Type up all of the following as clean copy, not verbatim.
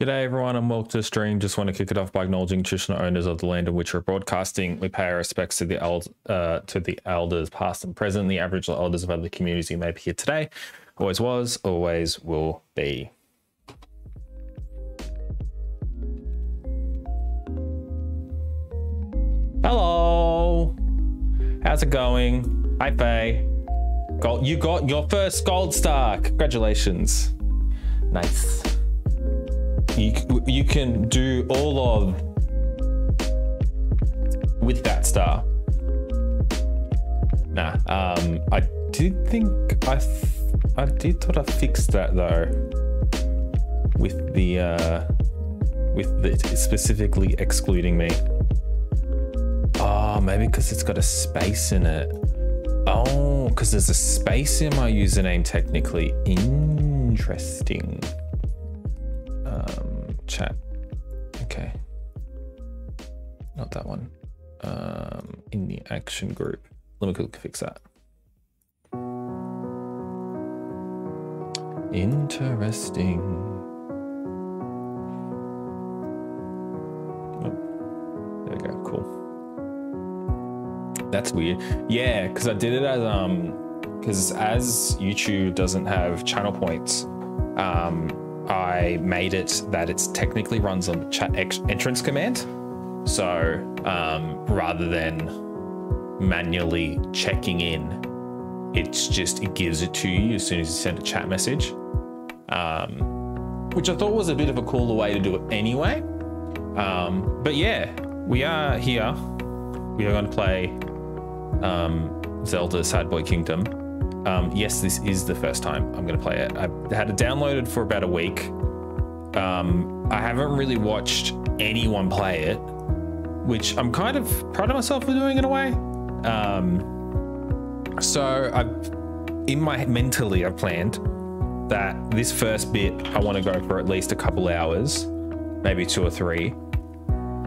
G'day everyone and welcome to the stream. Just want to kick it off by acknowledging traditional owners of the land in which we're broadcasting. We pay our respects to the elders past and present, the Aboriginal elders of other communities who may be here today, always was, always will be. Hello, how's it going? Hi Faye. Gold, you got your first gold star, congratulations. Nice. You can do all of with that star. Nah, I did think I did thought I fixed that though with the specifically excluding me. Oh, maybe because it's got a space in it. Oh, because there's a space in my username technically. Interesting. Chat. Okay. Not that one. In the action group. Let me quickly fix that. Interesting. Oh, there we go. Cool. That's weird. Yeah, because I did it as because YouTube doesn't have channel points, I made it that it's technically runs on the chat entrance command. So rather than manually checking in, it's just, it gives it to you as soon as you send a chat message, which I thought was a bit of a cooler way to do it anyway. But yeah, we are here. We are going to play Zelda Sadboi Kingdom. Yes, this is the first time I'm going to play it. I had it downloaded for about a week. I haven't really watched anyone play it, which I'm kind of proud of myself for doing in a way. So mentally I've planned that this first bit, I want to go for at least a couple hours, maybe 2 or 3.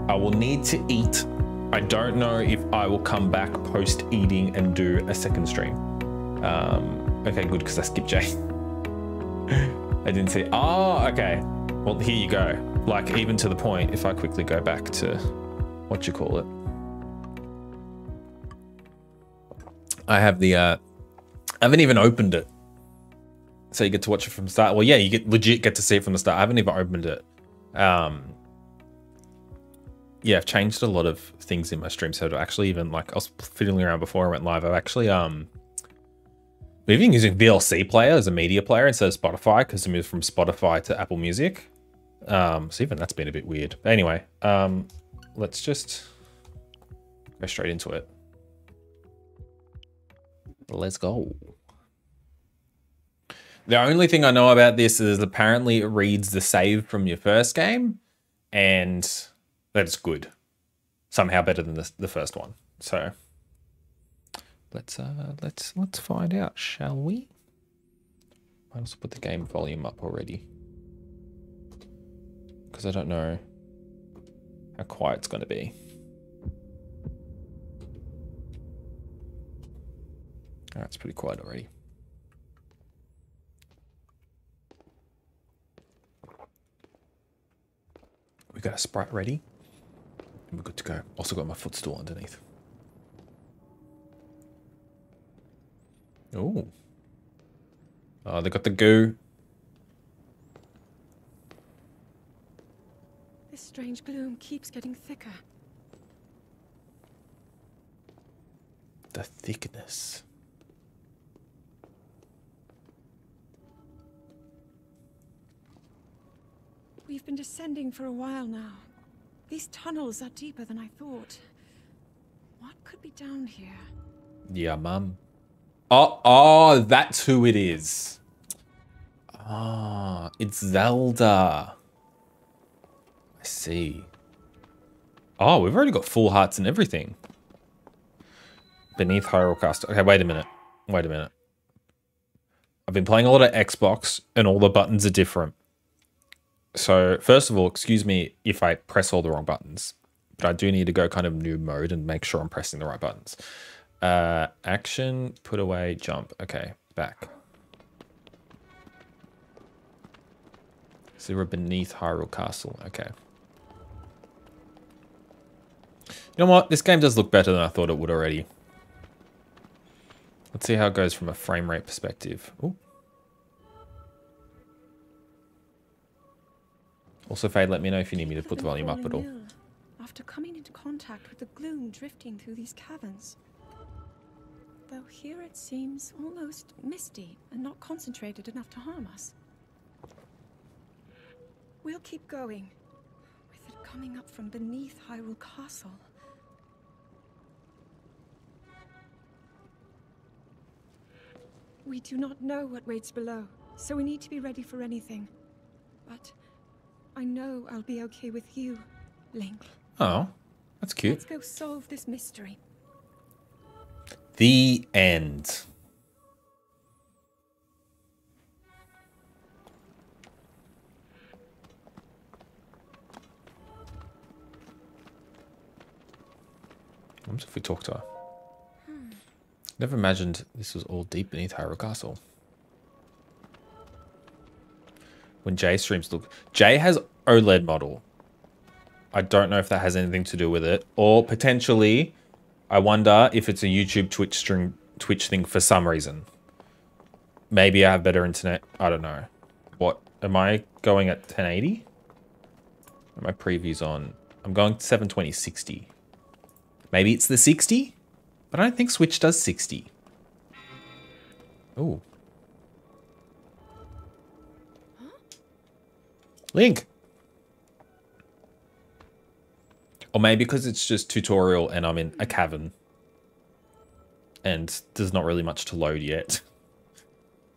I will need to eat. I don't know if I will come back post eating and do a second stream. Okay, good, because I skipped J. I didn't see. Oh, okay. Well, here you go. Like, even to the point, if I quickly go back to what you call it. I have the, I haven't even opened it. So you get to watch it from the start. Well, yeah, you legit get to see it from the start. I haven't even opened it. Yeah, I've changed a lot of things in my stream. So to actually even, like, I was fiddling around before I went live. I've actually, we've been using VLC player as a media player instead of Spotify because it moved from Spotify to Apple Music. So even that's been a bit weird. But anyway, let's just go straight into it. Let's go. The only thing I know about this is apparently it reads the save from your first game and that it's good. Somehow better than the first one. So... Let's find out, shall we? I also put the game volume up already because I don't know how quiet it's going to be. All right, it's pretty quiet already. We got a sprite ready, and we're good to go. Also got my footstool underneath. Ooh. Oh, they got the goo. This strange gloom keeps getting thicker. The thickness. We've been descending for a while now. These tunnels are deeper than I thought. What could be down here? Yeah, Mum. Oh, that's who it is. Ah, it's Zelda. I see. Oh, we've already got full hearts and everything. Beneath Hyrule Castle. Okay, wait a minute. Wait a minute. I've been playing a lot of Xbox and all the buttons are different. So, first of all, excuse me if I press all the wrong buttons. But I do need to go kind of new mode and make sure I'm pressing the right buttons. Action, put away, jump. Okay, back. So we're beneath Hyrule Castle. Okay. You know what? This game does look better than I thought it would already. Let's see how it goes from a frame rate perspective. Ooh. Also, Fade, let me know if you need me to put the volume up at all. After coming into contact with the gloom drifting through these caverns. Though here it seems almost misty and not concentrated enough to harm us. We'll keep going, with it coming up from beneath Hyrule Castle. We do not know what waits below, so we need to be ready for anything. But I know I'll be okay with you, Link. Oh, that's cute. Let's go solve this mystery. The end. I wonder if we talk to her. Never imagined this was all deep beneath Hyrule Castle. When Jay streams, look, Jay has OLED model. I don't know if that has anything to do with it, or potentially, I wonder if it's a YouTube Twitch thing for some reason. Maybe I have better internet. I don't know. What am I going at 1080? My preview's on. I'm going 720/60. Maybe it's the 60. But I don't think Switch does 60. Ooh. Huh? Link! Or maybe because it's just tutorial and I'm in a cavern. And there's not really much to load yet.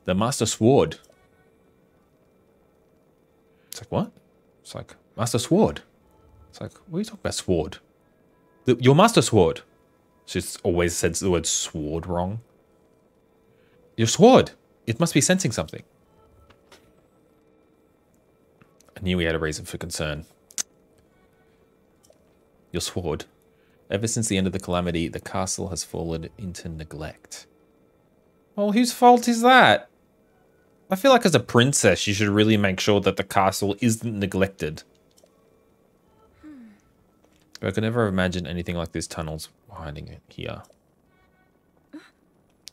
The Master Sword. It's like, what? It's like, Master Sword. It's like, what are you talking about, sword? Your Master Sword. She's always said the word sword wrong. Your sword. It must be sensing something. I knew we had a reason for concern. Your sword. Ever since the end of the calamity, the castle has fallen into neglect. Well, whose fault is that? I feel like as a princess, you should really make sure that the castle isn't neglected. I could never imagine anything like these tunnels hiding it here.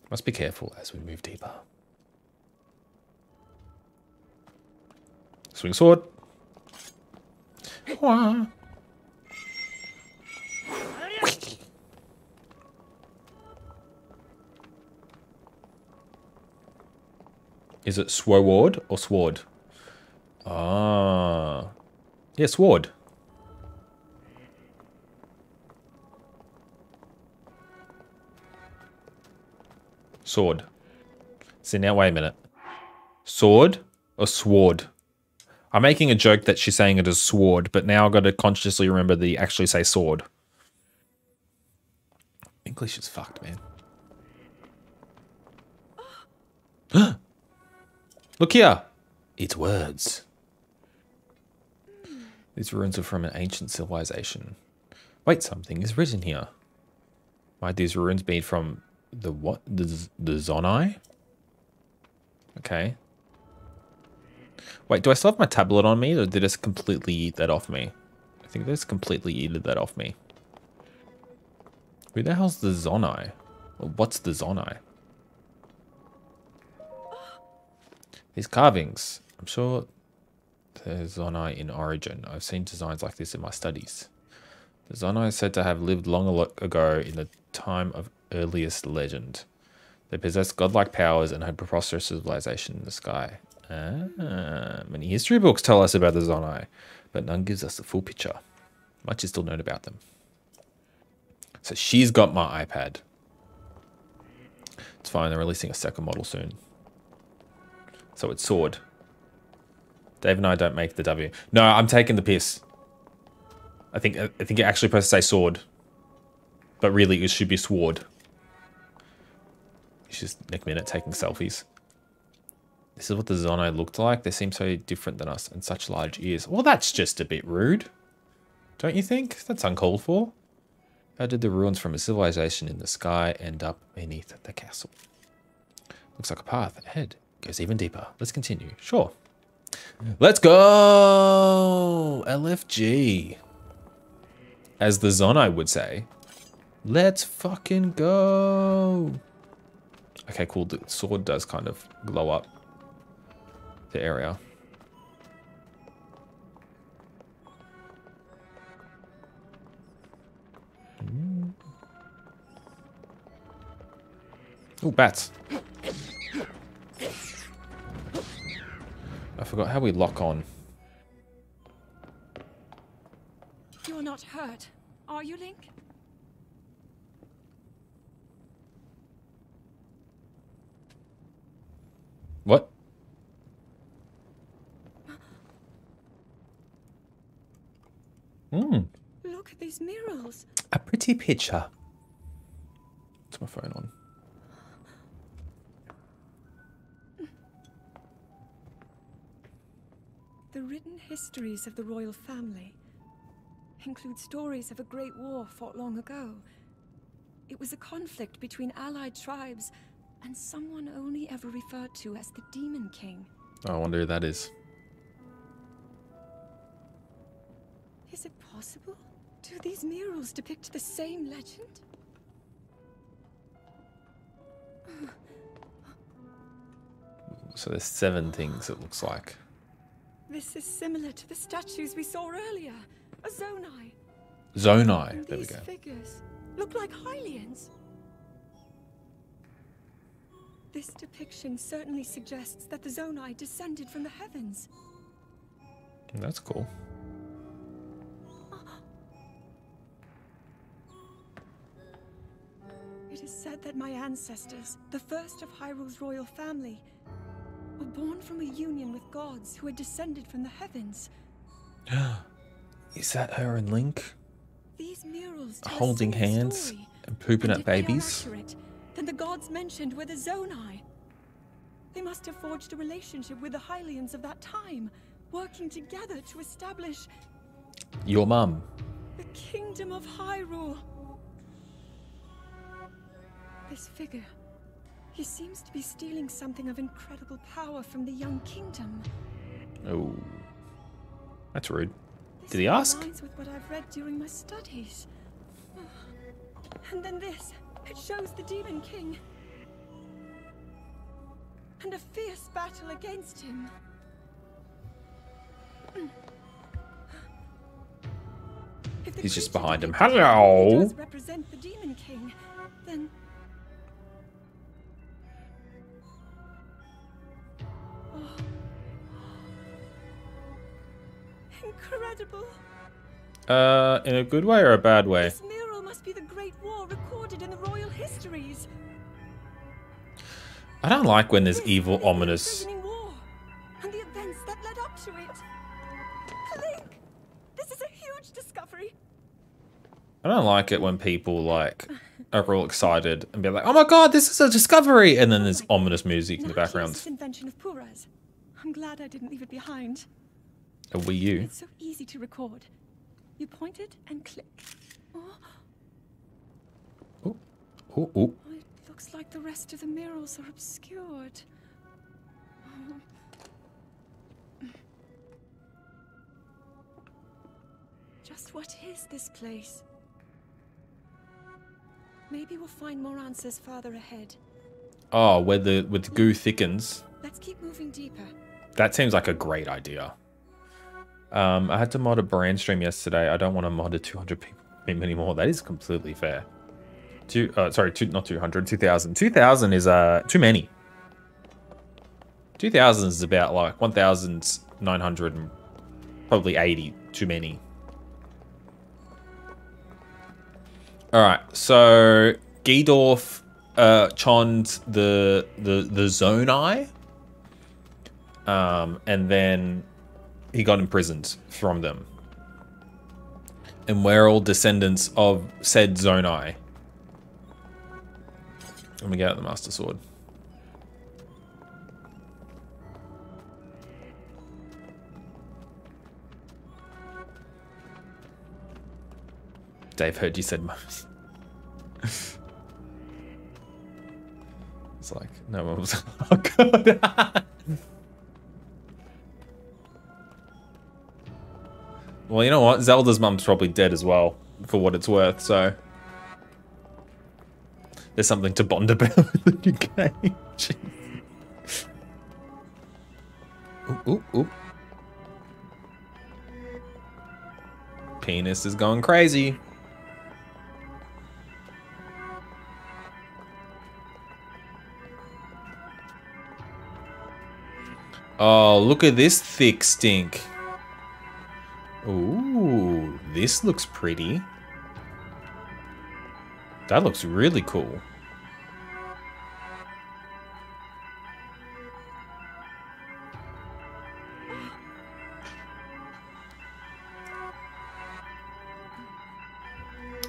Must be careful as we move deeper. Swing sword. Wah. Is it sword or sword? Ah. Yeah, sword. Sword. See, now wait a minute. Sword or sword? I'm making a joke that she's saying it as sword, but now I've got to consciously remember that you actually say sword. English is fucked, man. Look here. It's words. These ruins are from an ancient civilization. Wait, something is written here. Might these ruins be from... the what? The Zonai? Okay. Wait, do I still have my tablet on me, or did it completely eat that off me? I think this completely eated that off me. Who the hell's the Zonai? What's the Zonai? These carvings. I'm sure they're Zonai in origin. I've seen designs like this in my studies. The Zonai is said to have lived long ago in the time of earliest legend. They possessed godlike powers and had preposterous civilization in the sky. Ah, many history books tell us about the Zonai, but none gives us the full picture. Much is still known about them. So she's got my iPad. It's fine, they're releasing a second model soon. So it's sword. Dave and I don't make the W. No, I'm taking the piss. I think it actually supposed to say sword. But really, it should be sword. It's just Nick Minute taking selfies. This is what the Zonai looked like. They seem so different than us and such large ears. Well, that's just a bit rude. Don't you think? That's uncalled for. How did the ruins from a civilization in the sky end up beneath the castle? Looks like a path ahead. Goes even deeper. Let's continue. Sure. Let's go! LFG. As the Zonai would say. Let's fucking go! Okay, cool. The sword does kind of glow up the area. Ooh, bats. I forgot how we lock on. You're not hurt, are you, Link? What? Hmm. Look at these murals. A pretty picture. What's my phone on? The written histories of the royal family include stories of a great war fought long ago. It was a conflict between allied tribes and someone only ever referred to as the Demon King. Oh, I wonder who that is. Is it possible? Do these murals depict the same legend? So there's 7 things, it looks like. This is similar to the statues we saw earlier. A Zonai. Zonai, there we go. These figures look like Hylians. This depiction certainly suggests that the Zonai descended from the heavens. That's cool. It is said that my ancestors, the first of Hyrule's royal family, were born from a union with gods who had descended from the heavens. Is that her and Link? These murals holding hands and pooping at babies? Then the gods mentioned were the Zonai. They must have forged a relationship with the Hylians of that time, working together to establish... Your mum. The Kingdom of Hyrule. This figure, he seems to be stealing something of incredible power from the young kingdom. Oh, that's rude. Did he ask? This aligns with what I've read during my studies. And then this. It shows the Demon King and a fierce battle against him. He's just behind him. Hello. Does represent the Demon King, then oh. Incredible. In a good way or a bad way? This mural must be the Great War recorded in the royal histories. I don't like when there's evil, ominous war and the events that led up to it. Link, this is a huge discovery. I don't like it when people like are all excited and be like, "Oh my god, this is a discovery!" and then there's ominous music in the background. This invention of Purah's. I'm glad I didn't leave it behind. A Wii U. It's so easy to record. You point it and click. Oh, oh, oh. It looks like the rest of the murals are obscured. Just what is this place? Maybe we'll find more answers farther ahead. Oh, where the goo thickens. Let's keep moving deeper. That seems like a great idea. I had to mod a brand stream yesterday. I don't want to mod a 200 people anymore. That is completely fair. Not 200, 2,000. 2,000 is too many. 2,000 is about like 1,900 and probably 80 too many. All right, so Ganondorf chonned the Zonai, and then he got imprisoned from them. And we're all descendants of said Zonai. And we get out the Master Sword. Dave heard you said most. It's like, no one was. Oh, God. Well, you know what? Zelda's mum's probably dead as well, for what it's worth, so... There's something to bond about with the new game. Jeez. Ooh, ooh, ooh. Penis is going crazy. Oh, look at this thick stink. Ooh, this looks pretty. That looks really cool.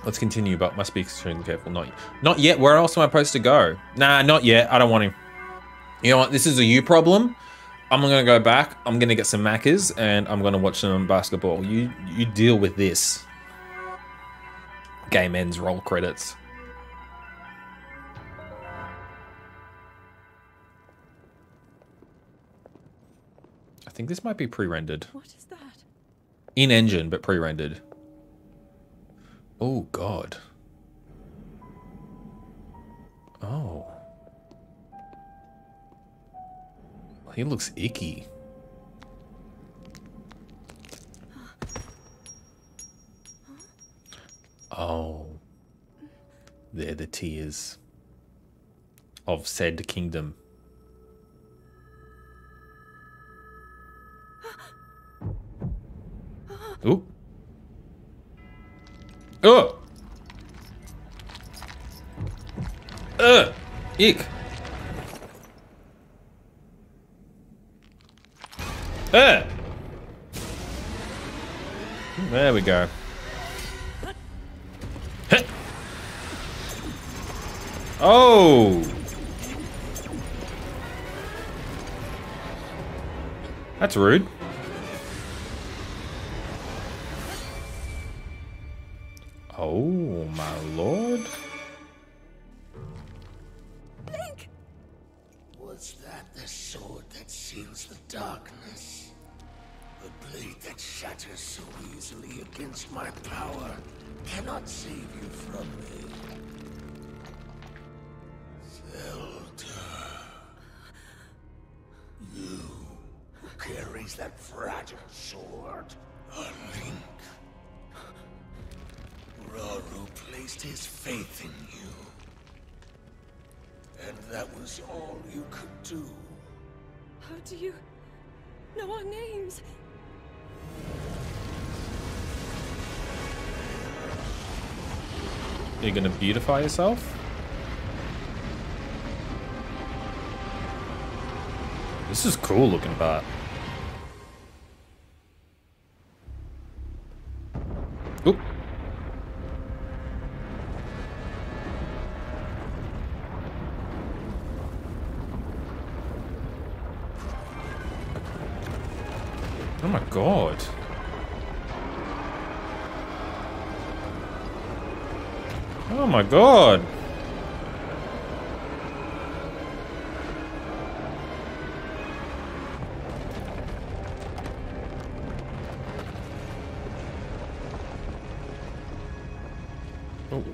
Let's continue, but must be extremely careful. Not yet. Where else am I supposed to go? Nah, not yet. I don't want him. You know what? This is a you problem. I'm gonna go back, I'm gonna get some Maccas, and I'm gonna watch some basketball. You deal with this. Game ends, roll credits. I think this might be pre-rendered. What is that? In-engine, but pre-rendered. Oh God. Oh. He looks icky. Oh. They're the tears of said kingdom. Ooh. Oh. Ick. There we go. Oh! That's rude. Oh, my lord. Link! Was that the sword that seals the darkness? The blade that shatters so easily against my power cannot save you from me. Zelda. You who carries that fragile sword, a link. Raru placed his faith in you. And that was all you could do. How do you know our names? You're gonna beautify yourself? This is cool looking part. Oop. Oh my God. Oh my God. Oh,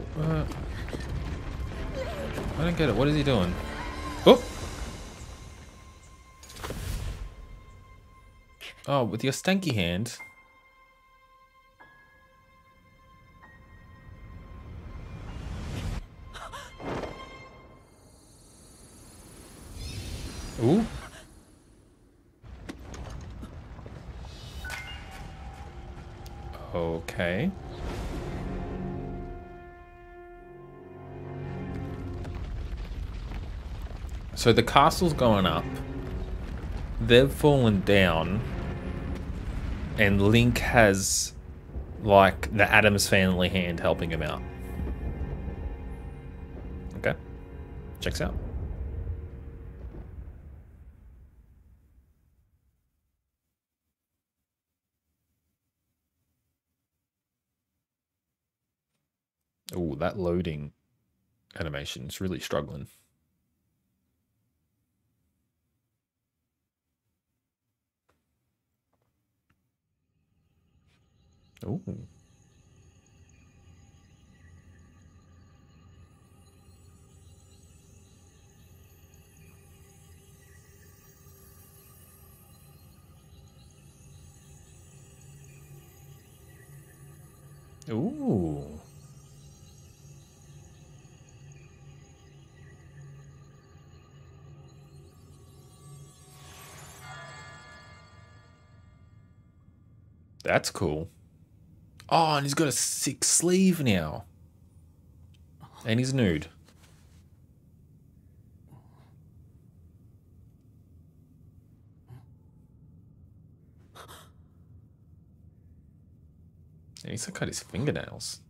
I don't get it. What is he doing? Oh. Oh, with your stanky hand. Ooh. Okay. So the castle's going up. They've fallen down. And Link has, like, the Addams Family hand helping him out. Okay. Checks out. Ooh, that loading animation is really struggling. Oh. Ooh. That's cool. Oh, and he's got a sick sleeve now. And he's nude. He needs to cut his fingernails.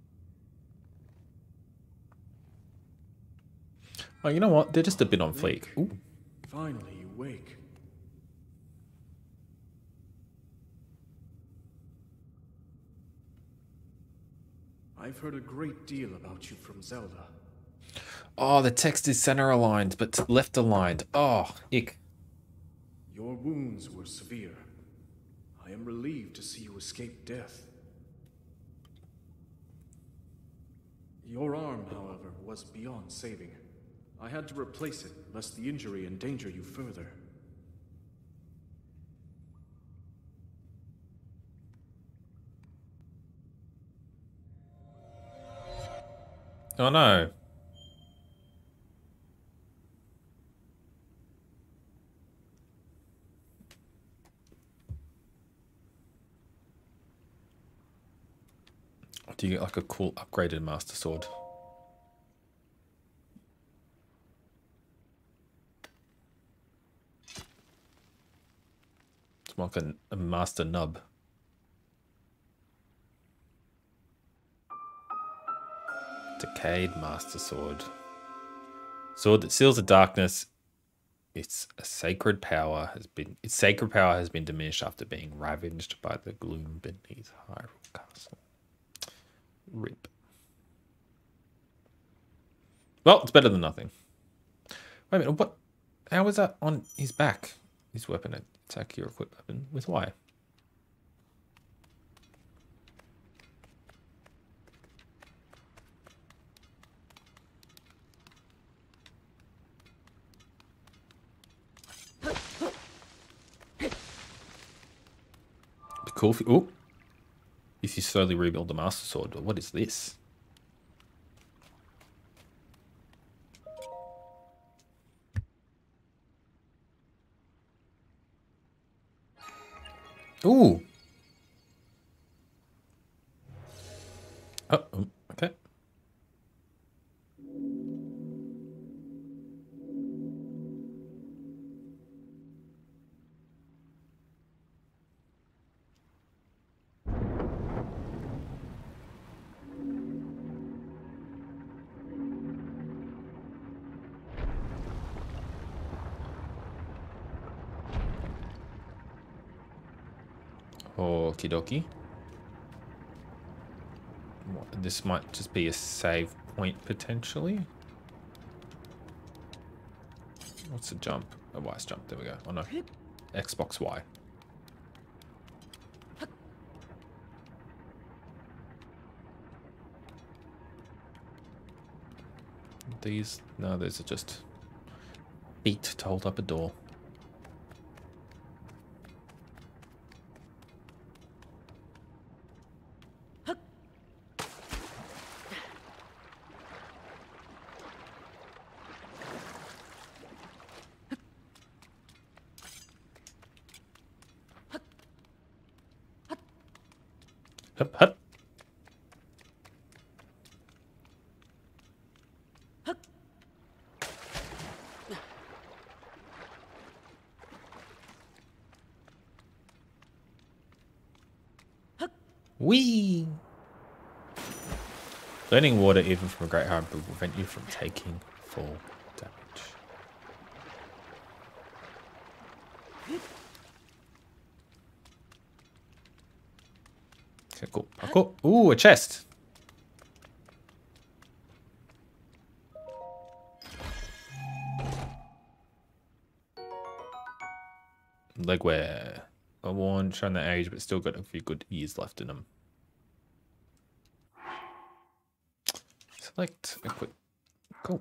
Oh, you know what? They're just a bit on fleek. Ooh. Finally, you wake. I've heard a great deal about you from Zelda. Oh, the text is center aligned, but left aligned. Oh, ick. Your wounds were severe. I am relieved to see you escape death. Your arm, however, was beyond saving. I had to replace it, lest the injury endanger you further. Oh no. Do you get like a cool upgraded Master Sword? It's like a Master Nub. Decayed Master Sword. Sword that seals the darkness. Its sacred power has been diminished after being ravaged by the gloom beneath Hyrule Castle. Rip. Well, it's better than nothing. Wait a minute, what? How is that on his back? His weapon, attack your equipped weapon with Y. Cool. Oh. If you slowly rebuild the Master Sword, but what is this? Ooh. Oh, okay. Okie dokie. This might just be a save point potentially. What's the jump? A Y's jump. There we go. Oh no. Xbox Y. These? No, those are just feet to hold up a door. Wee! Learning water even from a great height will prevent you from taking full damage. Okay, cool. Parkour. Ooh, a chest! Legwear. A worn, shown their age, but still got a few good years left in them. Select, equip, go.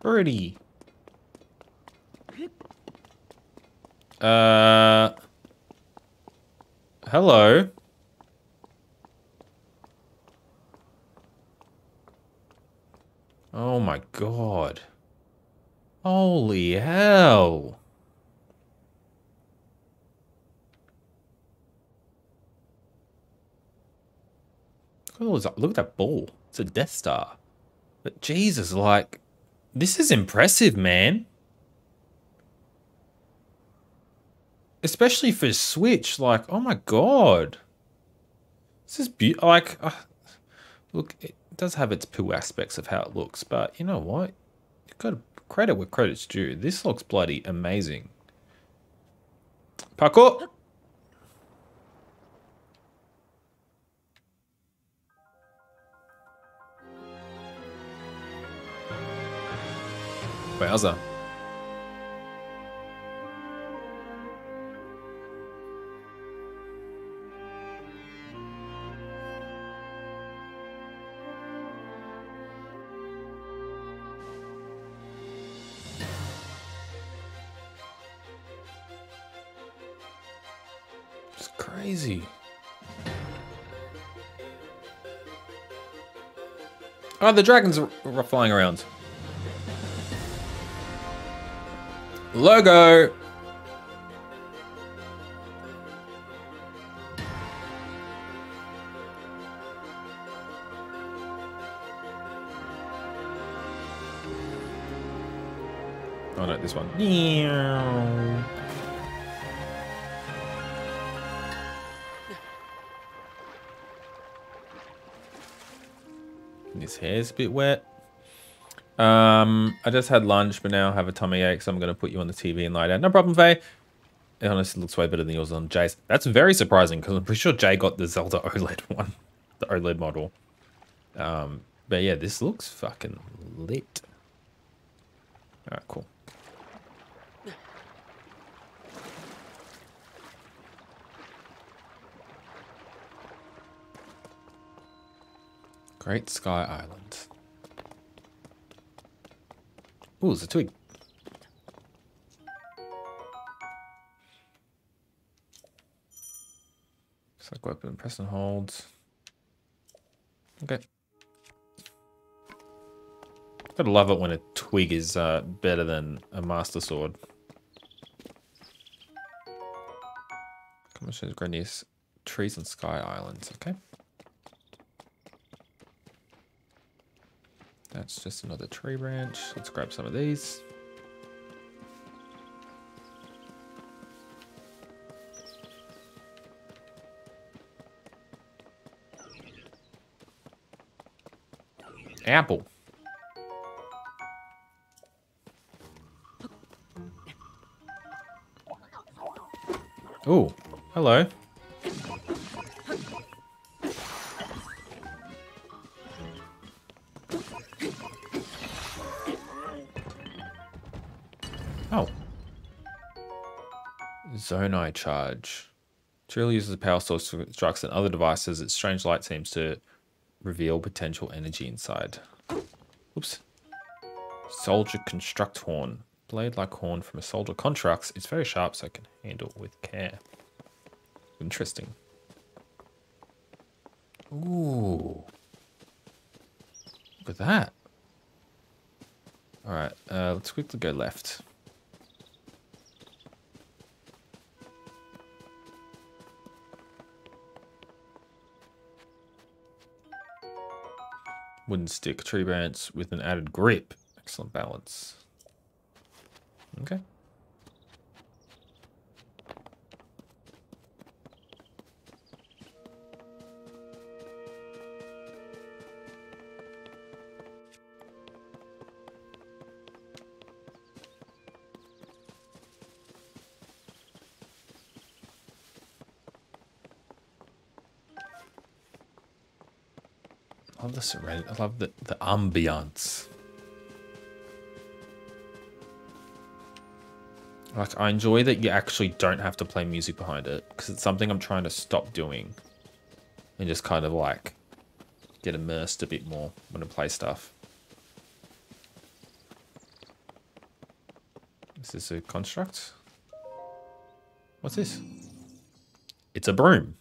Birdie. Hello. Oh my god. Holy hell. Look at that ball. It's a Death Star. But Jesus, like, this is impressive, man. Especially for Switch, like, oh my god. This is beautiful. Like, look, it does have its poo aspects of how it looks, but you know what? You've got to credit where credit's due. This looks bloody amazing. Parkour! Bowser. Crazy. Oh, the dragons are flying around. Logo. Oh no, this one. Yeah. His hair's a bit wet. I just had lunch, but now I have a tummy ache, so I'm going to put you on the TV and lie down. No problem, Faye. It honestly looks way better than yours on Jay's. That's very surprising, because I'm pretty sure Jay got the Zelda OLED one. The OLED model. But yeah, this looks fucking lit. Alright, cool. Great Sky Island. Ooh, it's a twig. Select weapon, press and hold. Okay. Gotta love it when a twig is better than a Master Sword. Commissioners, Grenius, trees and Sky Islands. Okay. That's just another tree branch. Let's grab some of these. Apple. Oh, hello. Zonai charge. Truly uses a power source to construct and other devices. Its strange light seems to reveal potential energy inside. Oops. Soldier construct horn. Blade like horn from a soldier constructs. It's very sharp, so I can handle with care. Interesting. Ooh. Look at that. Alright, let's quickly go left. Wooden stick, tree branch with an added grip. Excellent balance. Okay. I love the serenity. I love the ambiance. Like, I enjoy that you actually don't have to play music behind it, because it's something I'm trying to stop doing and just kind of like get immersed a bit more when I play stuff. Is this a construct? What's this? It's a broom.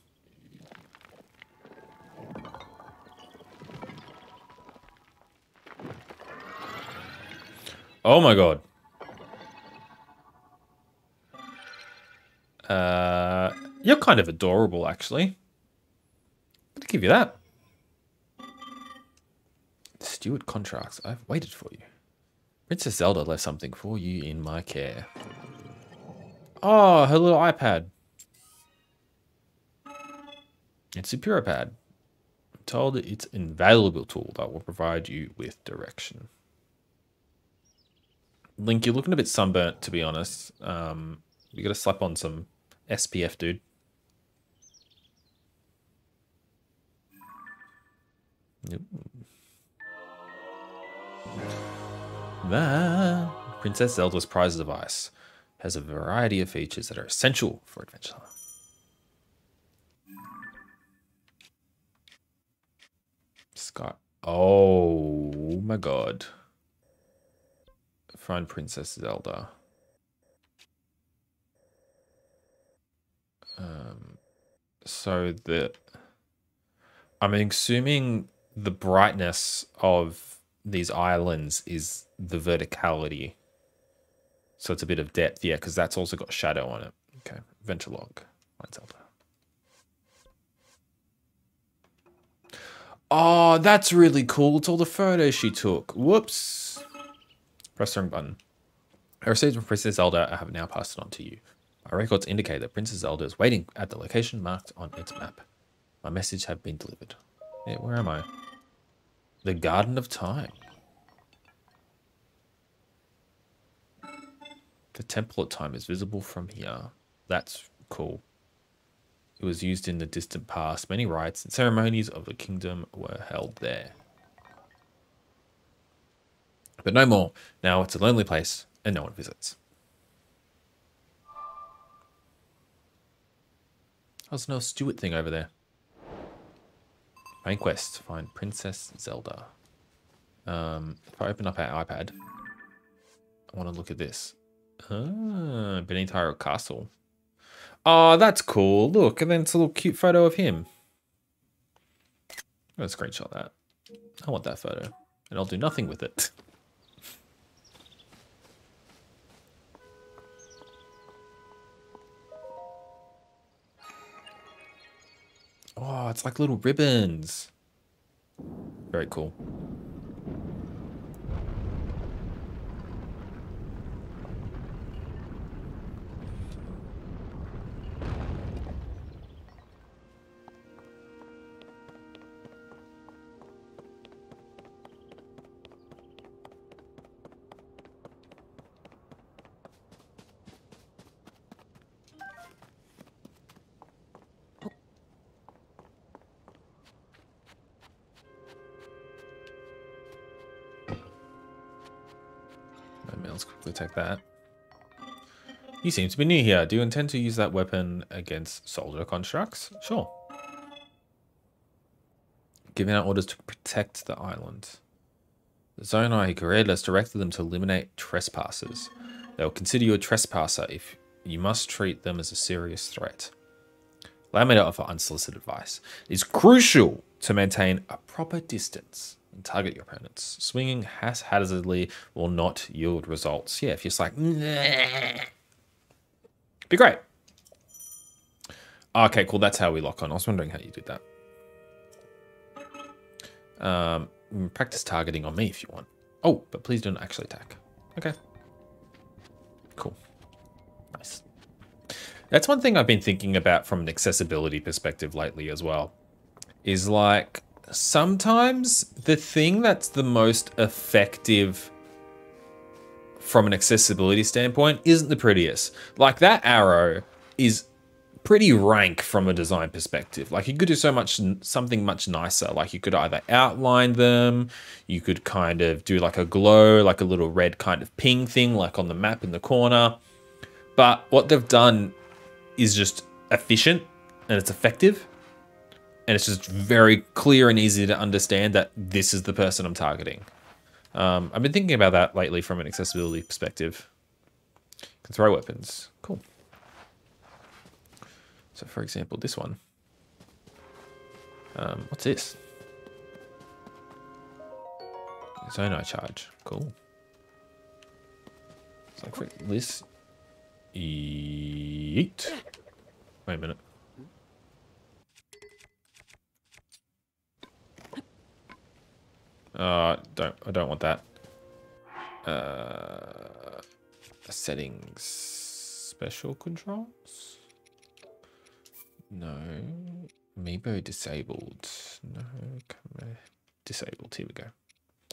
Oh my god. You're kind of adorable, actually. I'll give you that. Steward contracts. I've waited for you. Princess Zelda left something for you in my care. Oh, her little iPad. It's a Purah Pad. I'm told it's an invaluable tool that will provide you with direction. Link, you're looking a bit sunburnt, to be honest. You gotta slap on some SPF, dude. Yep. That Princess Zelda's prize device has a variety of features that are essential for adventure. Scott. Oh my god. Find Princess Zelda. So I'm assuming the brightness of these islands is the verticality. So it's a bit of depth, yeah, because that's also got shadow on it. Okay, adventure log, find Zelda. Oh, that's really cool. It's all the photos she took. Whoops. Press the wrong button. I received from Princess Zelda. I have now passed it on to you. Our records indicate that Princess Zelda is waiting at the location marked on its map. My message has been delivered. Yeah, where am I? The Garden of Time. The Temple of Time is visible from here. That's cool. It was used in the distant past. Many rites and ceremonies of the kingdom were held there. But no more. Now it's a lonely place and no one visits. There's no Stewart thing over there. Main quest, find Princess Zelda. If I open up our iPad, I want to look at this. Ah, beneath Hyrule Castle. Oh, that's cool. Look, and then it's a little cute photo of him. I'm going to screenshot that. I want that photo, and I'll do nothing with it. Oh, it's like little ribbons. Very cool. Let's quickly take that. You seem to be new here. Do you intend to use that weapon against soldier constructs? Sure. Giving out orders to protect the island. The Zonai Guerrillas directed them to eliminate trespassers. They will consider you a trespasser if you must treat them as a serious threat. Allow me to offer unsolicited advice. It is crucial to maintain a proper distance and target your opponents. Swinging haphazardly will not yield results. Yeah, if you're just like... Nah. Be great. Okay, cool. That's how we lock on. I was wondering how you did that. Practice targeting on me if you want. Oh, but please don't actually attack. Okay. Cool. Nice. That's one thing I've been thinking about from an accessibility perspective lately as well. Is like... Sometimes the thing that's the most effective from an accessibility standpoint isn't the prettiest. Like that arrow is pretty rank from a design perspective. Like, you could do so much, something much nicer. Like, you could either outline them, you could kind of do like a glow, like a little red kind of ping thing, like on the map in the corner. But what they've done is just efficient and it's effective. And it's just very clear and easy to understand that this is the person I'm targeting. I've been thinking about that lately from an accessibility perspective. You can throw weapons. Cool. So, for example, this one. What's this? Zonai charge. Cool. It's like, for this. Yeet. Wait a minute. I don't want that. Settings, special controls. No, amiibo disabled. No, disabled. Here we go.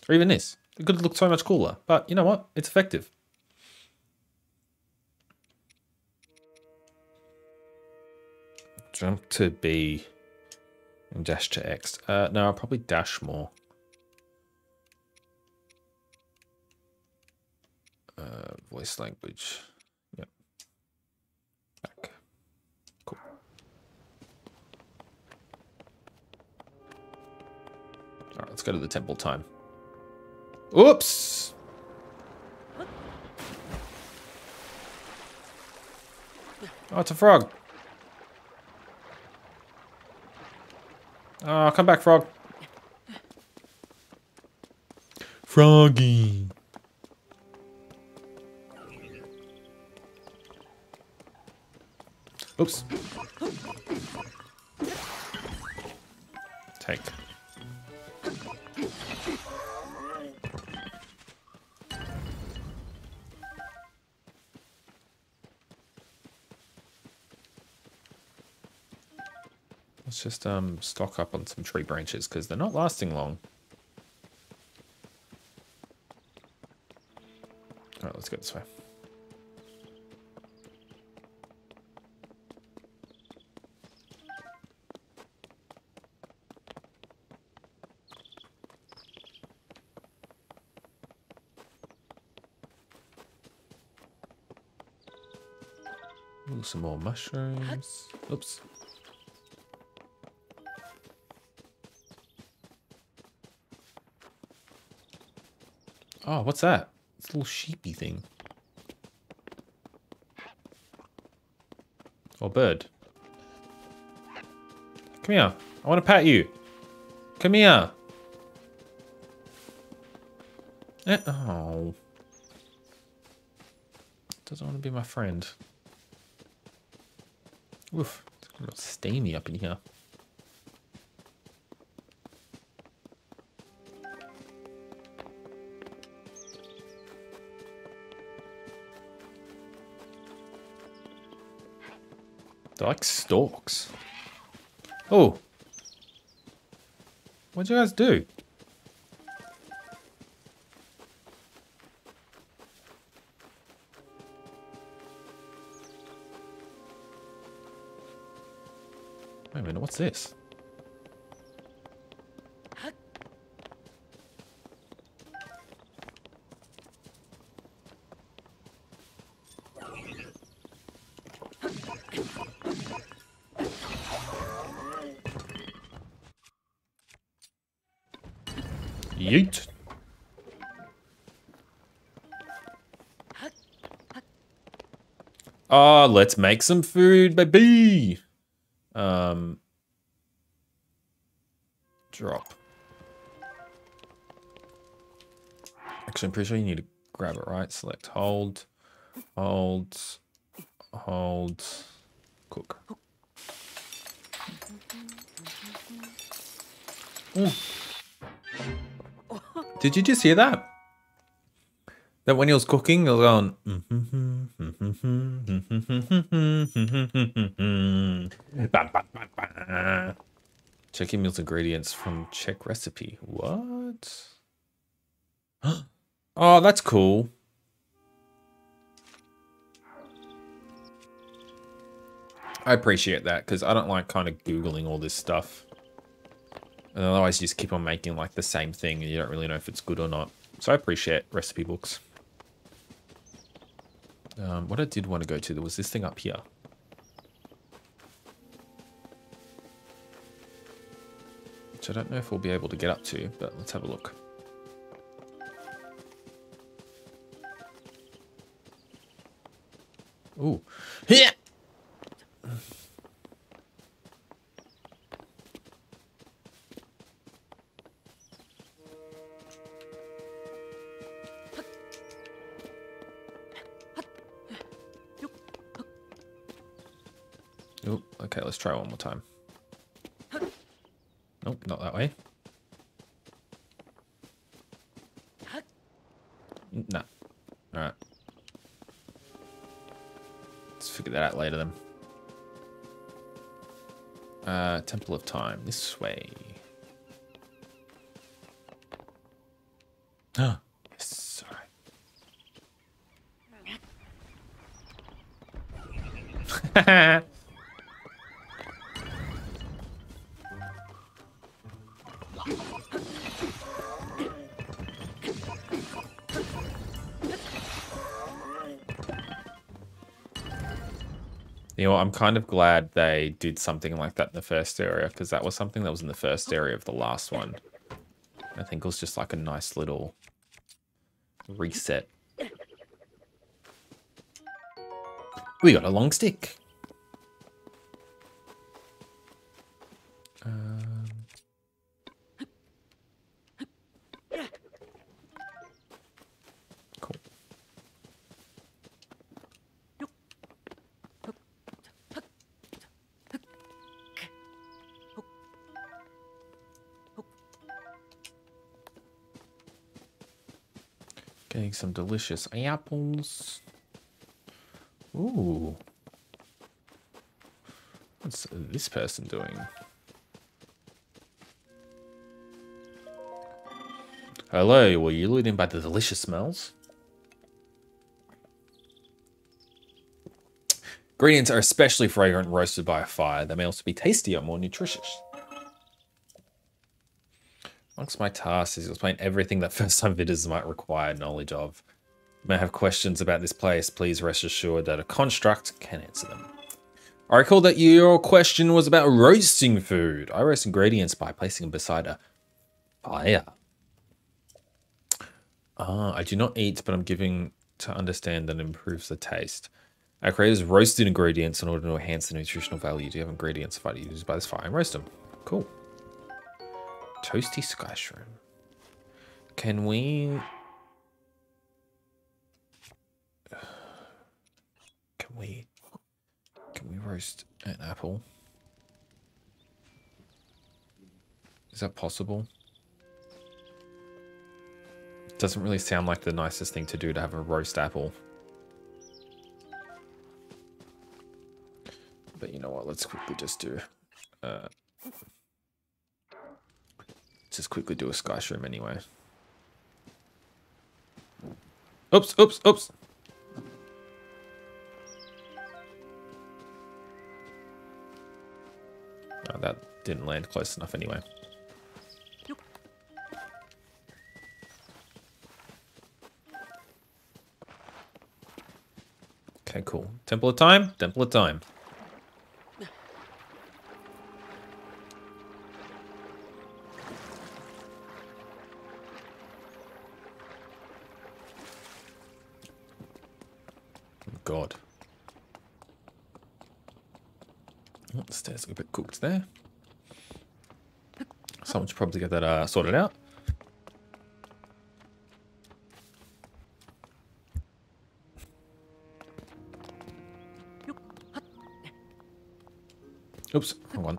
Or even this. It could look so much cooler, but you know what? It's effective. Jump to B and dash to X. No, I'll probably dash more. Voice language. Yep. Back. Cool. All right, let's go to the temple time. Oops. Oh, it's a frog. Oh, come back, frog. Froggy. Oops. Take. Let's just stock up on some tree branches because they're not lasting long. All right, let's go this way. Some more mushrooms. Oops. Oh, what's that? It's a little sheepy thing. Or bird. Come here. I want to pat you. Come here. Oh. Doesn't want to be my friend. Oof, it's a little steamy up in here. They're like stalks. Oh. What'd you guys do? Wait a minute, what's this? Yeet. Ah, let's make some food, baby. Drop. Actually, I'm pretty sure you need to grab it, right? Select, hold, hold, hold, cook. Ooh. Did you just hear that? That when he was cooking, he was going. Checking meals ingredients from Czech recipe. What? Oh, that's cool. I appreciate that, because I don't like kind of Googling all this stuff. And otherwise you just keep on making like the same thing and you don't really know if it's good or not. So I appreciate recipe books. What I did want to go to, there was this thing up here. Which I don't know if we'll be able to get up to, but let's have a look. Ooh. Yeah. Oh, okay, let's try one more time. Nope, not that way. Nah. Alright. Let's figure that out later then. Temple of Time, this way. Huh. Yes, sorry. You know, I'm kind of glad they did something like that in the first area, because that was something that was in the first area of the last one. I think it was just like a nice little reset. We got a long stick. Some delicious apples. Ooh. What's this person doing? Hello, were you lured in by the delicious smells? Ingredients are especially fragrant roasted by a fire. They may also be tastier, more nutritious. Amongst my tasks is to explain everything that first-time visitors might require knowledge of. You may have questions about this place. Please rest assured that a construct can answer them. I recall that your question was about roasting food. I roast ingredients by placing them beside a fire. I do not eat, but I'm giving to understand that it improves the taste. Our creators roasted ingredients in order to enhance the nutritional value. Do you have ingredients if I use by this fire and roast them? Cool. Toasty sky shroom. Can we? Can we roast an apple? Is that possible? It doesn't really sound like the nicest thing to do to have a roast apple. But you know what? Let's quickly just do. Just quickly do a sky shroom anyway. Oops, oops, oops. Oh, that didn't land close enough anyway. Okay, cool. Temple of Time, Temple of Time. God. Oh, the stairs look a bit cooked there. Someone should probably get that sorted out. Oops, hang on.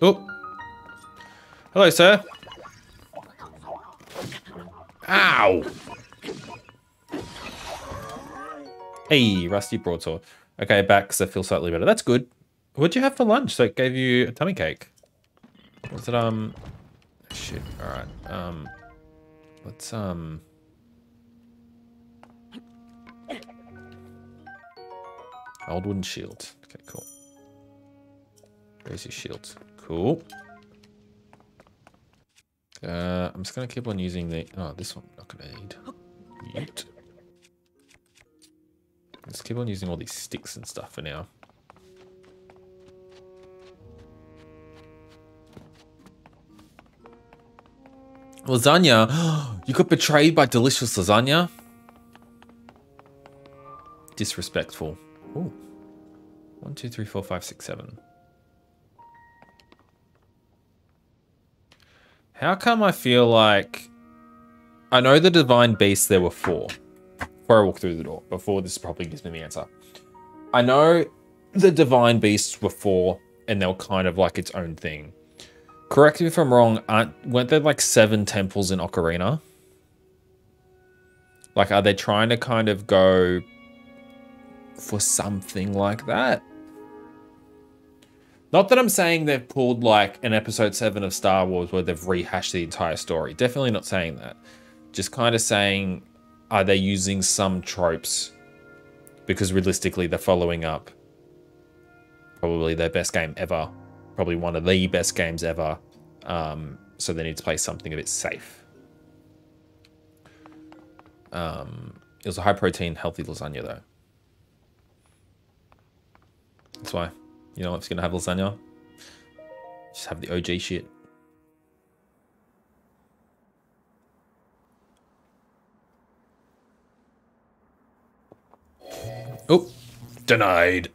Oh. Hello, sir. Ow! Hey, rusty broadsword. Okay, back, because I feel slightly better. That's good. What'd you have for lunch? So it gave you a tummy cake. Was it, shit, alright. Let's, Old wooden shield. Okay, cool. Crazy shields. Cool. I'm just going to keep on using the... Oh, this one I'm not going to need. Mute. Let's keep on using all these sticks and stuff for now. Lasagna. You got betrayed by delicious lasagna? Disrespectful. Ooh. 1, 2, 3, 4, 5, 6, 7. How come I feel like... I know the divine beasts, there were four. Before I walk through the door. Before this probably gives me the answer. I know the divine beasts were four. And they were kind of like its own thing. Correct me if I'm wrong, weren't there like 7 temples in Ocarina? Like, are they trying to kind of go for something like that? Not that I'm saying they've pulled like an episode 7 of Star Wars where they've rehashed the entire story. Definitely not saying that. Just kind of saying, are they using some tropes? Because realistically, they're following up probably their best game ever. Probably one of the best games ever. So they need to play something a bit safe. It was a high protein, healthy lasagna though. That's why, you know, if it's gonna have lasagna, just have the OG shit. Oh, denied.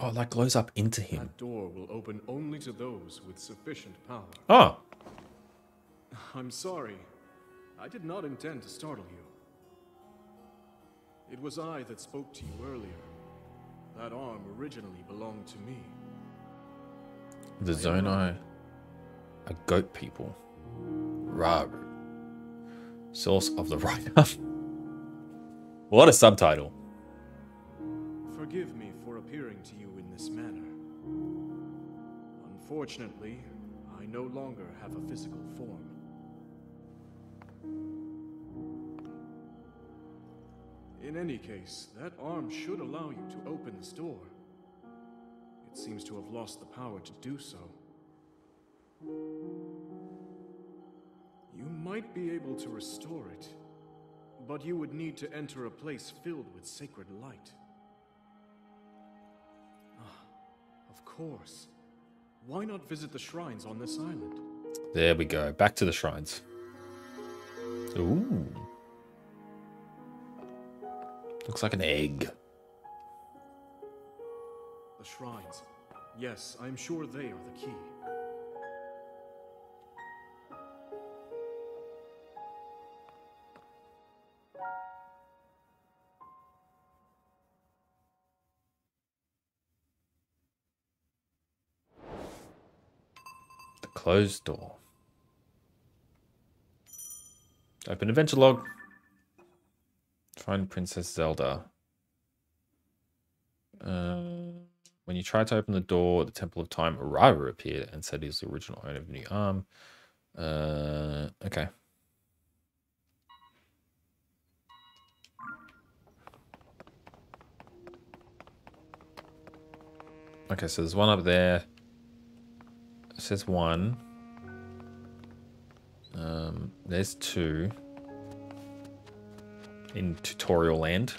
Oh, that glows up into him. That door will open only to those with sufficient power. Oh. I'm sorry. I did not intend to startle you. It was I that spoke to you earlier. That arm originally belonged to me. The Zonai are goat people. Raru. Source of the right arm. What a subtitle. Forgive me for appearing to you in this manner. Unfortunately, I no longer have a physical form. In any case, that arm should allow you to open this door. It seems to have lost the power to do so. You might be able to restore it, but you would need to enter a place filled with sacred light. Of course. Why not visit the shrines on this island? There we go. Back to the shrines. Ooh. Looks like an egg. The shrines. Yes, I'm sure they are the key. Closed door. Open adventure log. Find Princess Zelda. When you tried to open the door, the Temple of Time, Raru appeared and said he was the original owner of the new arm. Okay. Okay, so there's one up there. It says 1. There's 2. In tutorial land.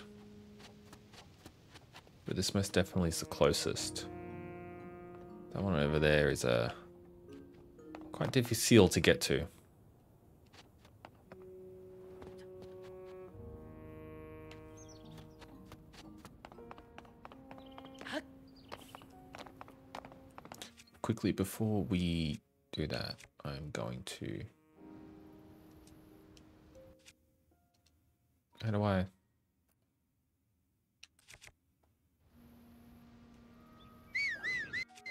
But this most definitely is the closest. That one over there is quite difficult to get to. Quickly, before we do that, I'm going to... How do I...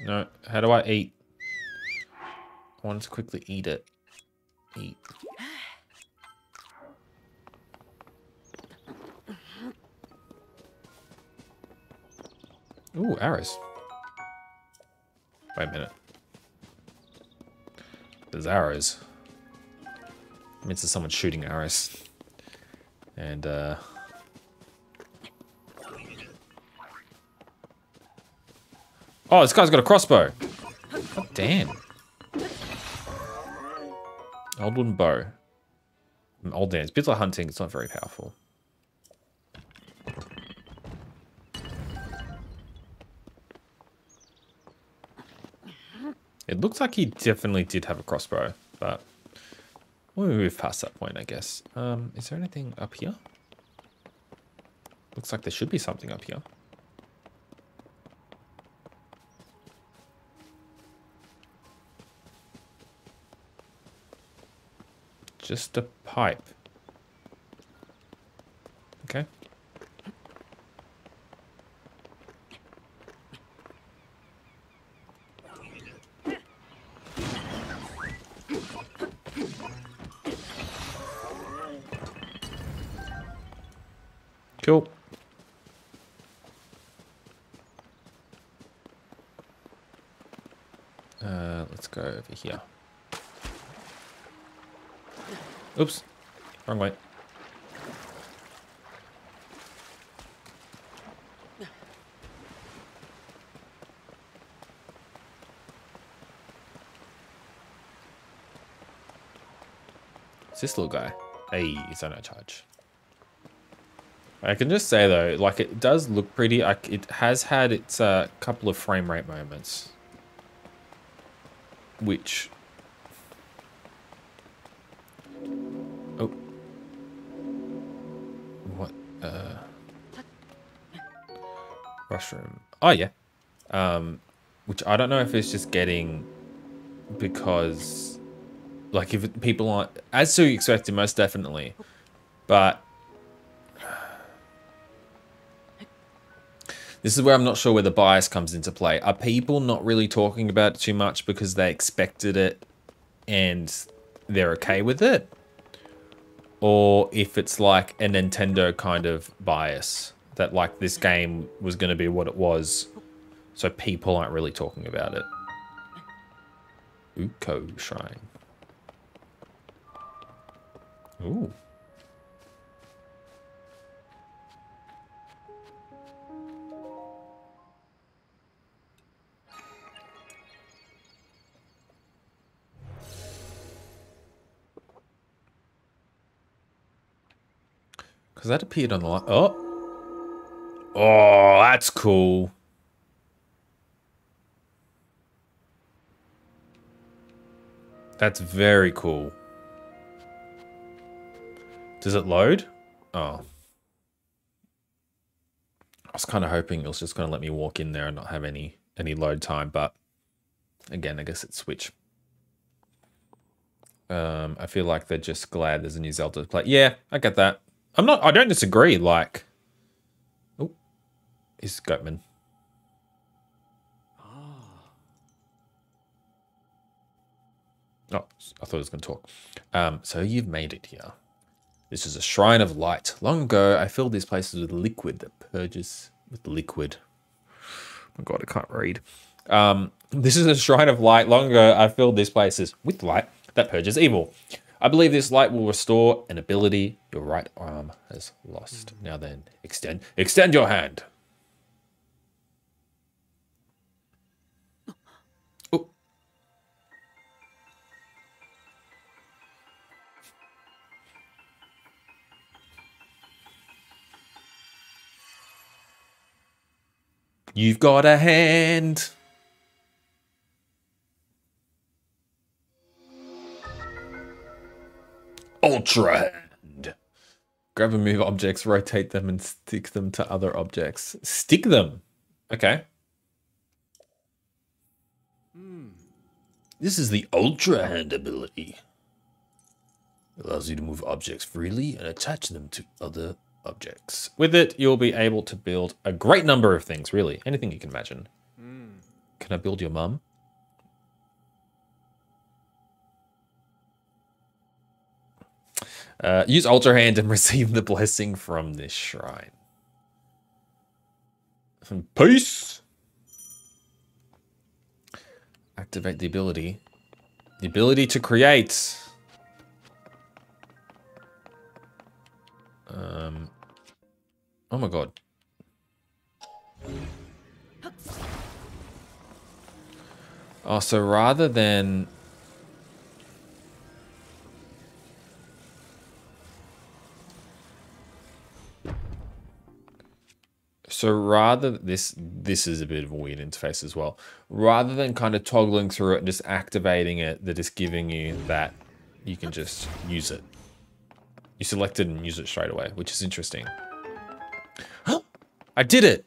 No, how do I eat? I want to quickly eat it. Eat. Ooh, arrows. Wait a minute. There's arrows. I mean, it's someone shooting arrows. And oh, this guy's got a crossbow. Oh, damn. Old wooden bow. Old dance. Bits like hunting, it's not very powerful. It looks like he definitely did have a crossbow, but we'll move past that point, I guess. Is there anything up here? Looks like there should be something up here. Just a pipe. Okay. Cool. Let's go over here. Oops, wrong way. It's this little guy. Hey, it's on our charge. I can just say though, like it does look pretty. It has had its couple of frame rate moments, which oh, what mushroom? Oh yeah, which I don't know if it's just getting because like if people aren't as so expected, most definitely, but. This is where I'm not sure where the bias comes into play. Are people not really talking about it too much because they expected it and they're okay with it? Or if it's like a Nintendo kind of bias that like this game was going to be what it was, so people aren't really talking about it. Uko Shrine. Ooh. Because that appeared on the line. Oh. Oh, that's cool. That's very cool. Does it load? Oh. I was kind of hoping it was just going to let me walk in there and not have any load time. But again, I guess it's Switch. I feel like they're just glad there's a new Zelda to play. Yeah, I get that. I don't disagree, like. Oh, it's Goatman. Oh, I thought I was going to talk. So you've made it here. This is a shrine of light. Long ago, I filled these places with liquid that purges with liquid. Oh my God, I can't read. This is a shrine of light. Long ago, I filled these places with light that purges evil. I believe this light will restore an ability your right arm has lost. Now then, extend your hand. Oh. You've got a hand. Ultra hand. Grab and move objects, rotate them, and stick them to other objects. Stick them. Okay. This is the Ultra Hand ability. It allows you to move objects freely and attach them to other objects. With it, you'll be able to build a great number of things, really. Anything you can imagine. Can I build your mum? Use Ultra Hand and receive the blessing from this shrine. Peace! Activate the ability. The ability to create. Oh my god. Oh, so rather than... So rather, this is a bit of a weird interface as well. Rather than kind of toggling through it and just activating it, they're just giving you that you can just use it. You select it and use it straight away, which is interesting. I did it.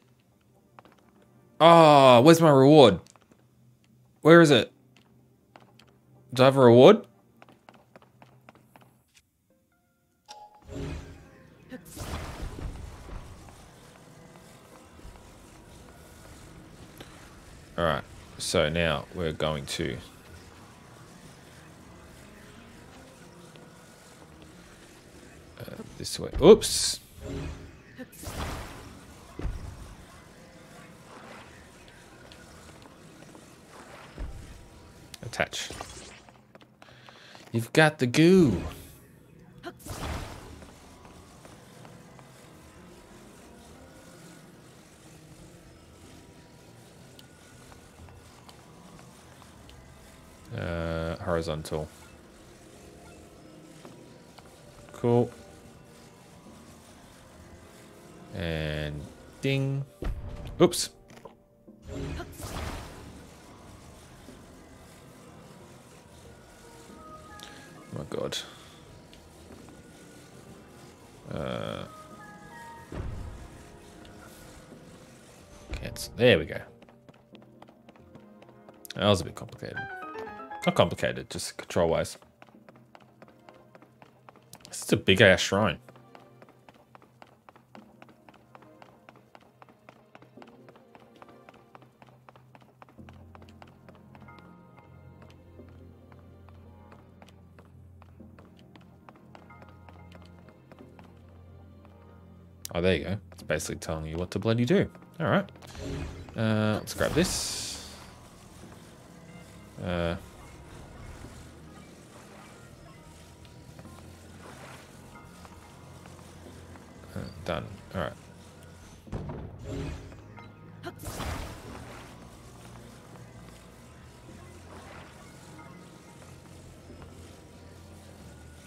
Oh, where's my reward? Where is it? Do I have a reward? All right, so now we're going to this way. Oops. Attach. You've got the goo. Horizontal. Cool. And ding. Oops. My god. Cancel. There we go. That was a bit complicated. Not complicated, just control-wise. This is a big-ass shrine. Oh, there you go. It's basically telling you what to bloody do. All right. Let's grab this. Done. All right.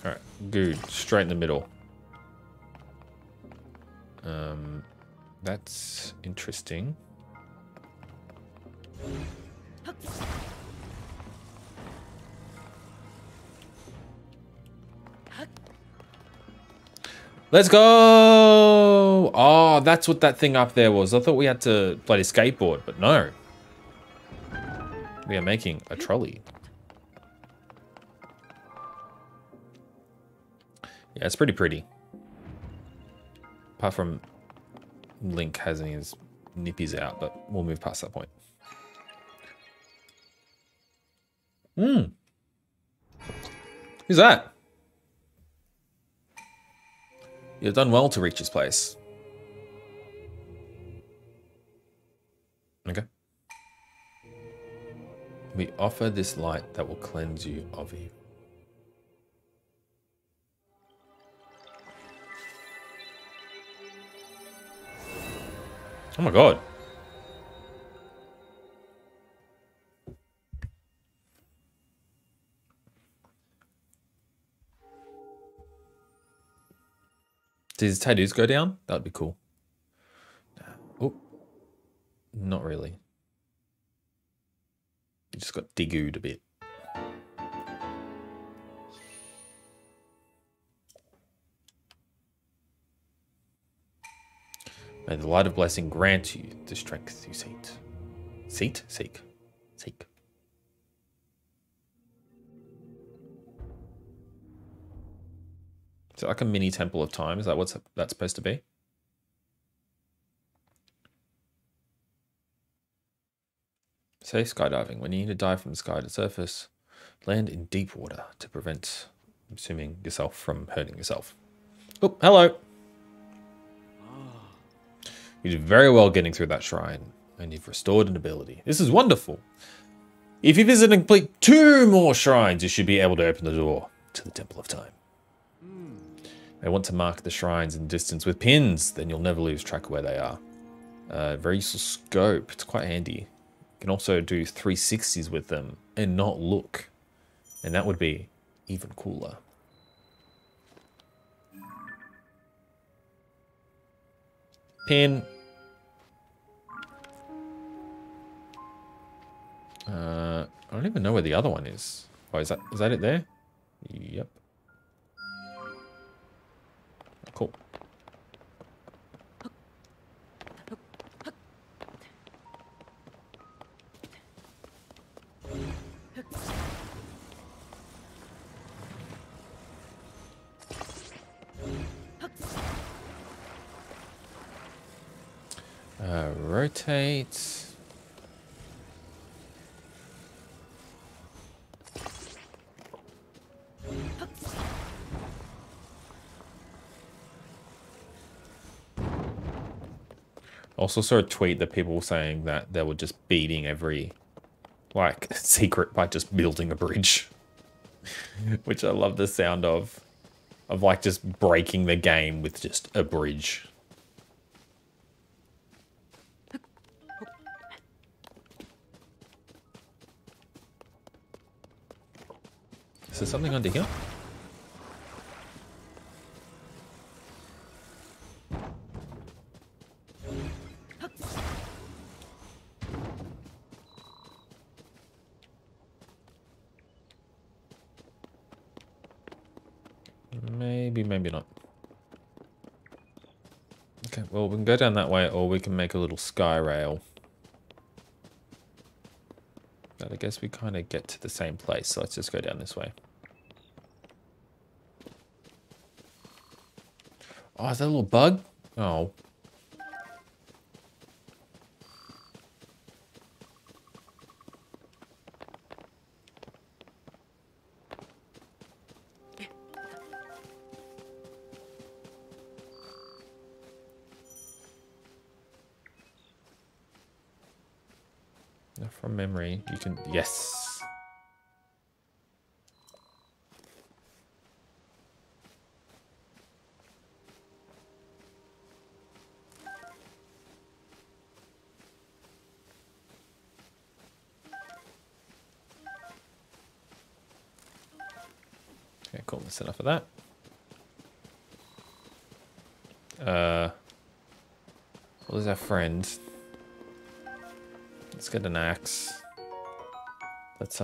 All right. Good. Straight in the middle. That's interesting. Let's go! Oh, that's what that thing up there was. I thought we had to bloody skateboard, but no. We are making a trolley. Yeah, it's pretty pretty. Apart from Link hasn't his nippies out, but we'll move past that point. Hmm. Who's that? You've done well to reach this place. Okay. We offer this light that will cleanse you of evil. Oh my god. Did his tattoos go down? That'd be cool. Oh, not really. He just got diggooed a bit. May the light of blessing grant you the strength you seek. Seek. Is it like a mini temple of time? Is that what that's supposed to be? Safe skydiving. When you need to dive from the sky to the surface, land in deep water to prevent consuming yourself from hurting yourself. Oh, hello. You did very well getting through that shrine, and you've restored an ability. This is wonderful. If you visit and complete 2 more shrines, you should be able to open the door to the temple of time. They want to mark the shrines in distance with pins, then you'll never lose track of where they are. Very useful scope. It's quite handy. You can also do 360s with them and not look. And that would be even cooler. Pin. I don't even know where the other one is. Oh, is that it there? Yep. Cool. Rotate. Also saw a tweet that people were saying that they were just beating every, like, secret by just building a bridge. Which I love the sound of. Of, like, just breaking the game with just a bridge. Is there something under here? Maybe not. Okay, well, we can go down that way, or we can make a little sky rail. But I guess we kind of get to the same place, so let's just go down this way. Oh, is that a little bug? Oh. From memory, you can, yes. Okay, cool, that's enough of that. Well, there's our friend. Let's get an axe. Let's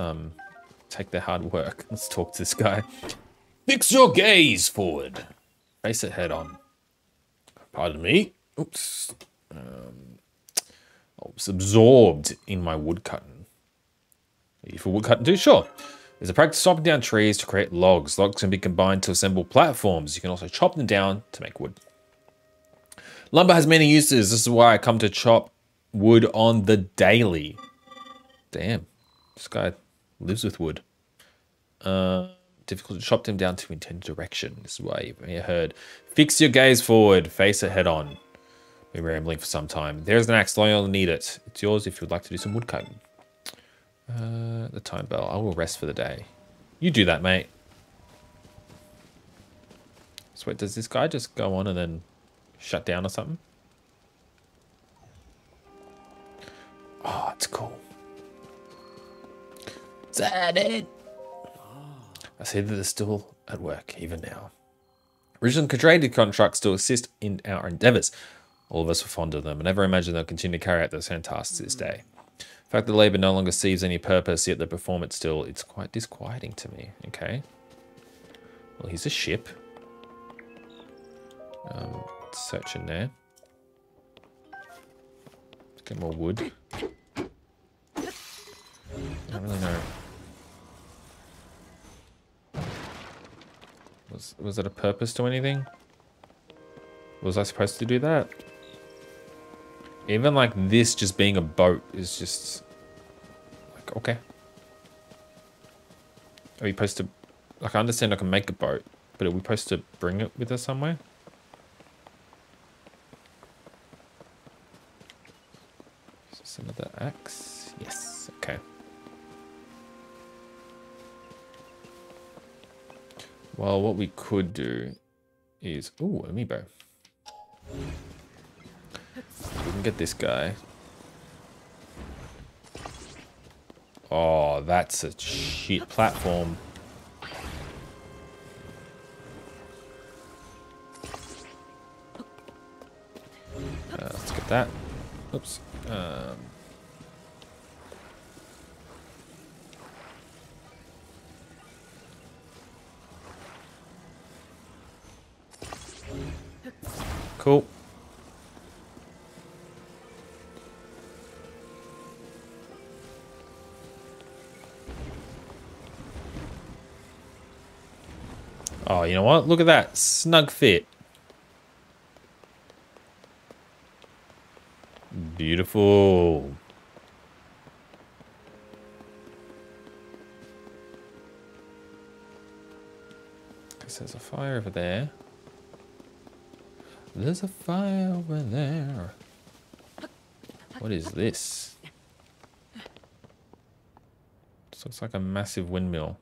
take their hard work. Let's talk to this guy. Fix your gaze forward. Face it head on. Pardon me. Oops. I was absorbed in my woodcutting. Are you for woodcutting too? Sure. There's a practice chopping down trees to create logs. Logs can be combined to assemble platforms. You can also chop them down to make wood. Lumber has many uses. This is why I come to chop wood on the daily. Damn, this guy lives with wood. Difficult to chop them down to intended direction. This is why you heard. Fix your gaze forward, face it head on. Been rambling for some time. There's an axe, you'll need it. It's yours if you'd like to do some woodcutting. The time bell. I will rest for the day. You do that, mate. So wait, does this guy just go on and then shut down or something? Oh, it's cool. Is that it? I see that they're still at work, even now. Original contracted contracts still assist in our endeavors. All of us were fond of them, and never imagined they'll continue to carry out those same tasks this day. The fact that labor no longer serves any purpose, yet they perform it still, it's quite disquieting to me. Okay. Well, here's a ship. Search in there. Let's get more wood. I don't really know. Was it a purpose to anything? Was I supposed to do that? Even like this just being a boat is just like, okay. Are we supposed to, like, I understand I can make a boat, but are we supposed to bring it with us somewhere? Is this another axe? Yes, okay. Well, what we could do is... Ooh, amiibo. We can get this guy. Oh, that's a shit platform. Let's get that. Oops. Cool. Oh, you know what? Look at that. Snug fit. Beautiful. Because there's a fire over there. There's a fire over there. What is this? This looks like a massive windmill.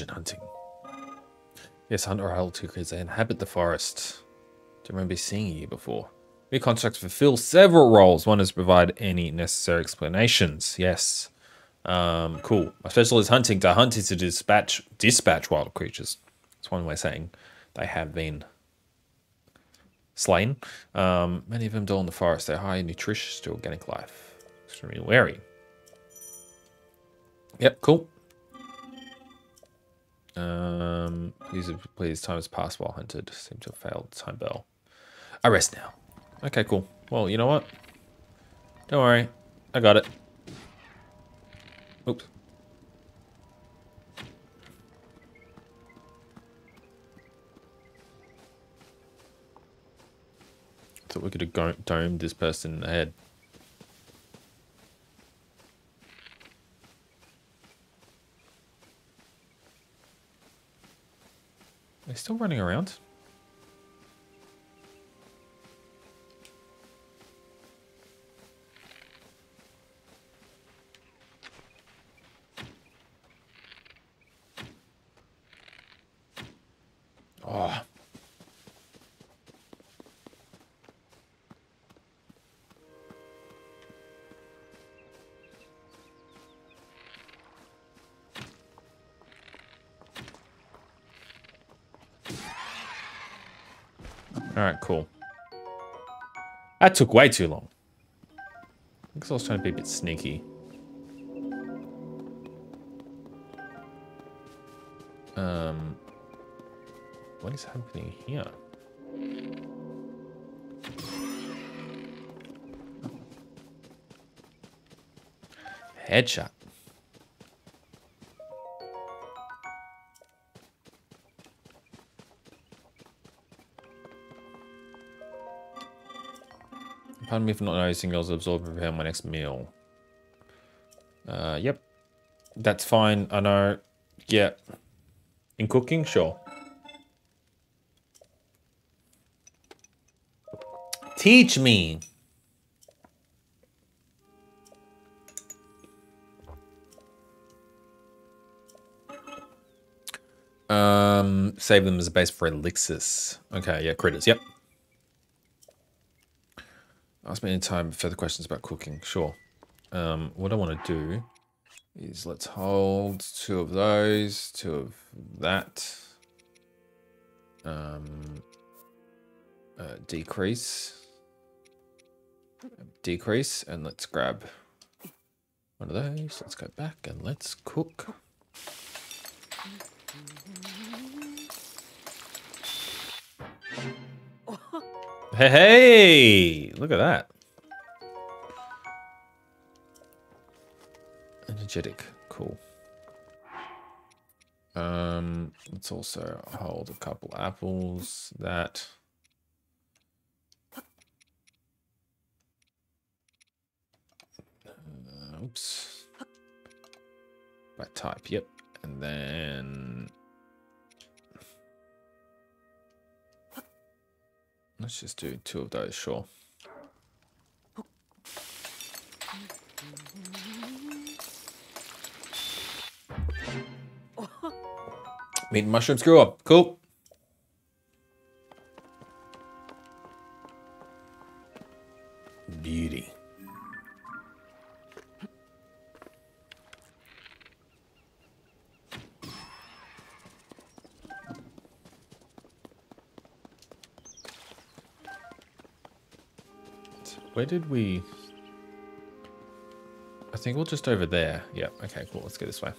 In hunting. Yes, hunt our old because they inhabit the forest. Don't remember seeing you before. We constructs fulfill several roles. One is to provide any necessary explanations. Yes. Cool. My special is hunting. To hunt is to dispatch wild creatures. That's one way of saying they have been slain. Many of them dwell in the forest. They're highly nutritious to organic life. Extremely wary. Yep, cool. Please, time has passed while hunted. Seem to have failed. Time bell. I rest now. Okay, cool. Well, you know what? Don't worry. I got it. Oops. So we could have domed this person in the head. They're still running around. Oh. Alright, cool. That took way too long. I guess I was trying to be a bit sneaky. What is happening here? Headshot. Pardon me for not noticing I was absorbed in preparing my next meal. Yep. That's fine, I know. Yeah. In cooking? Sure. Teach me! Save them as a base for elixirs. Okay, yeah, critters, yep. Ask me any time further questions about cooking. Sure. What I want to do is let's hold two of those, two of that. Decrease, and let's grab one of those. Let's go back and let's cook. Hey, look at that. Energetic, cool. Let's also hold a couple apples, that. Oops. By type, yep. And then let's just do two of those, sure. Meat and mushrooms grew up. Cool. Beauty. Where did we? I think we're just over there. Yeah, okay, cool. Let's go this way.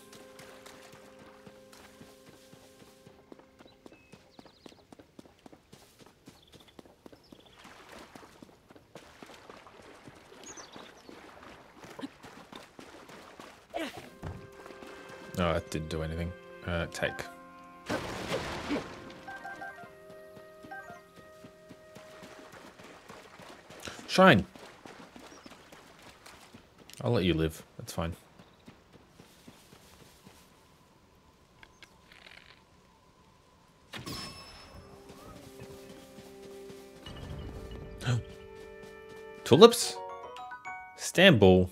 No, that didn't do anything. Take. Shine. I'll let you live. That's fine. Tulips? Istanbul.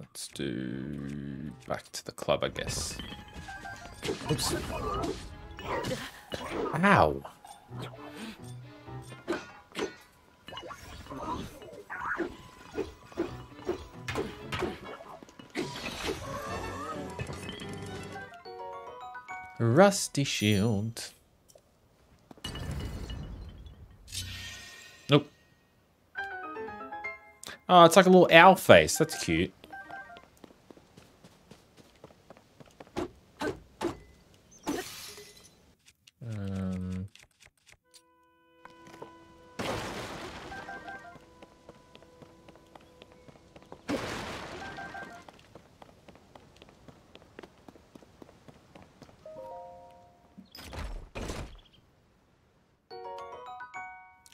Let's do back to the club, I guess. Oops. Ow. Rusty shield. Nope. Oh, it's like a little owl face. That's cute.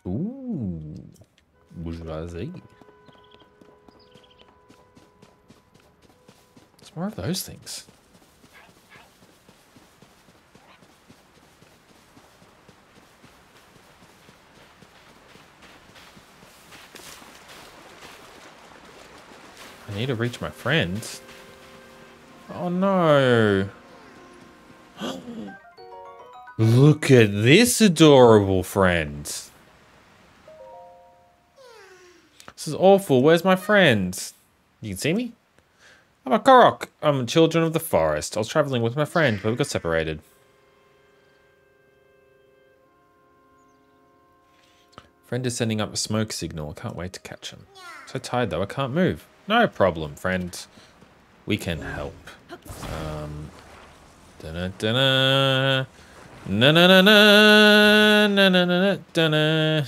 Ooh, bourgeoisie. It's more of those things. I need to reach my friends. Oh no. Look at this adorable friend. This is awful. Where's my friends? You can see me? I'm a Korok. I'm children of the forest. I was traveling with my friend, but we got separated. Friend is sending up a smoke signal. I can't wait to catch him. So tired though, I can't move. No problem, friend. We can help. Da-na-da-na. Na-na-na-na. Na-na-na-na-na.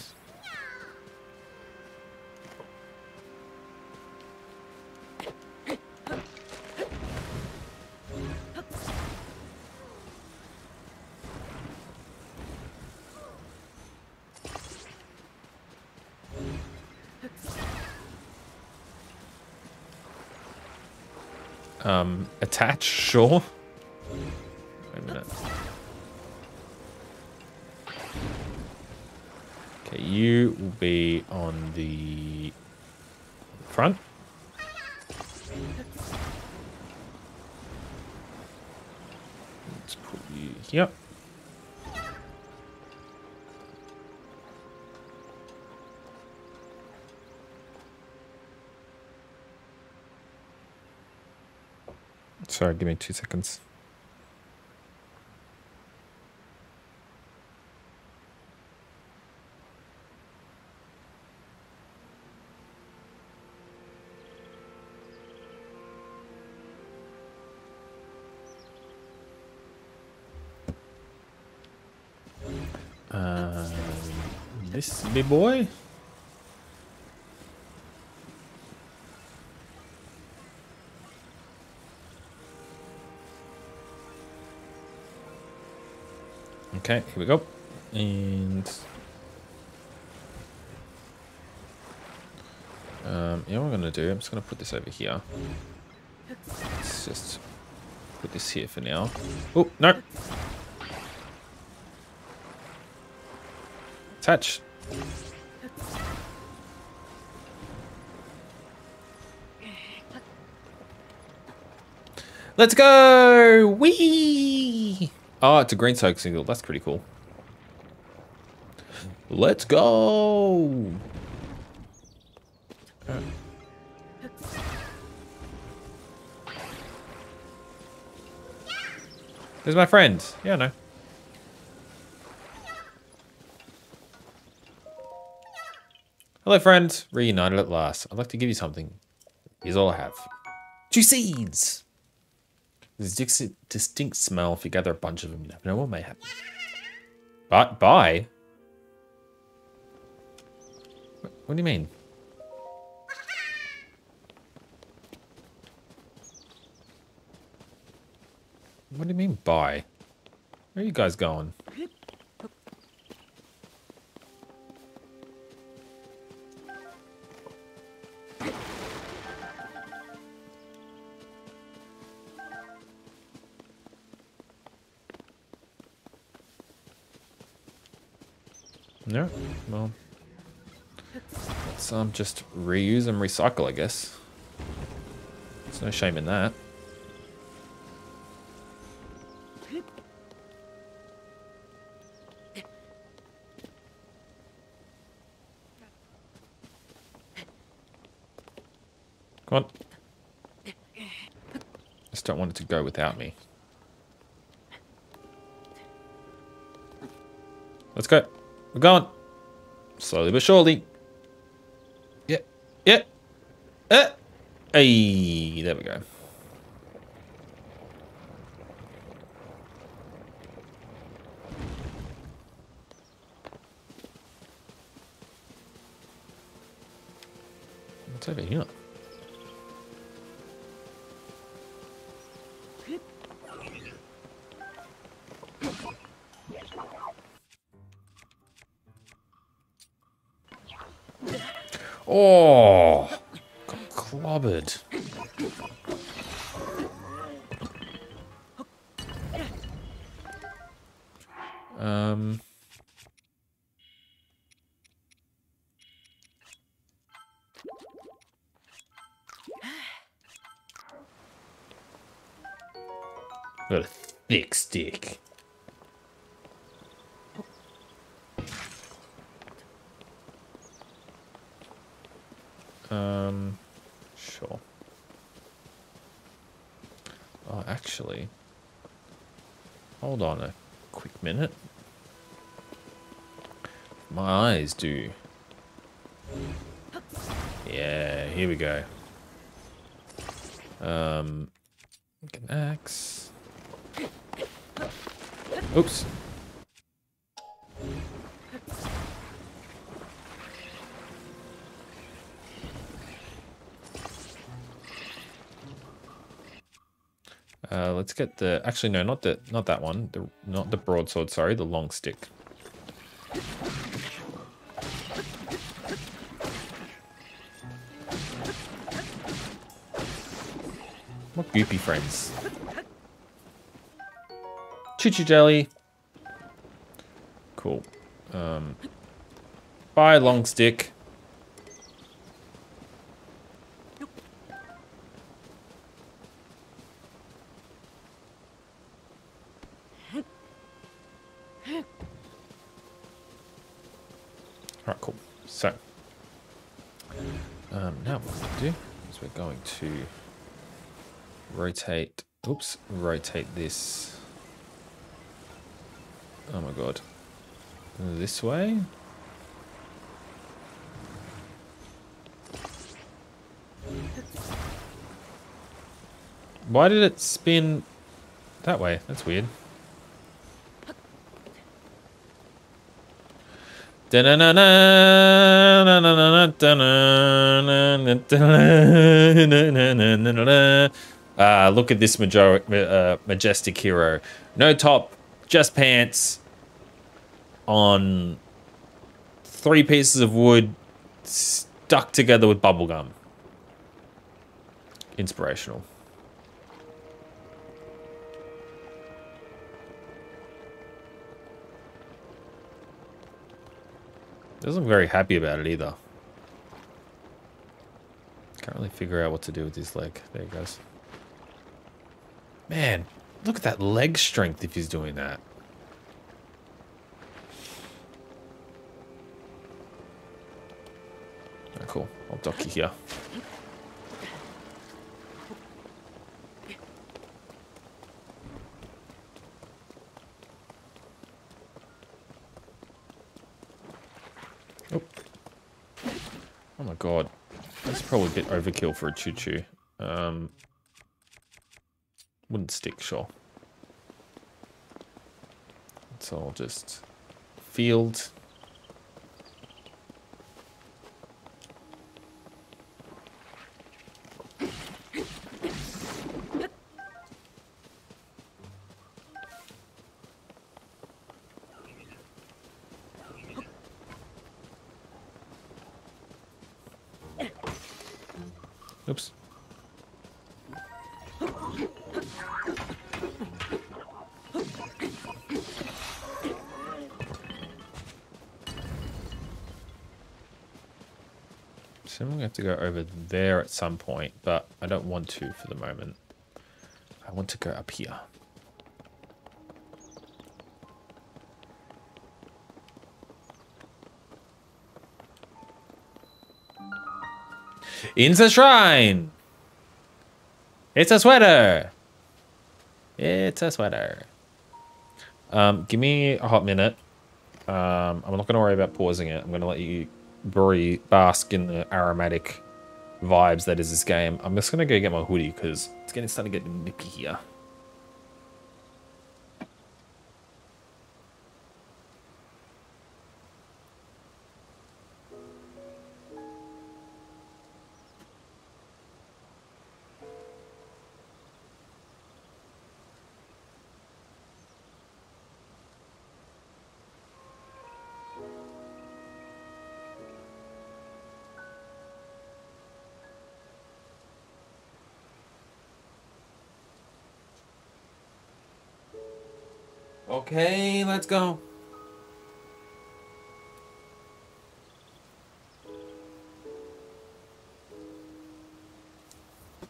Attach, sure. Wait a minute. Okay, you will be on the front. Let's put you here. Sorry, give me 2 seconds. This big boy? Okay, here we go. And yeah, what I'm gonna do, I'm just gonna put this over here. Let's just put this here for now. Oh no! Attach. Let's go! Whee! Oh, it's a green soak signal. That's pretty cool. Let's go! Right. There's my friend. Yeah, I know. Hello, friend. Reunited at last. I'd like to give you something. Here's all I have. 2 seeds! There's a distinct smell if you gather a bunch of them. You never know what may happen. But, bye. What do you mean? What do you mean, bye? Where are you guys going? No, well, let's just reuse and recycle, I guess. There's no shame in that. Come on. I just don't want it to go without me. Let's go. We're going. Slowly but surely. Yeah. Yeah. Hey, there we go. What's over here? Oh, got clobbered. Got a thick stick. Sure. Oh, actually, hold on a quick minute. My eyes do. Yeah, here we go. Get an axe. Oops. Let's get the, actually no, not that one, not the broadsword, sorry, the long stick. What goopy friends. Choo choo jelly. Cool. Bye, long stick. To rotate, oops, rotate this, oh my god, this way? Why did it spin that way? That's weird. Look at this majestic hero. No top, just pants, on 3 pieces of wood stuck together with bubblegum. Inspirational. Doesn't very happy about it either. Can't really figure out what to do with this leg. There he goes. Man, look at that leg strength if he's doing that. Oh, cool. I'll dock you here. Oh my god, that's probably a bit overkill for a choo-choo. Wouldn't stick, sure. So I'll just field. Oops. So I'm going to have to go over there at some point, but I don't want to for the moment. I want to go up here. It's a shrine. It's a sweater. It's a sweater. Give me a hot minute. I'm not going to worry about pausing it. I'm going to let you breathe, bask in the aromatic vibes that is this game. I'm just going to go get my hoodie because it's getting starting to get nippy here. Okay, let's go.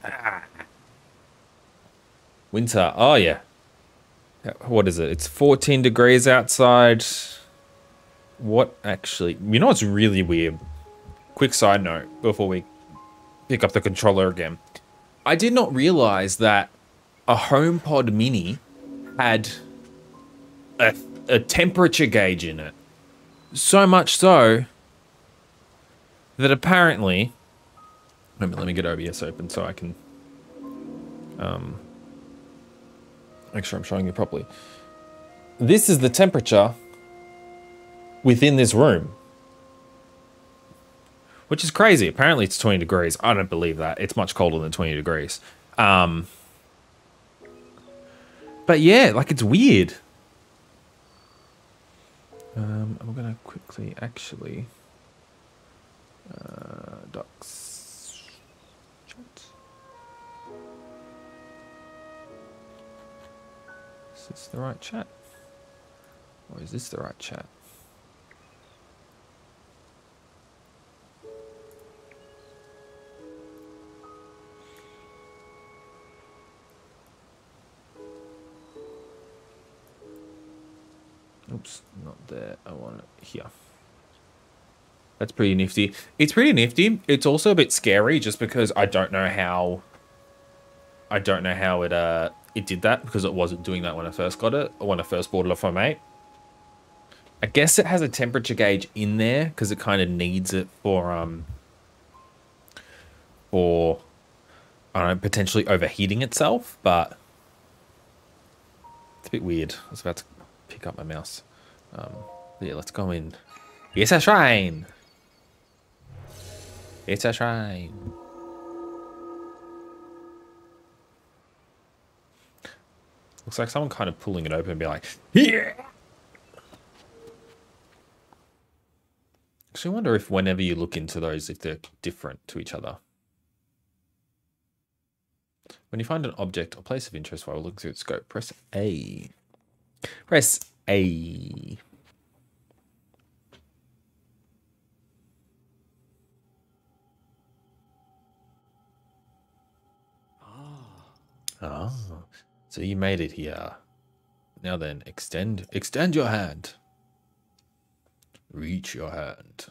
Ah. Winter. Oh, yeah. What is it? It's 14 degrees outside. What actually... You know what's really weird? Quick side note before we pick up the controller again. I did not realize that a HomePod Mini had... A temperature gauge in it, so much so that apparently, let me get OBS open so I can make sure I'm showing you properly. This is the temperature within this room, which is crazy. Apparently it's 20 degrees. I don't believe that. It's much colder than 20 degrees. But yeah, like it's weird. I'm going to quickly, actually, docs chat. Is this the right chat? Or is this the right chat? Oops, not there. I want it here. That's pretty nifty. It's pretty nifty. It's also a bit scary just because I don't know how it did that, because it wasn't doing that when I first got it, or when I first bought it off my mate. I guess it has a temperature gauge in there because it kind of needs it for I don't know, potentially overheating itself, but it's a bit weird. I was about to pick up my mouse. Yeah, let's go in. It's a shrine. It's a shrine. Looks like someone kind of pulling it open and be like, yeah. actually wonder if whenever you look into those, if they're different to each other. When you find an object or place of interest while looking through its scope, press A. Press A. Ah, so you made it here. Now then, extend your hand. Reach your hand.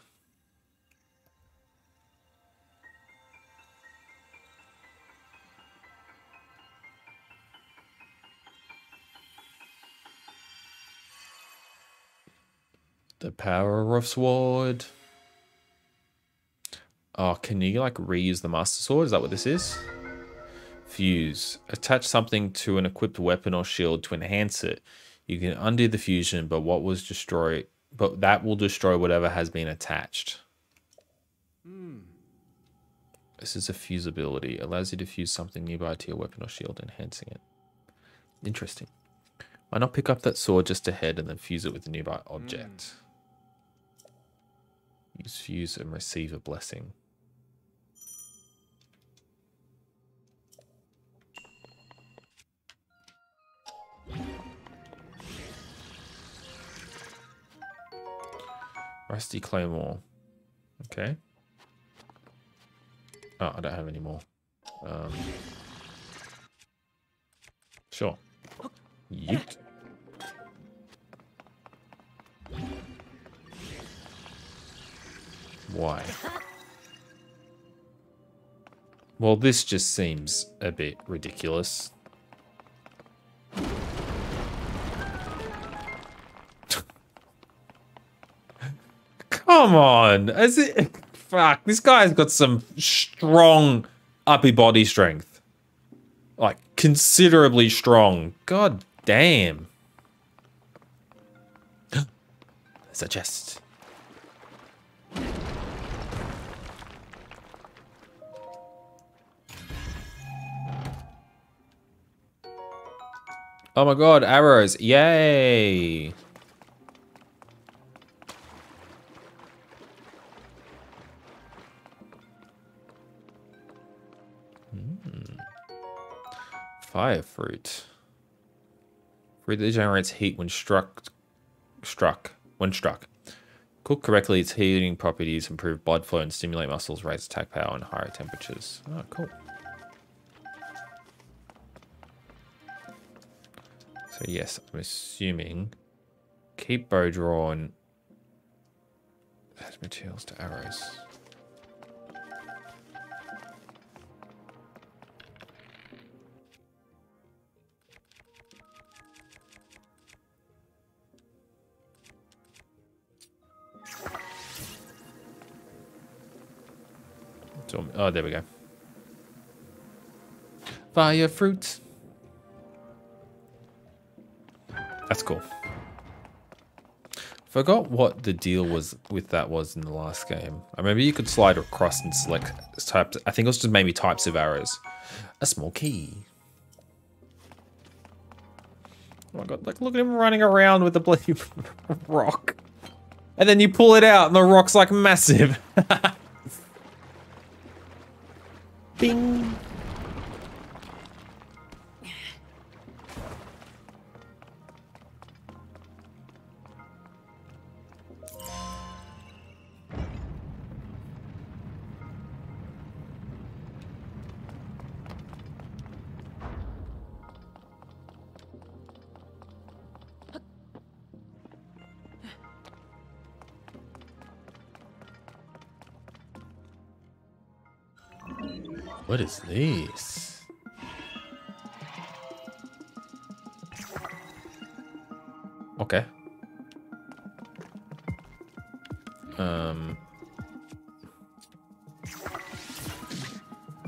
The power of sword. Oh, can you like reuse the Master Sword? Is that what this is? Fuse. Attach something to an equipped weapon or shield to enhance it. You can undo the fusion, but what was destroyed, but that will destroy whatever has been attached. This is a fuse ability. Allows you to fuse something nearby to your weapon or shield, enhancing it. Interesting. Why not pick up that sword just ahead and then fuse it with a nearby object? Use fuse and receive a blessing. Rusty Claymore. Okay. Oh, I don't have any more. Sure. Yeet. Why? Well, this just seems a bit ridiculous. Come on, is it? Fuck, this guy's got some strong upper body strength, like considerably strong. God damn. There's a chest. Oh my God, arrows! Yay! Fire fruit. Fruit that generates heat when struck. Cooked correctly, its heating properties improve blood flow and stimulate muscles, raise attack power and higher temperatures. Oh, cool. So yes, I'm assuming keep bow drawn. Add materials to arrows. Oh, there we go. Fire fruit. That's cool. Forgot what the deal was with that was in the last game. I remember you could slide across and select types. I think it was just maybe types of arrows. A small key. Oh my God, like look at him running around with a bloody rock. And then you pull it out and the rock's like massive. Bing. What is this? Okay.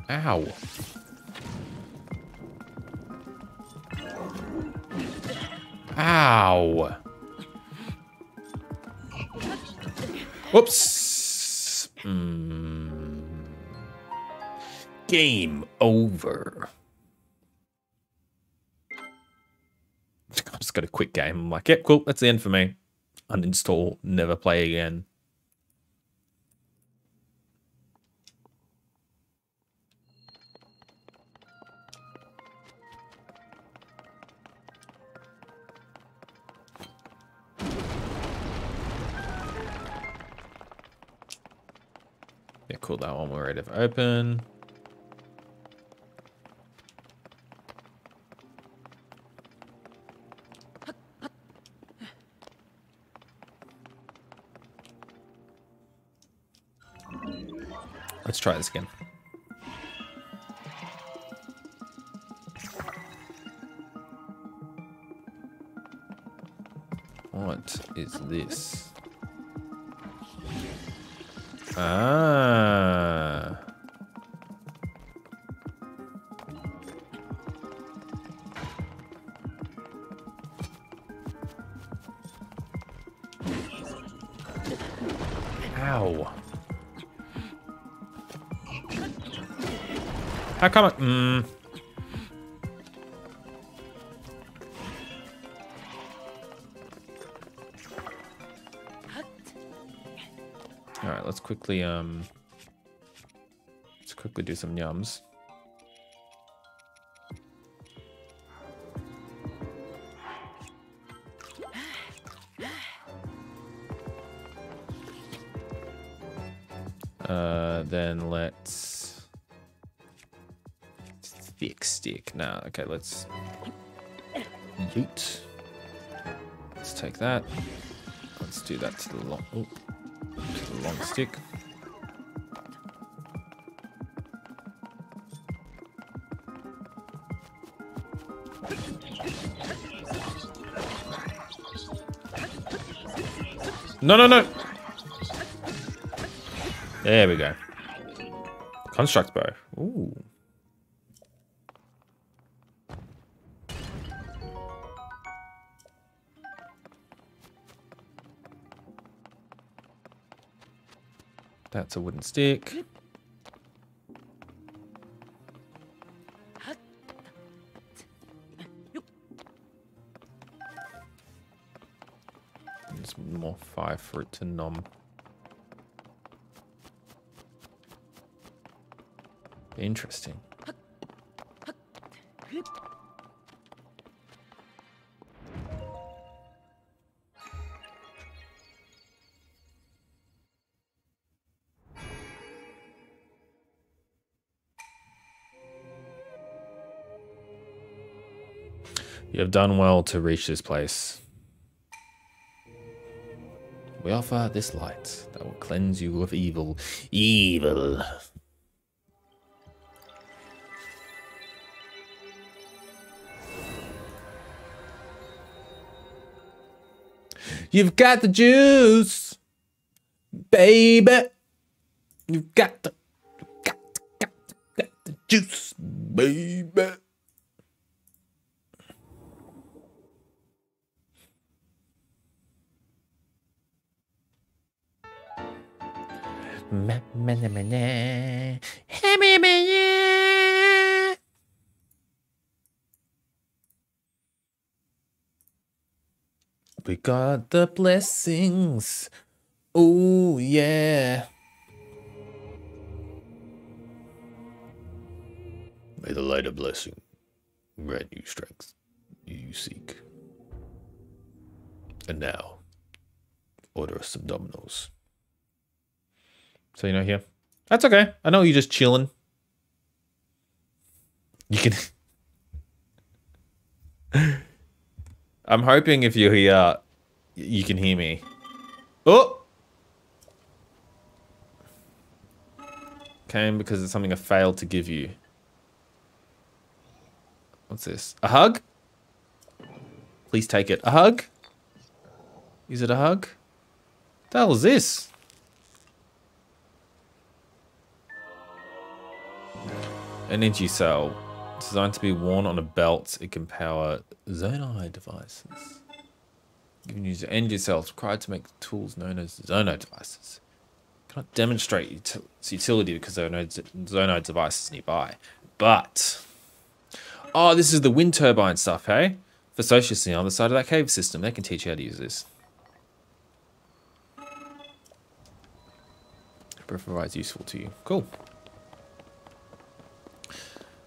Ow. Ow. Whoops. Game over. I just got a quick game. I'm like, yep, cool. That's the end for me. Uninstall, never play again. cool, that one we're ready to open. Let's try this again. What is this? Ah. Ow. How come I... Alright, let's quickly do some yums. Then let's thick stick. Nah, okay, let's loot. Let's take that. Let's do that to the long. Ooh. Long stick. No, no, no. There we go. Construct bow. Ooh. That's a wooden stick. There's more fire for it to nom. Interesting. You have done well to reach this place. We offer this light that will cleanse you of evil. Evil. You've got the juice, baby. You've got the, got the juice, baby. We got the blessings. Oh yeah. May the light of blessing grant you strength you seek. And now, order us some dominoes. So you're not here. That's okay. I know you're just chilling. You can. I'm hoping if you're here, you can hear me. Oh! Came because it's something I failed to give you. What's this? A hug? Please take it. A hug? Is it a hug? What the hell is this? Energy cell. Designed to be worn on a belt, it can power Zonai devices. You can use energy cells required to make tools known as Zonai devices. I cannot demonstrate its utility because there are no Zonai devices nearby. But... oh, this is the wind turbine stuff, hey? For socialists on the other side of that cave system, they can teach you how to use this. It provides useful to you. Cool.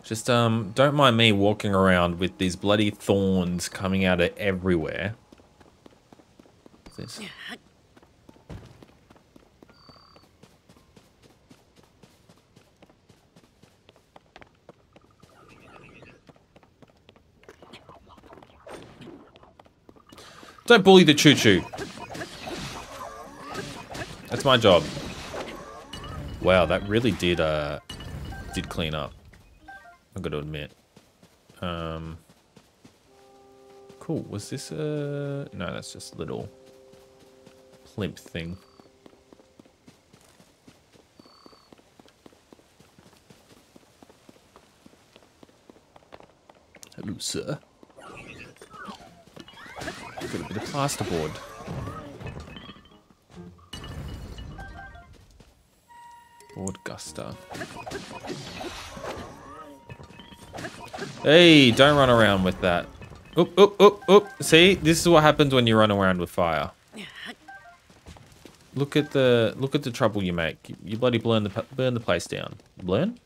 Just don't mind me walking around with these bloody thorns coming out of everywhere. What's this? Don't bully the choo-choo. That's my job. Wow, that really did clean up. I've got to admit. Cool. Was this a... No, that's just a little plimp thing. Hello, sir. I've got a bit of plasterboard. Board guster. Hey, don't run around with that. Oop, oop, oop, oop. See, this is what happens when you run around with fire. Look at the trouble you make. You bloody burn the place down. Burn.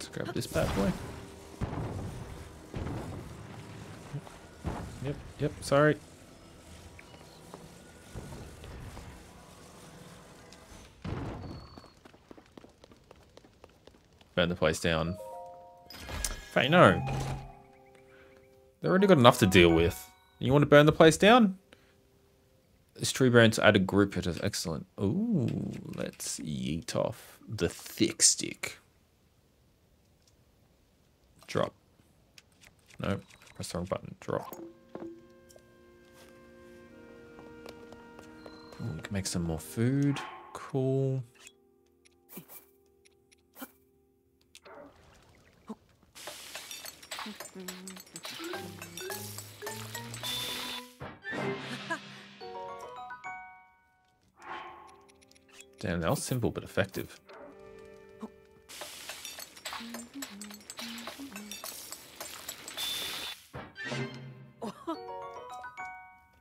Let's grab this bad boy. Yep, sorry. Burn the place down. Hey, no. They've already got enough to deal with. You want to burn the place down? This tree branch add a group hit is excellent. Ooh, let's yeet off the thick stick. Drop. No, press the wrong button. Drop. Ooh, we can make some more food. Cool. Damn, that was simple but effective.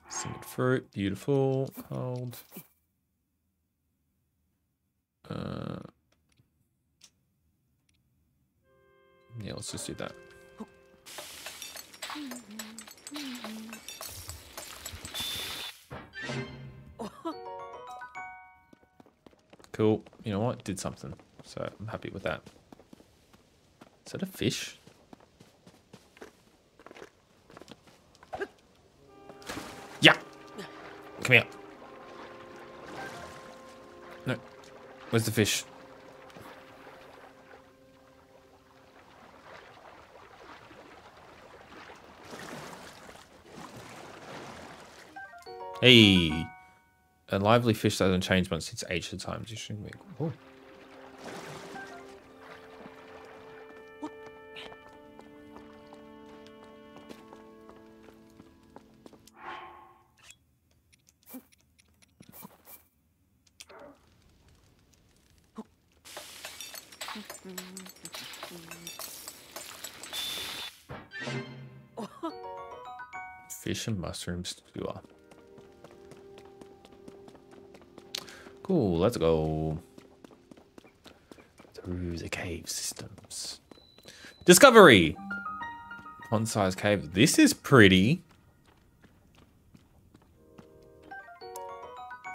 Seed fruit, beautiful. Cold. Yeah, let's just do that. Cool. You know what? Did something. So I'm happy with that. Is that a fish? Yeah. Come here. No. Where's the fish? Hey. A lively fish that hasn't changed once since ancient times. You shouldn't be. Oh. Fish and mushrooms skewer. Cool, let's go through the cave systems. Discovery! Pond-sized cave. This is pretty.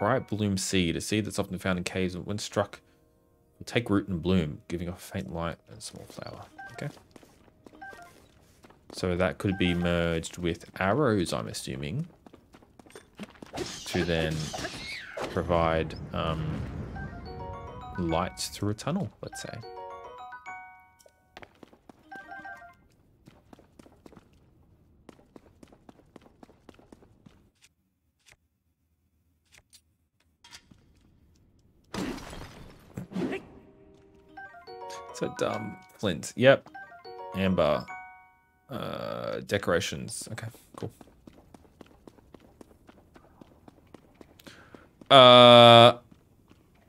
Bright bloom seed, a seed that's often found in caves and when struck, will take root and bloom, giving off a faint light and small flower. Okay. So that could be merged with arrows, I'm assuming, to then provide lights through a tunnel, let's say. It's a dumb flint. Yep. Amber. Decorations. Okay, cool.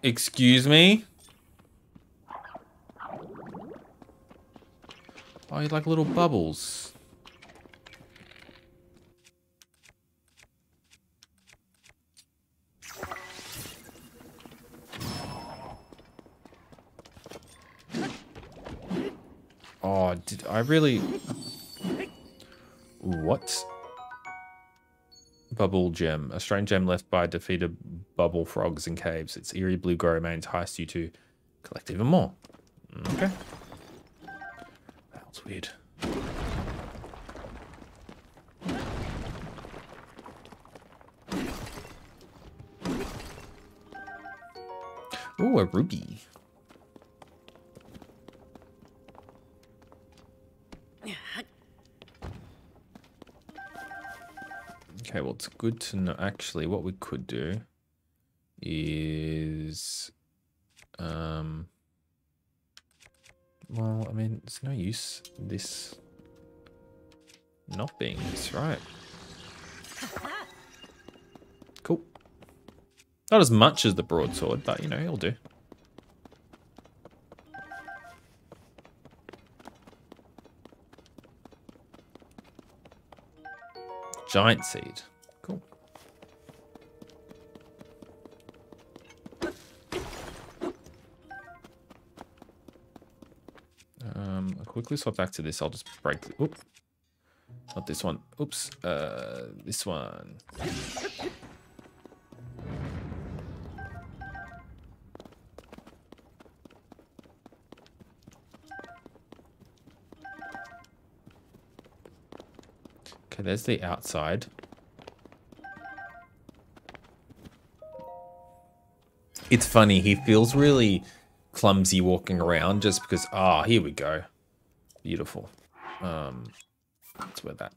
Excuse me? Oh, you like little bubbles. Oh, did I really... What? Bubble gem. A strange gem left by defeated bubble frogs in caves. Its eerie blue glow remains highest due to collect even more. Okay. That's weird. Ooh, a ruby. Okay, well, it's good to know. Actually, what we could do is, well, I mean, it's no use this not being this, right? Cool. Not as much as the broadsword, but, you know, it'll do. Giant seed. Cool. I'll quickly swap back to this. I'll just break. Oop. Not this one. Oops. This one. There's the outside. It's funny, he feels really clumsy walking around just because, ah, here we go. Beautiful. That's where that.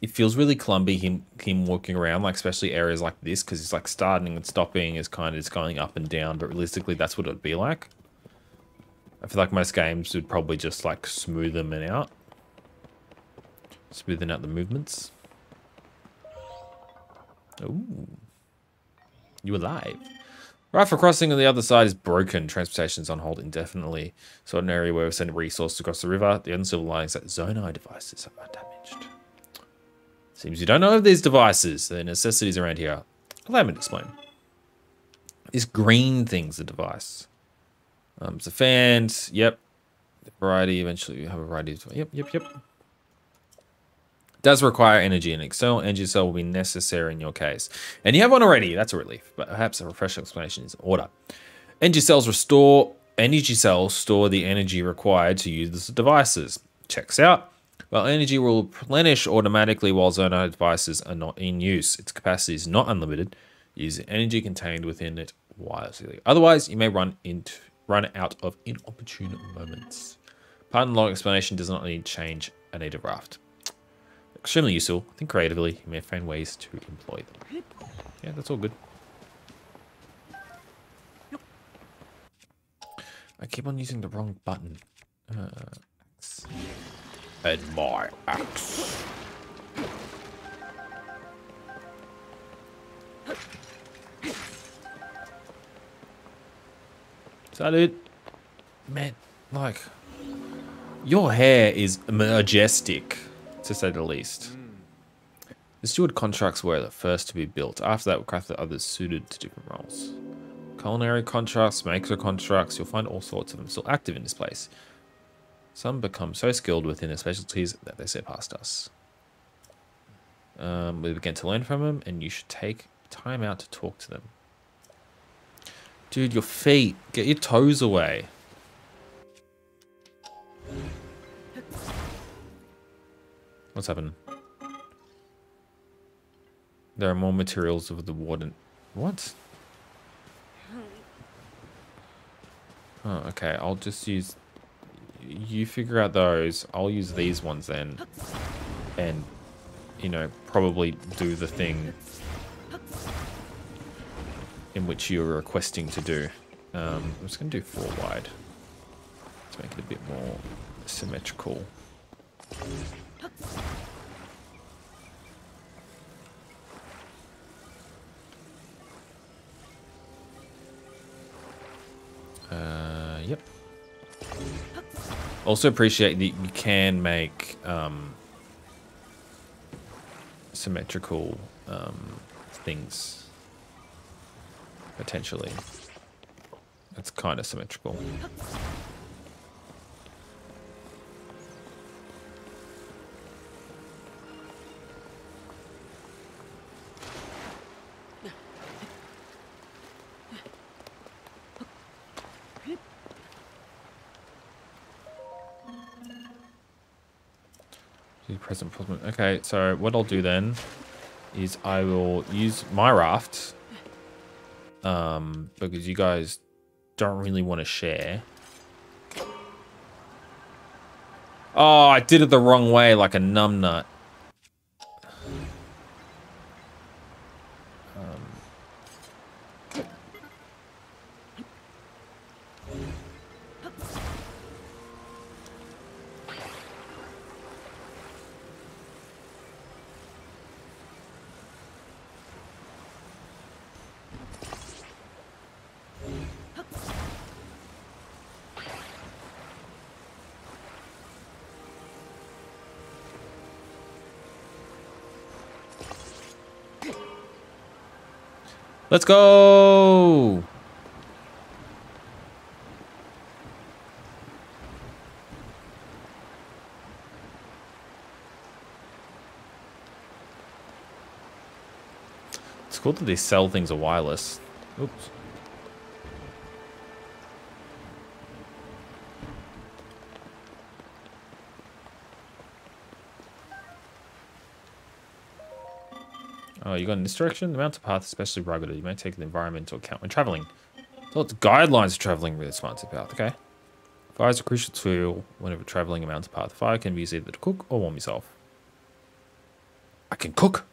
It feels really clumsy, him walking around, like especially areas like this, because he's like starting and stopping, is kind of just going up and down, but realistically that's what it'd be like. I feel like most games would probably just like smooth them out. Smoothing out the movements. Ooh. You alive. Right for crossing on the other side is broken. Transportation's on hold indefinitely. So an area where we're sending resources across the river. The uncivilized Zonai devices are undamaged. Seems you don't know of these devices. Their necessities around here. Allow me to explain. This green thing's a device. It's a fan. Yep. Variety. Eventually you have a variety of... Yep. Does require energy, and an external energy cell will be necessary in your case. And you have one already, that's a relief, but perhaps a refreshing explanation is in order. Energy cells store the energy required to use the devices. Checks out. Well, energy will replenish automatically while Zonai devices are not in use. Its capacity is not unlimited. Use the energy contained within it wisely. Otherwise, you may run out of inopportune moments. Pardon the long explanation, does not need change. I need a raft. Extremely useful. Think creatively. You may find ways to employ them. Yeah, that's all good. I keep on using the wrong button. And my axe. Salute. Man, like, your hair is majestic, to say the least. The steward contracts were the first to be built. After that, we crafted others suited to different roles. Culinary contracts, maker contracts, you'll find all sorts of them still active in this place. Some become so skilled within their specialties that they surpassed us. We began to learn from them, and you should take time out to talk to them. Dude, your feet. Get your toes away. What's happened? There are more materials of the warden. What? Oh, okay. I'll just use... You figure out those. I'll use these ones then. And, you know, probably do the thing in which you're requesting to do. I'm just going to do 4 wide. Let's make it a bit more symmetrical. Yep. Also appreciate that you can make symmetrical things potentially. It's kind of symmetrical. present improvement. Okay, so what I'll do then is I will use my raft. Because you guys don't really want to share. Oh, I did it the wrong way like a numbnut. Let's go. It's cool that they sell things are wireless. Oops. Oh, you gone in this direction? The mountain path is especially rugged. You may take the environment into account when traveling. So it's guidelines for traveling with this mountain path, okay? Fire is a crucial tool whenever traveling a mountain path. Fire can be used either to cook or warm yourself. I can cook!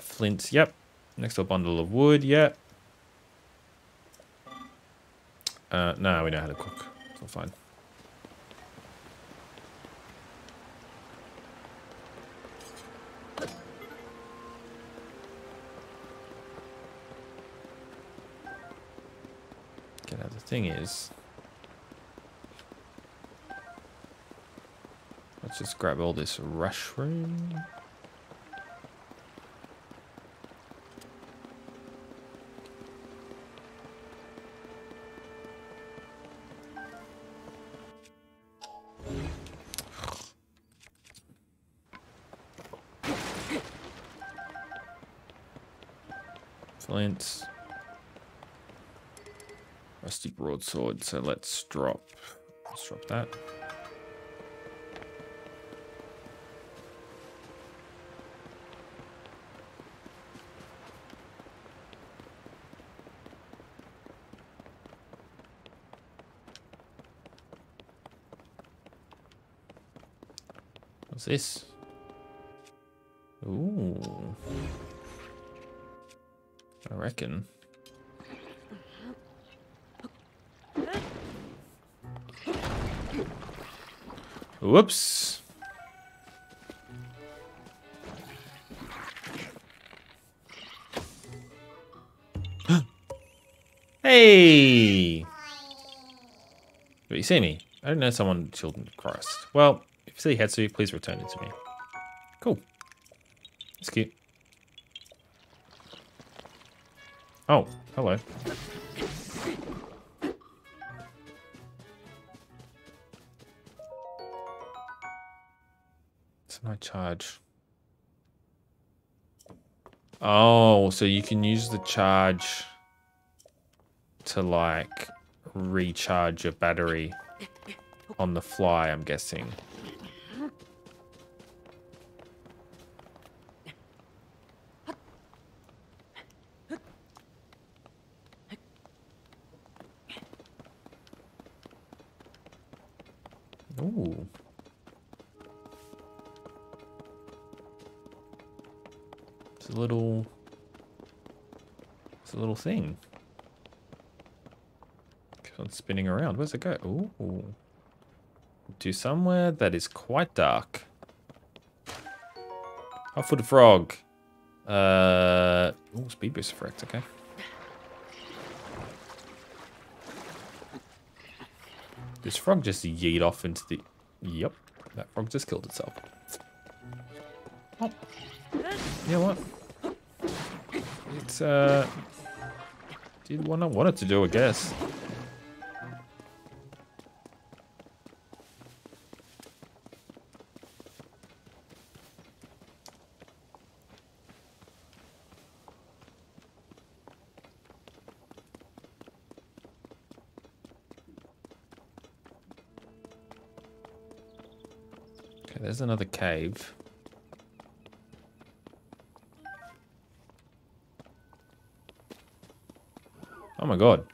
Flint, yep. Next up, bundle of wood, yep. No, we know how to cook. It's all fine. Now the thing is, let's just grab all this mushroom. Flint. Rusty broadsword, so let's drop that. What's this? Ooh. I reckon. Whoops. Hey! But you see me. I don't know someone children crossed. Well, if you see Hetsu, please return it to me. Cool. That's cute. Oh, hello. I charge. Oh, so you can use the charge to like recharge your battery on the fly, I'm guessing. Ooh. It's a little thing. It's spinning around. Where's it go? Ooh. To somewhere that is quite dark. Hot-footed frog. Ooh, speed boost effect, okay. This frog just yeet off into the... Yep. That frog just killed itself. Oh. You know what? It's, did what I wanted to do, I guess. Okay, there's another cave. Oh my god.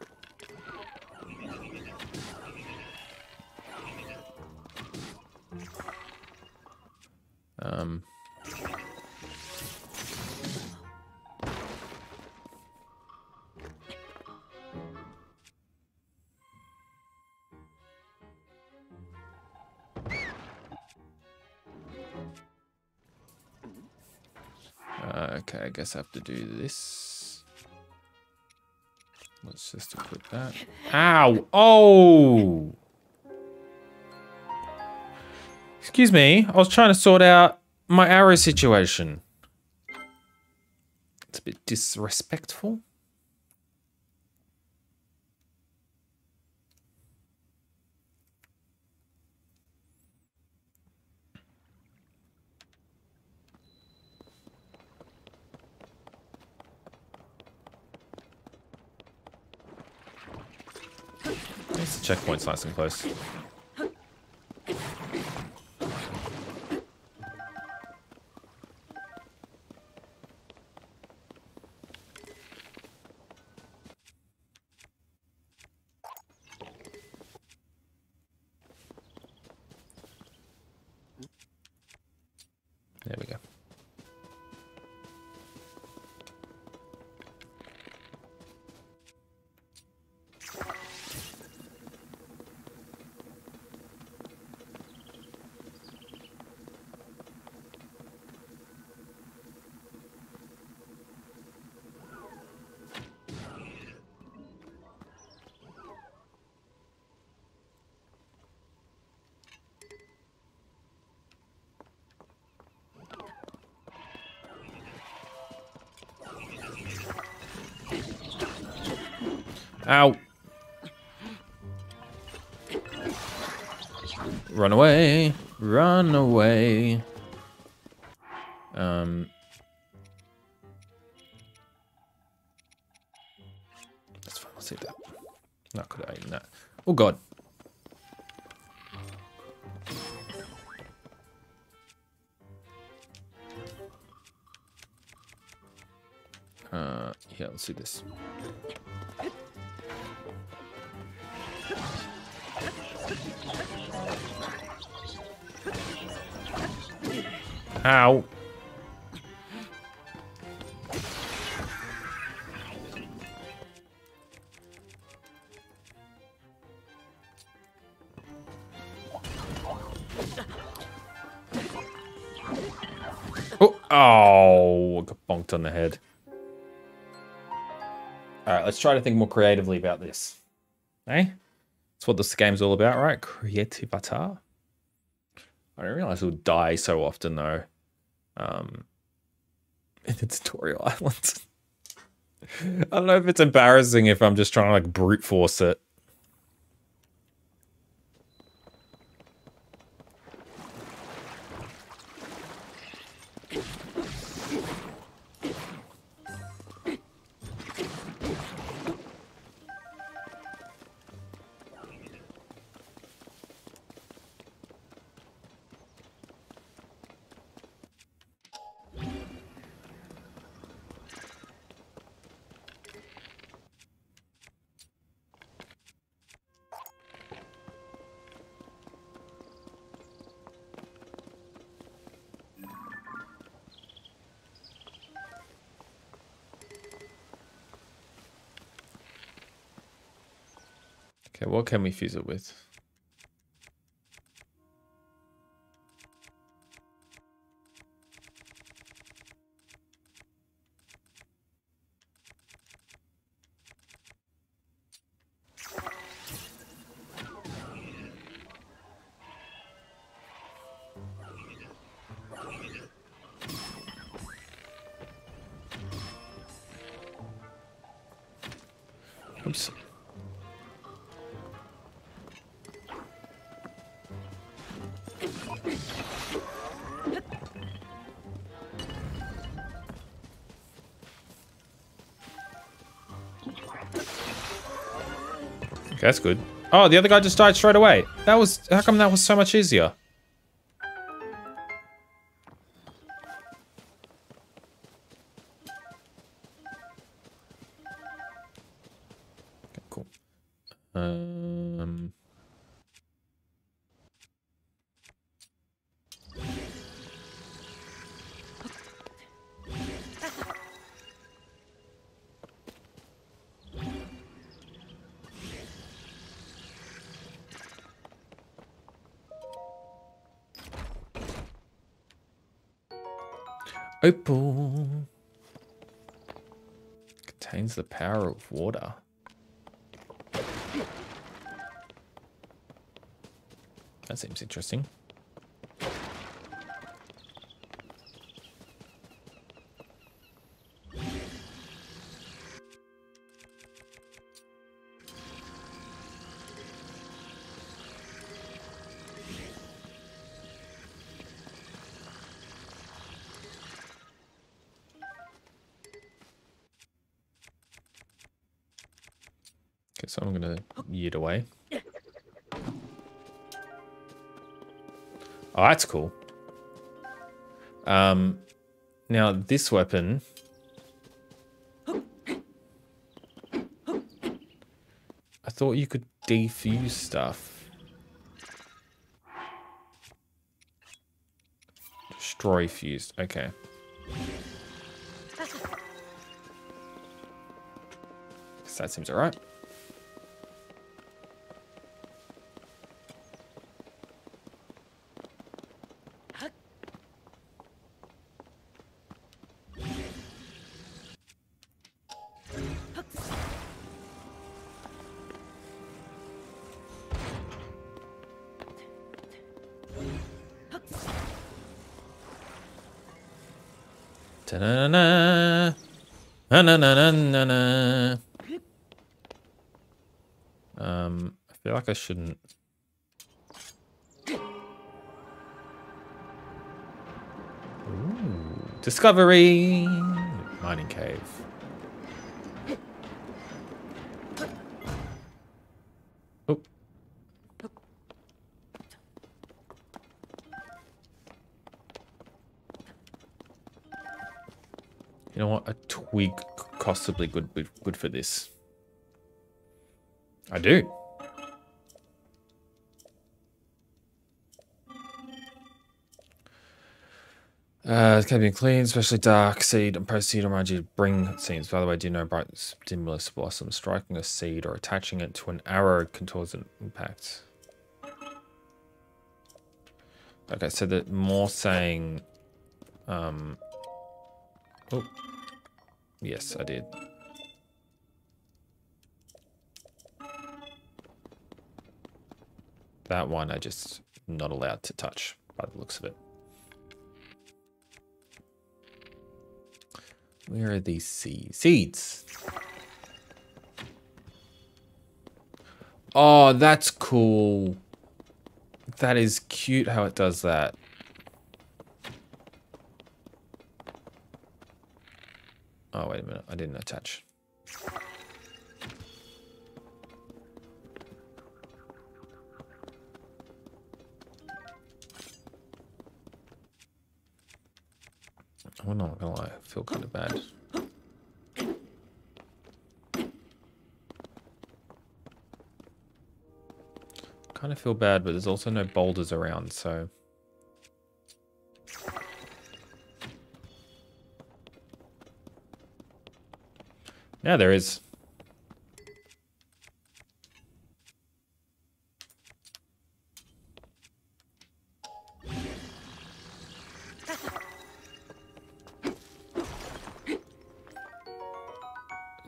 Okay, I guess I have to do this. Let's just equip that. Ow! Oh! Excuse me, I was trying to sort out my arrow situation. It's a bit disrespectful. Checkpoint's nice and close. There we go. Ow. Run away. Run away. That's fine, I'll save that. No, could I eat that? Oh god. Yeah, let's do this. Ow. Oh, oh, I got bonked on the head. All right, let's try to think more creatively about this. Eh? That's what this game's all about, right? Creativata. I didn't realize it would die so often, though. In the tutorial islands. I don't know if it's embarrassing if I'm just trying to like brute force it. Okay, what can we fuse it with? Oops. Okay, that's good. Oh, the other guy just died straight away. That was... How come that was so much easier? Opal contains the power of water. That seems interesting. Okay, so I'm gonna yeet away. Oh, that's cool. Now this weapon I thought you could defuse stuff. Destroy fused, okay. Guess that seems alright. Na-na-na-na-na-na. I feel like I shouldn't. Ooh. Discovery! Mining cave. Oh. You know what? A twig possibly good for this. I do. It can be clean, especially dark seed and post seed around you to bring seeds. By the way, do you know bright stimulus blossom? Striking a seed or attaching it to an arrow contours an impact. Okay, so the more saying oh, yes, I did. That one I just not allowed to touch by the looks of it. Where are these seeds? Oh, that's cool. That is cute how it does that. Oh, wait a minute. I didn't attach. I'm not gonna lie. I feel kind of bad. Kind of feel bad, but there's also no boulders around, so... Yeah, there is.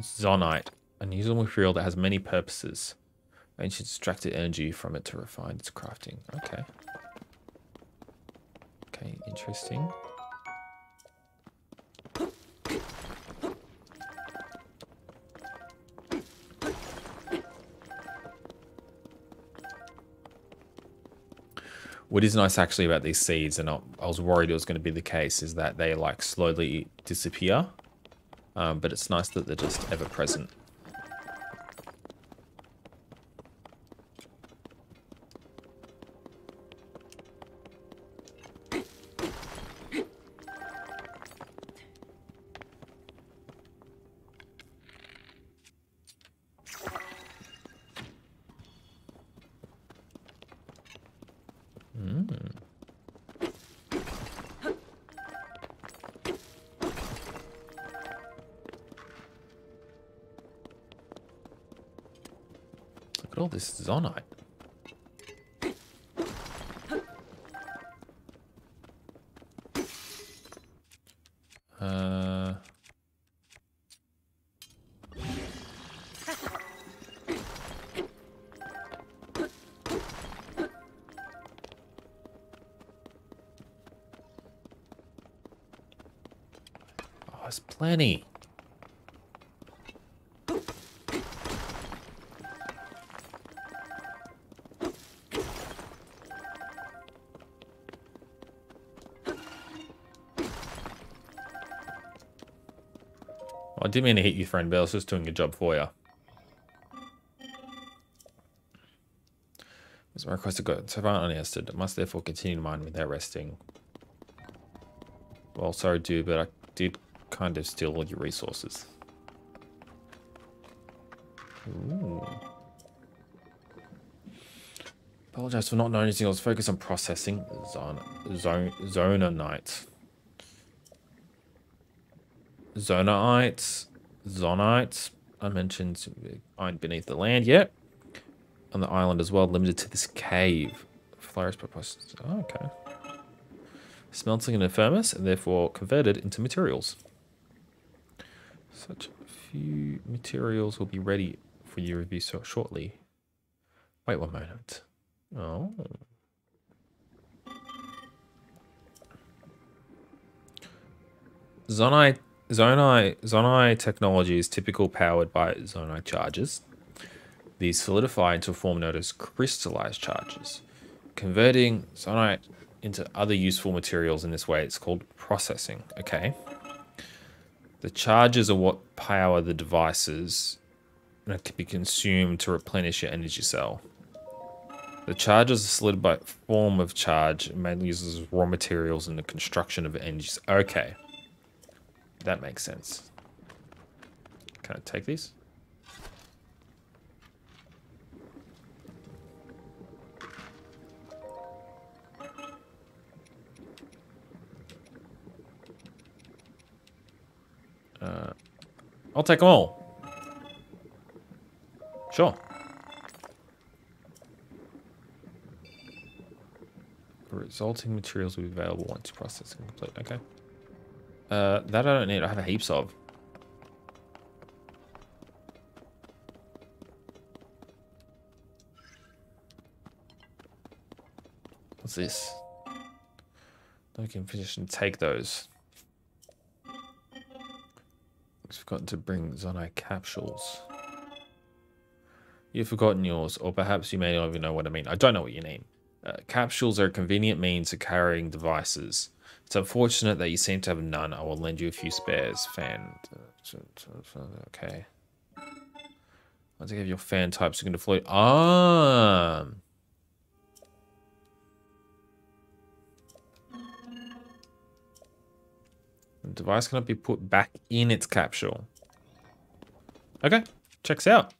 Zonite, an usable material that has many purposes. And should extract energy from it to refine its crafting. Okay. Okay, interesting. What is nice actually about these seeds, and I was worried it was going to be the case, is that they like slowly disappear, but it's nice that they're just ever present. Look at all this Zonai. There's plenty. I didn't mean to hit you, friend, but I was just doing a job for you. As my request got so far unanswered, I must therefore continue mine without resting. Well, sorry, dude, but I did kind of steal all your resources. Ooh. Apologize for not noticing. I was focused on processing Zonite. Zonites. I mentioned iron beneath the land, yep. On the island as well, limited to this cave. Flores proposed. Oh, okay. Smelting an infirmus and therefore converted into materials. Such few materials will be ready for your review so shortly. Wait one moment. Oh. Zonai technology is typical powered by Zonai charges. These solidify into a form known as crystallized charges. Converting Zonai into other useful materials in this way, it's called processing. Okay. The charges are what power the devices and it can be consumed to replenish your energy cell. The charges are solid by form of charge, mainly uses raw materials in the construction of energy. Okay. That makes sense. Can I take these? I'll take them all. Sure. The resulting materials will be available once processing complete. Okay. That I don't need. I have heaps of. What's this? I can finish and take those. I've forgotten to bring Zonai capsules. You've forgotten yours, or perhaps you may not even know what I mean. I don't know what you mean. Capsules are a convenient means of carrying devices. It's unfortunate that you seem to have none. I will lend you a few spares. Fan. Okay. Once I have your fan types, you can deploy. Ah! The device cannot be put back in its capsule. Okay. Checks out.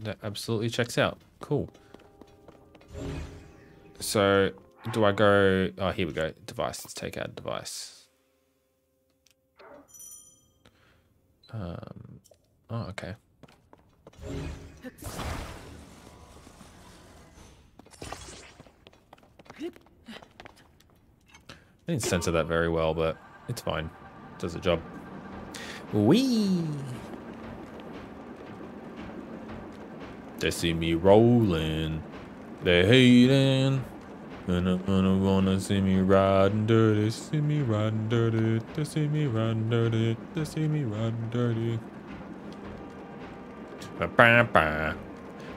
That absolutely checks out. Cool. So, do I go... Oh, here we go. Device. Let's take out device. Oh, okay. I didn't censor that very well, but it's fine. It does the job. Whee! They see me rolling, they hating, and I don't wanna see me riding dirty, see me riding dirty, they see me riding dirty, they see me riding dirty. Ba ba ba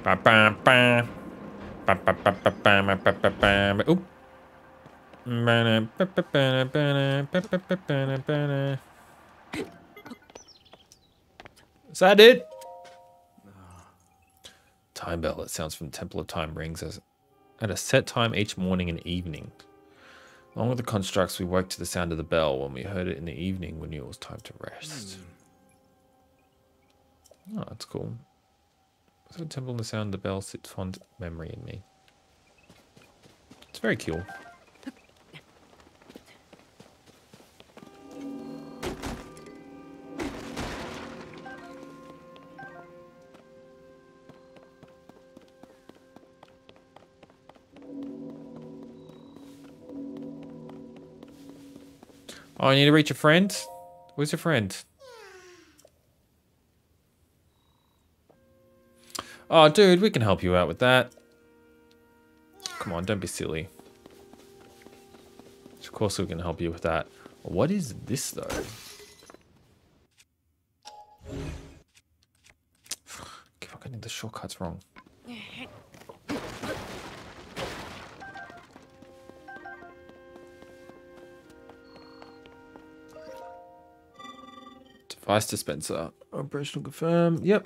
ba ba ba ba ba ba ba ba ba ba ba. Oop. Ba ba ba ba ba ba ba ba ba. Is that it? Time bell. It sounds from the Temple of Time rings at a set time each morning and evening. Along with the constructs, we woke to the sound of the bell. When we heard it in the evening, we knew it was time to rest. Oh, that's cool. So the temple and the sound of the bell sits fond memory in me. It's very cool. Oh, I need to reach a friend? Where's your friend? Oh, dude, we can help you out with that. Come on, don't be silly. Of course we can help you with that. What is this, though? Keep on getting the shortcuts wrong. Device dispenser. Operational confirm. Yep.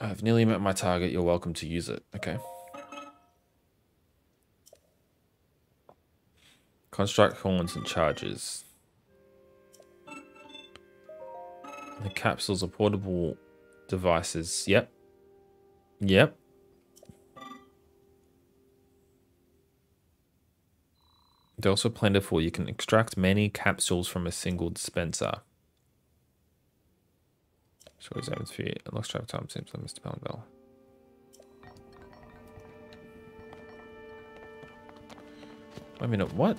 I've nearly met my target. You're welcome to use it. Okay. Construct horns and charges. The capsules are portable devices. Yep. Yep. They're also plentiful. You can extract many capsules from a single dispenser. So he's able to unlock travel time simply, Mr. Poundbell. Wait a minute, what?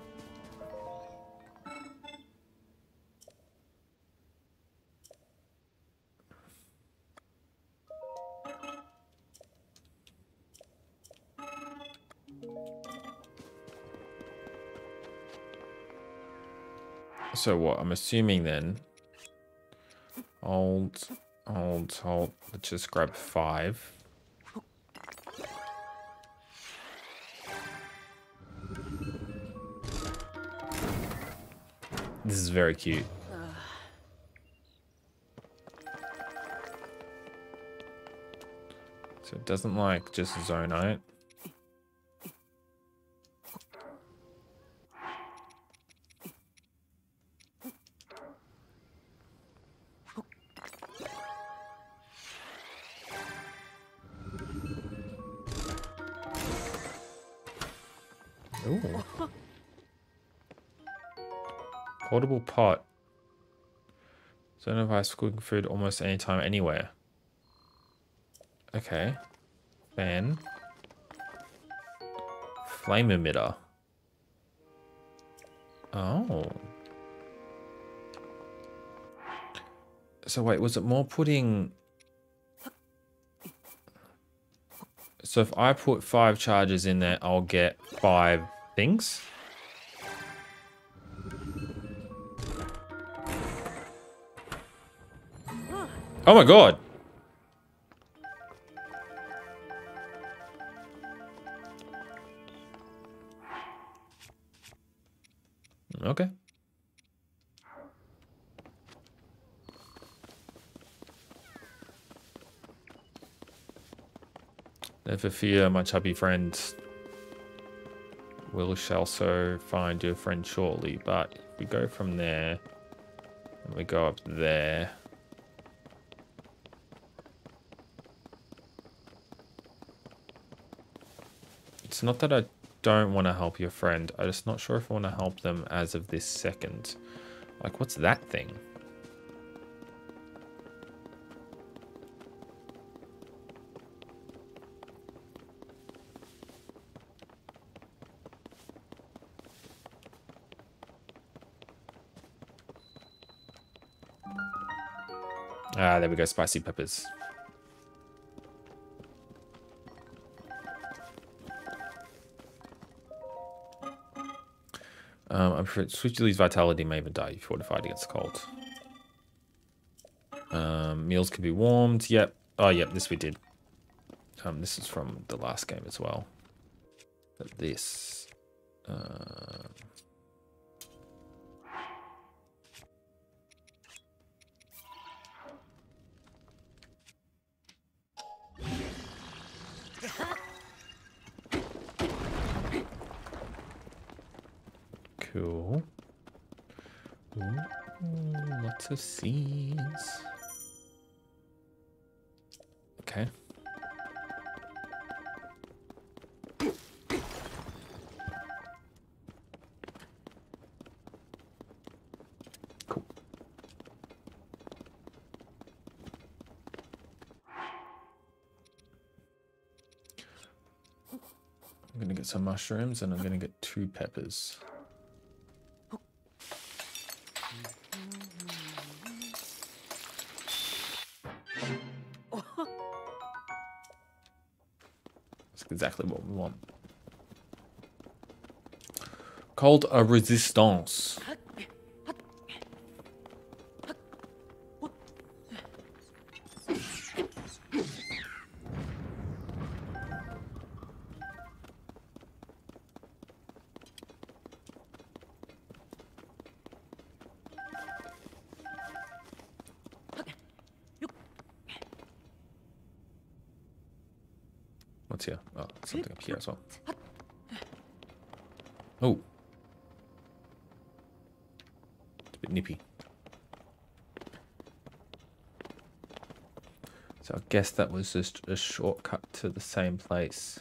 So what? I'm assuming then. Hold. Let's just grab 5. This is very cute. So it doesn't like just Zonai. Portable pot. Zone of ice cooking food almost anytime, anywhere. Okay. Fan. Flame emitter. Oh. So wait, was it more putting... So if I put 5 charges in there, I'll get 5 things? Oh my god. Okay. Never fear, my chubby friend. We shall so find your friend shortly, but we go from there and we go up there. It's not that I don't want to help your friend. I'm just not sure if I want to help them as of this second. Like, what's that thing? Ah, there we go. Spicy peppers. I'm sure switch to these vitality may even die. You fortified against cold. Meals can be warmed. Yep. Oh, yep. This we did. This is from the last game as well. But this. Cool. Ooh, lots of seeds. Okay. Cool. I'm gonna get some mushrooms and I'm gonna get 2 peppers. That's exactly what we want. Called a resistance. Something up here as well. Oh. It's a bit nippy. So I guess that was just a shortcut to the same place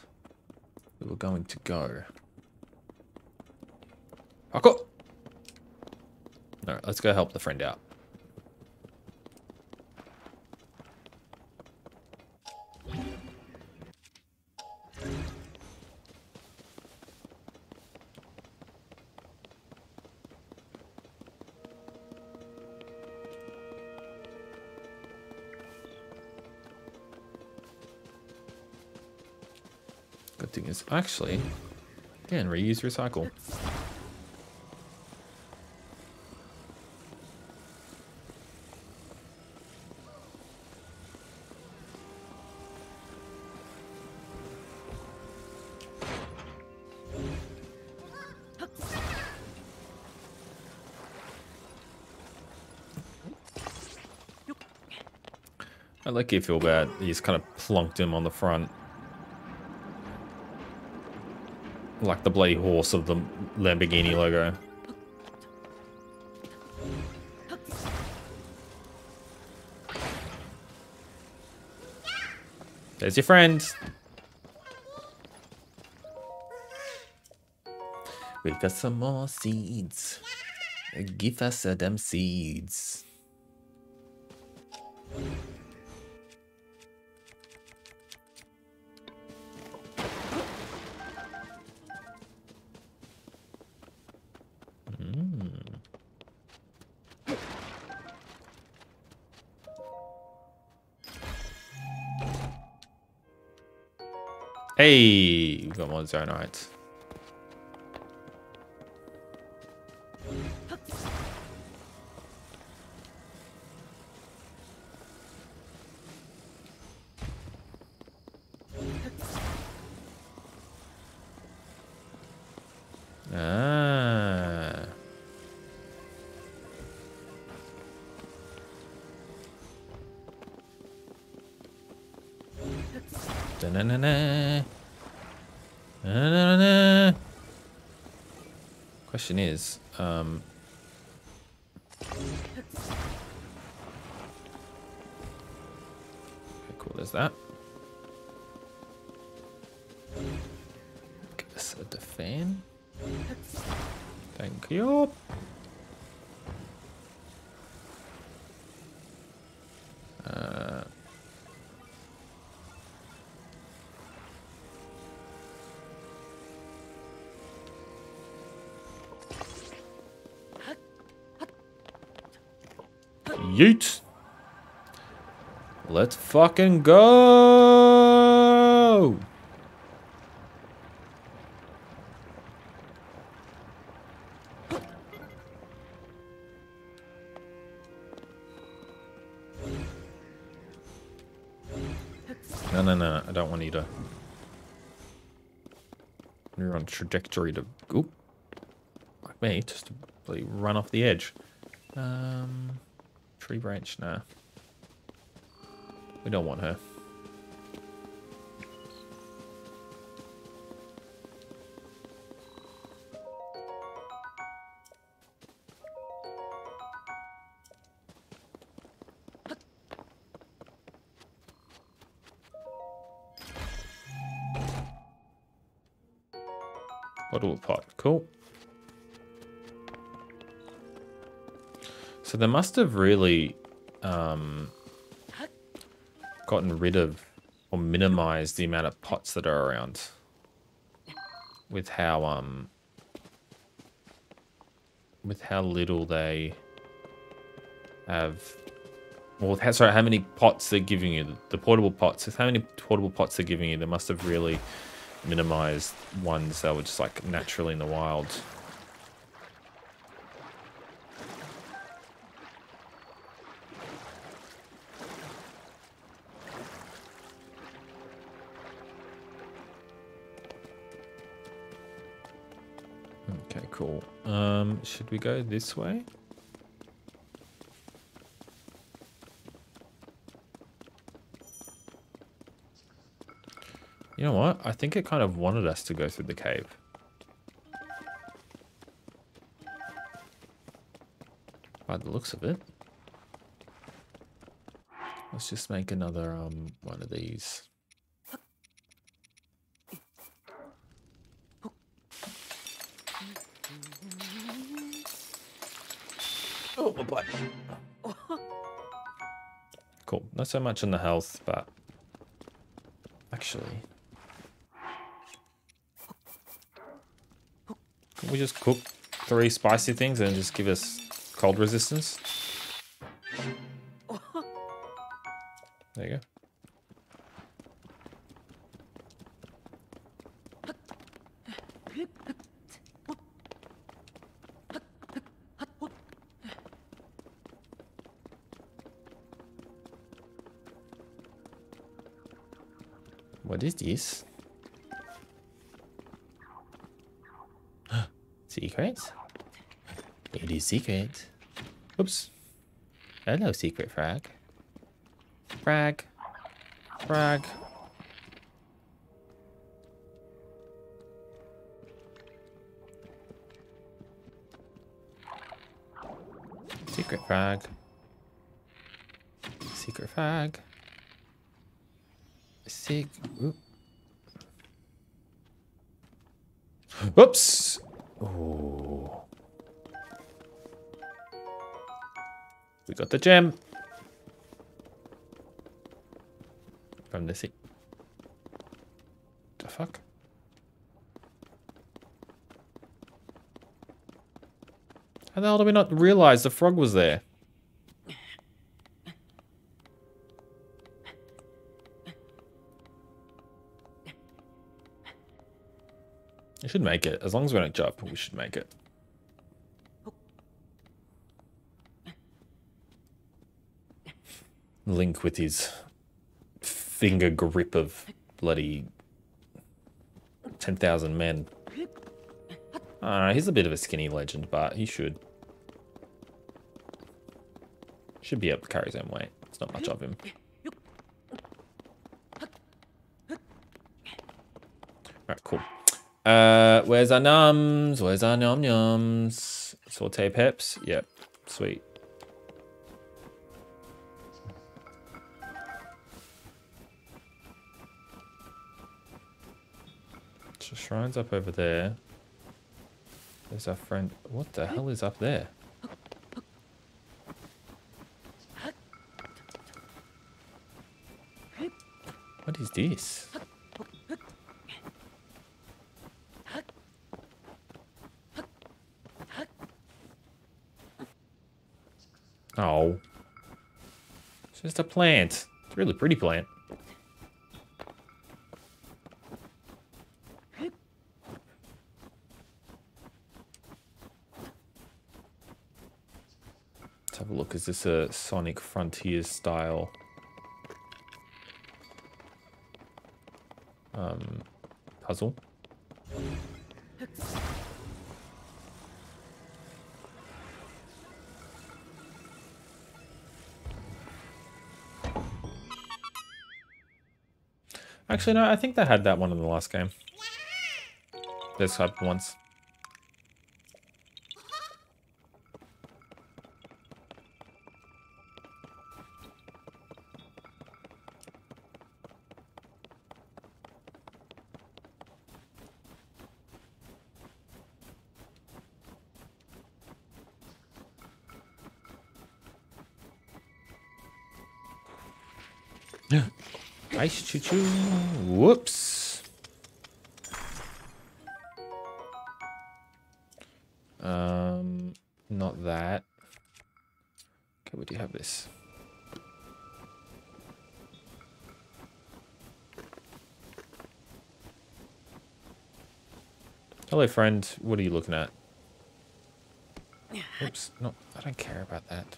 we were going to go. Huckle! Alright, let's go help the friend out. Actually, again, reuse, recycle. I like you feel bad. You just kind of plonked him on the front. Like the bloody horse of the Lamborghini logo. There's your friends. We've got some more seeds. Give us a damn seeds. Hey, we've got more Zonite. Ah. Da-na-na-na. Question is, okay, cool, there's that. Give us a fan. Thank you. Yeet. Let's fucking go. No, no, no, I don't want you to. You're on trajectory to, oop, like me, just to really run off the edge. Tree branch, nah. We don't want her. Bottle of pot, cool. So they must have really gotten rid of or minimized the amount of pots that are around with how little they have... Well, sorry, how many pots they're giving you? The portable pots. How many portable pots they're giving you? They must have really minimized ones that were just like naturally in the wild. Okay, cool. Should we go this way? You know what? I think it kind of wanted us to go through the cave. By the looks of it. Let's just make another one of these. Oh, my butt. Cool. Not so much on the health, but actually... We just cook 3 spicy things and just give us cold resistance. There you go. What is this? Secret? It is secret. Oops. Hello, secret frag. Frag. Frag. Secret frag. Secret frag. Oops. Oh, we got the gem from the sea. The fuck? How the hell did we not realize the frog was there? We should make it. As long as we don't jump, we should make it. Link with his finger grip of bloody 10,000 men. Alright, he's a bit of a skinny legend, but he should be able to carry his own weight. It's not much of him. Alright, cool. Where's our nums? Where's our nom noms? Saute peps? Yep, sweet. So shrine's up over there. There's our friend. What the hell is up there? What is this? Oh, it's just a plant. It's a really pretty plant. Let's have a look. Is this a Sonic Frontiers style? Puzzle. Actually, no, I think they had that one in the last game. This type once. Ice choo choo. Whoops. Not that. Okay, we're already have this. Hello, friend. What are you looking at? Oops. No, I don't care about that.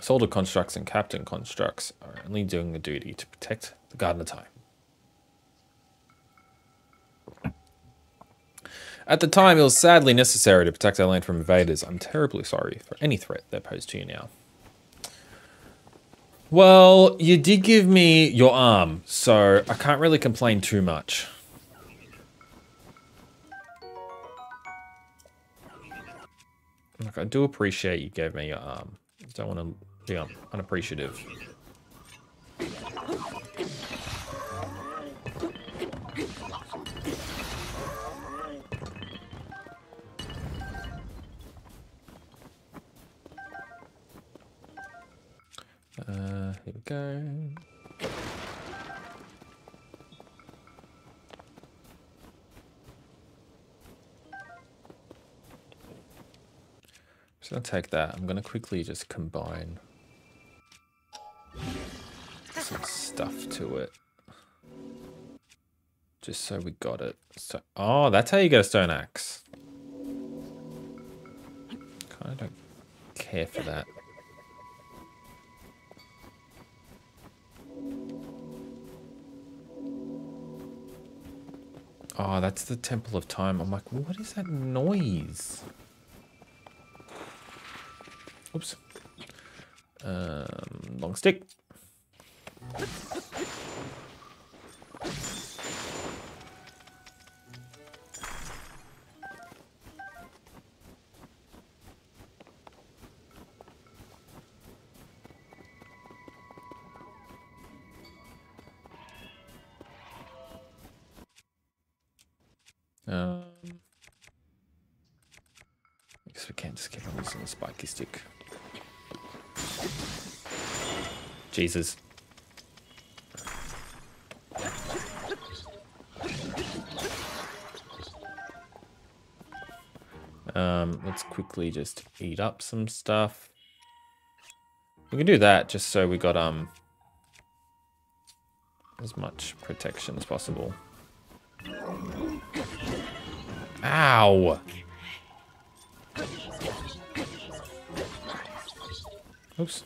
Soldier constructs and captain constructs are only doing the duty to protect the Garden of Time. At the time, it was sadly necessary to protect our land from invaders. I'm terribly sorry for any threat they're posed to you now. Well, you did give me your arm, so I can't really complain too much. Look, I do appreciate you gave me your arm. I don't want to be unappreciative. Here we go. So I'll take that. I'm gonna quickly just combine some stuff to it, just so we got it. So, oh, that's how you get a stone axe. Kind of don't care for that. Oh, that's the Temple of Time. I'm like, what is that noise? Oops. Long stick. I guess we can't just keep on using the spiky stick. Jesus. Let's quickly just eat up some stuff. We can do that just so we got as much protection as possible. Ow! Oops.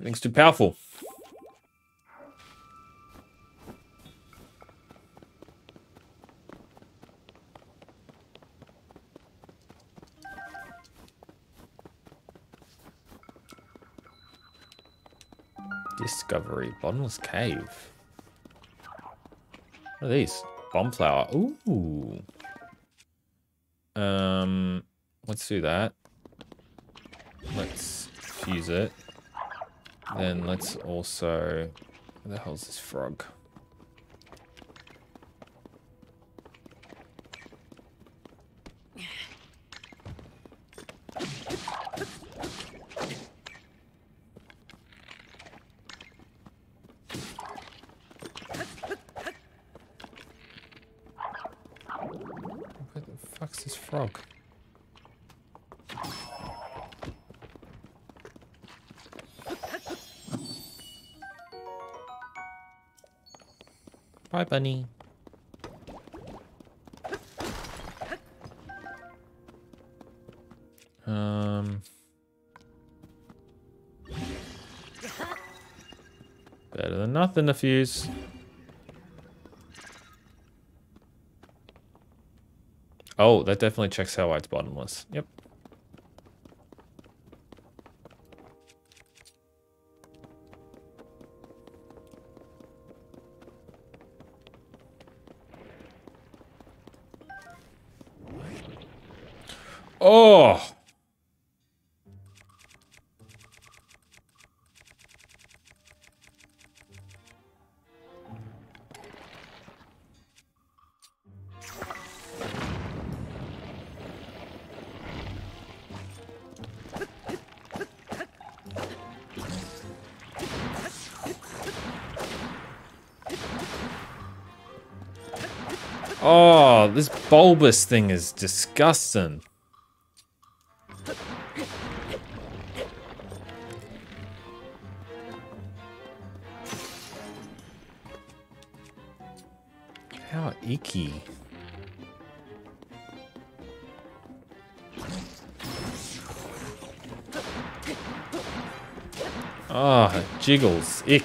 Everything's too powerful. Discovery, bottomless cave. What are these? Bombflower. Ooh. Let's do that. Let's fuse it. Then let's also... Where the hell's this frog? Bye, bunny. Better than nothing, the fuse. Oh, that definitely checks how wide it's bottomless. Yep. Oh! Oh, this bulbous thing is disgusting. How icky. Ah, oh, it jiggles. Ick.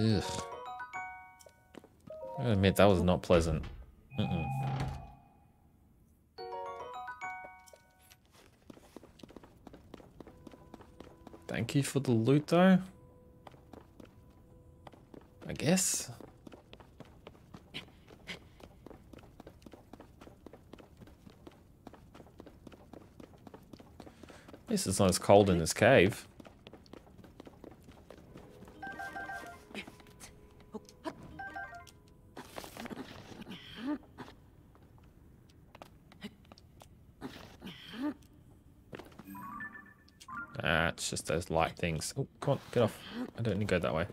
Ugh. I gotta admit, that was not pleasant. Mm-mm. Thank you for the loot, though. I guess. At least it's not as cold in this cave. Ah, it's just those light things. Oh, come on, get off. I don't need to go that way.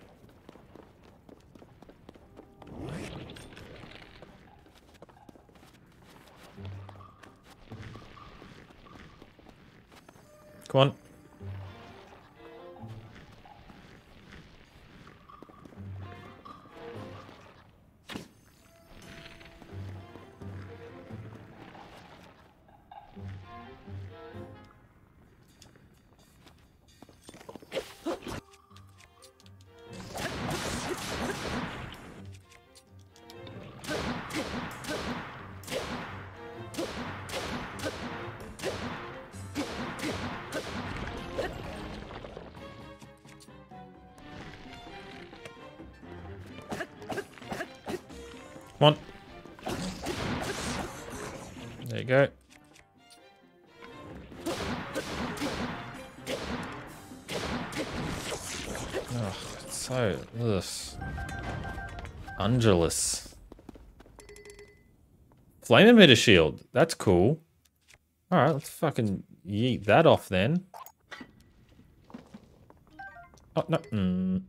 Come on. There you go. Oh, it's so undulous. Flame emitter shield. That's cool. All right, let's fucking yeet that off then. Oh no. Mm.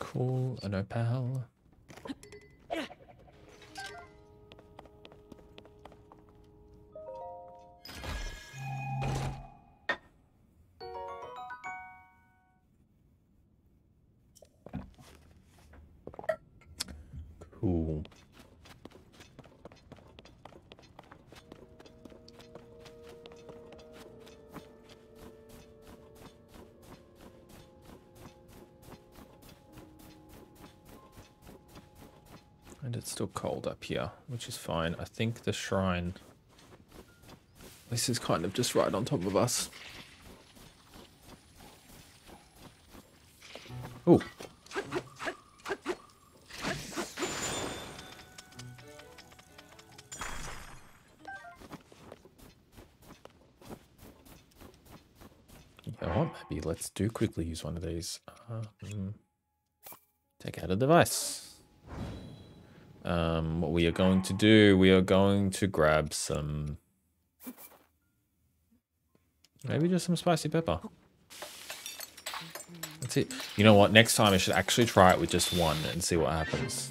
Cool, an opal. Cool. And it's still cold up here, which is fine. I think the shrine... This is kind of just right on top of us. Oh. You know what? Maybe let's do quickly use one of these. Take out a device. What we are going to do, we are going to grab some, maybe just some spicy pepper. That's it. You know what? Next time I should actually try it with just one and see what happens.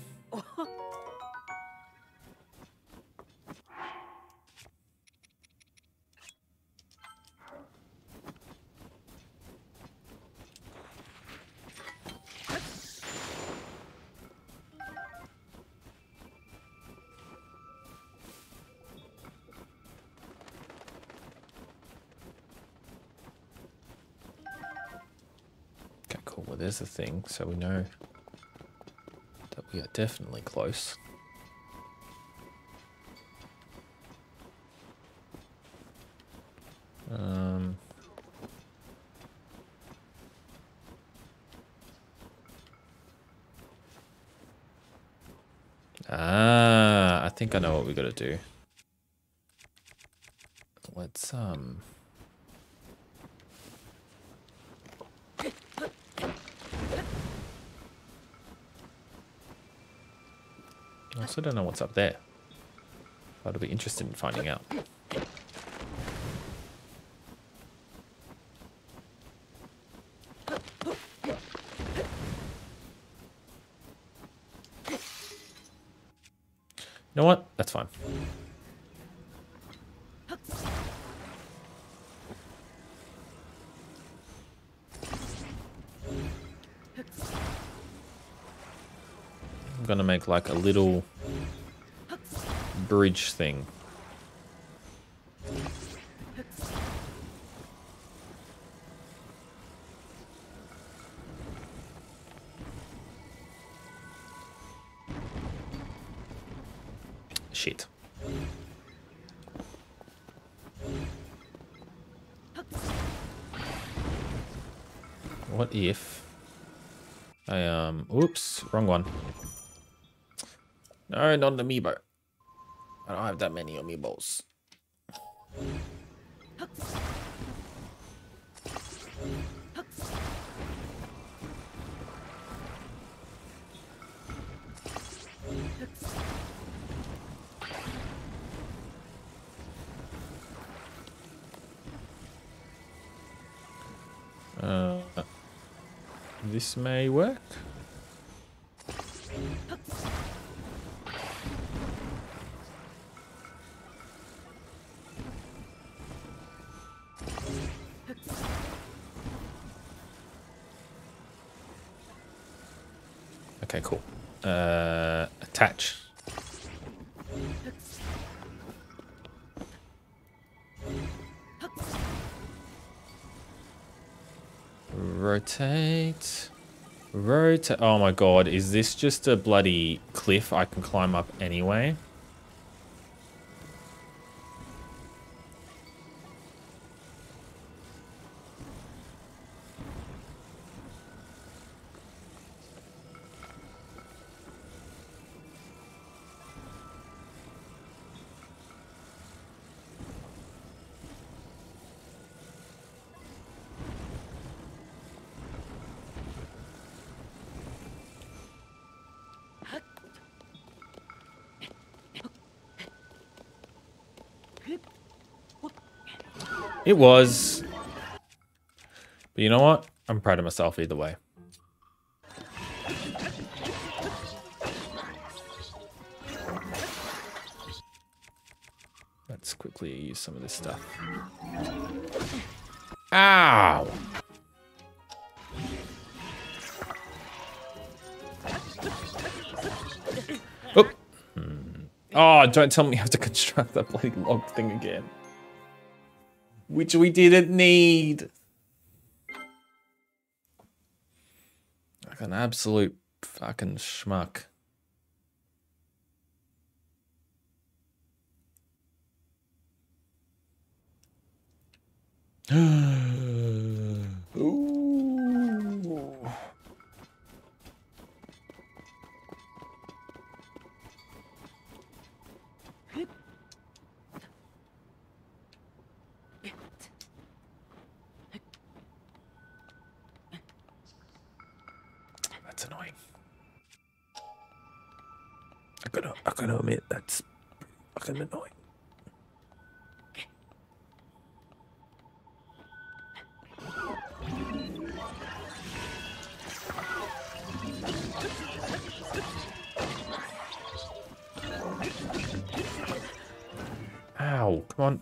Well, there's a thing, so we know that we are definitely close. I think I know what we gotta do. Let's some. I also don't know what's up there. I'd be interested in finding out. You know what? That's fine. I'm gonna make like a little bridge thing. Shit. What if I oops, wrong one. No, not an amiibo. I don't have that many amiibos. This may work. Okay, cool. Attach. Rotate. Rotate. Oh my god, is this just a bloody cliff I can climb up anyway? It was. But you know what? I'm proud of myself either way. Let's quickly use some of this stuff. Ow! Oop. Oh, don't tell me I have to construct that bloody log thing again. Which we didn't need. Like an absolute fucking schmuck. Ooh. I gotta admit, that's fucking annoying. Ow, come on.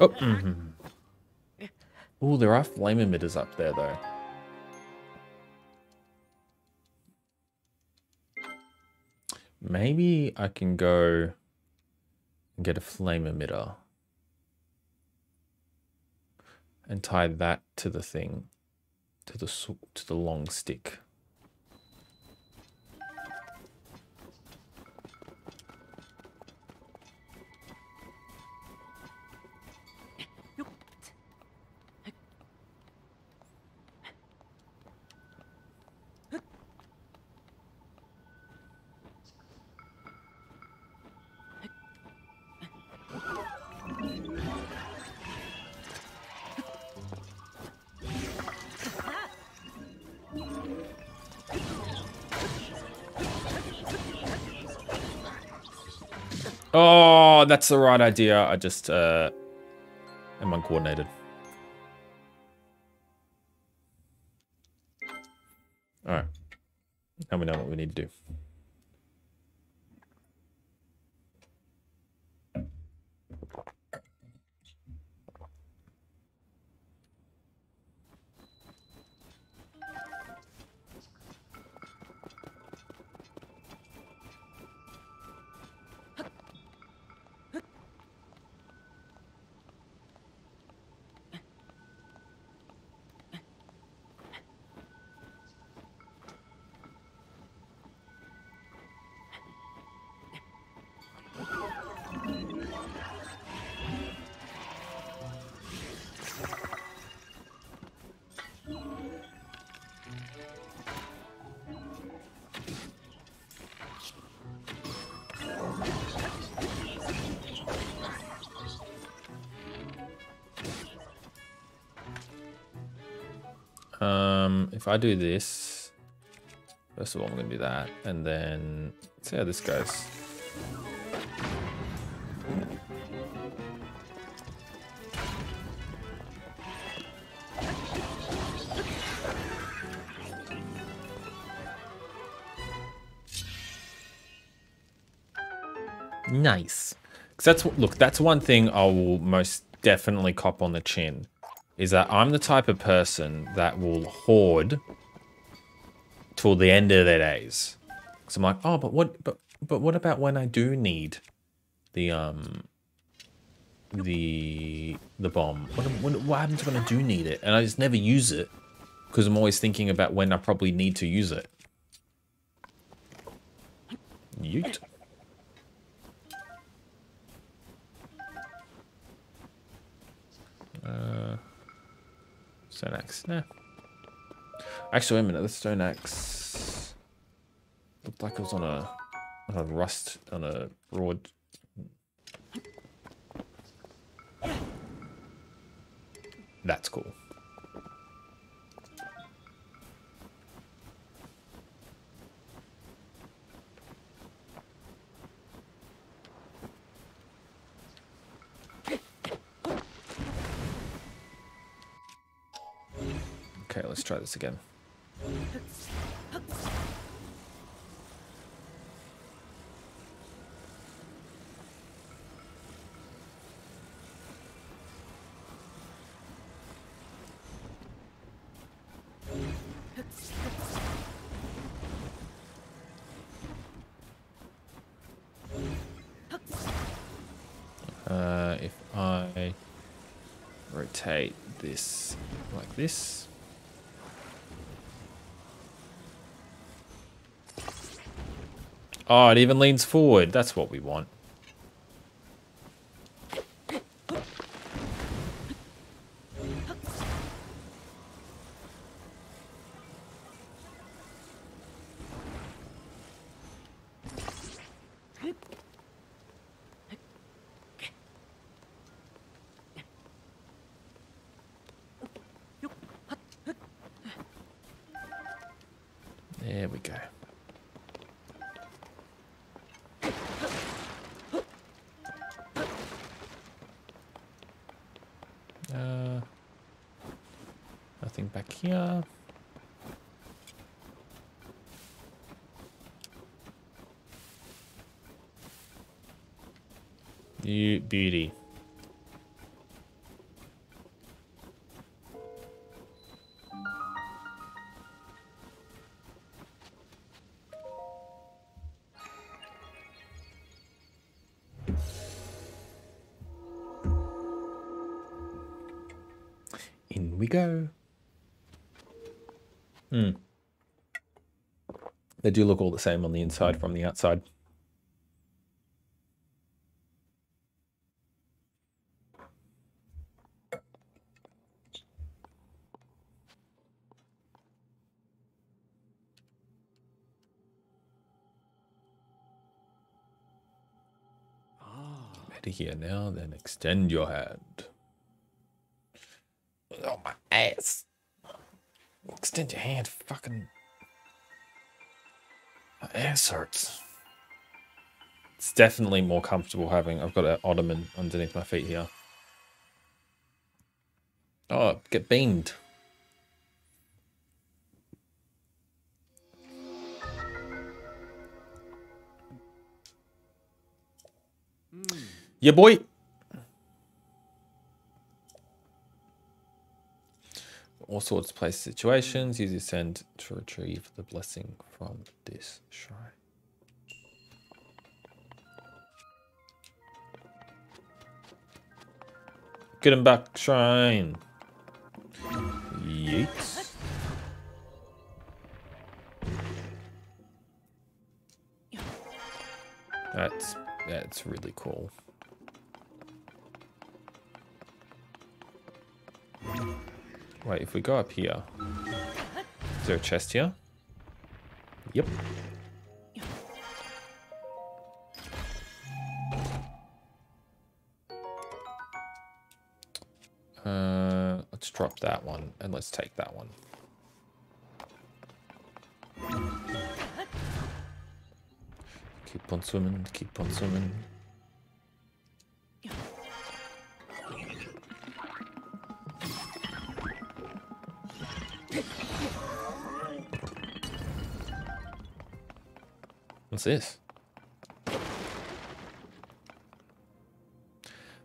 Oh, mm-hmm. Ooh, there are flame emitters up there, though. Maybe I can go and get a flame emitter and tie that to the thing, to the long stick. Oh, that's the right idea. I just am uncoordinated. All right. Now we know what we need to do. If I do this, first of all, I'm going to do that, and then see how this goes. Nice. Because that's, look, that's one thing I will most definitely cop on the chin. Is that I'm the type of person that will hoard till the end of their days. So I'm like, oh, but what about when I do need the bomb? What happens when I do need it? And I just never use it because I'm always thinking about when I probably need to use it. Yeet. Stone axe, nah. Actually, wait a minute. The stone axe looked like it was on a rust, on a broad. That's cool. Okay, let's try this again. If I rotate this like this. Oh, it even leans forward. That's what we want. There we go. Nothing back here. You beauty. In we go. Hmm. They do look all the same on the inside from the outside. Ready here now, then extend your hand. Oh, my ass. Extend your hand, fucking. My ass hurts. It's definitely more comfortable having... I've got an ottoman underneath my feet here. Oh, get beamed. Yeah, boy. All sorts of place situations. Use your send to retrieve the blessing from this shrine. Get him back, shrine. Yeats. That's really cool. Wait, if we go up here, is there a chest here? Yep. Let's drop that one and let's take that one. Keep on swimming, keep on swimming. What's this?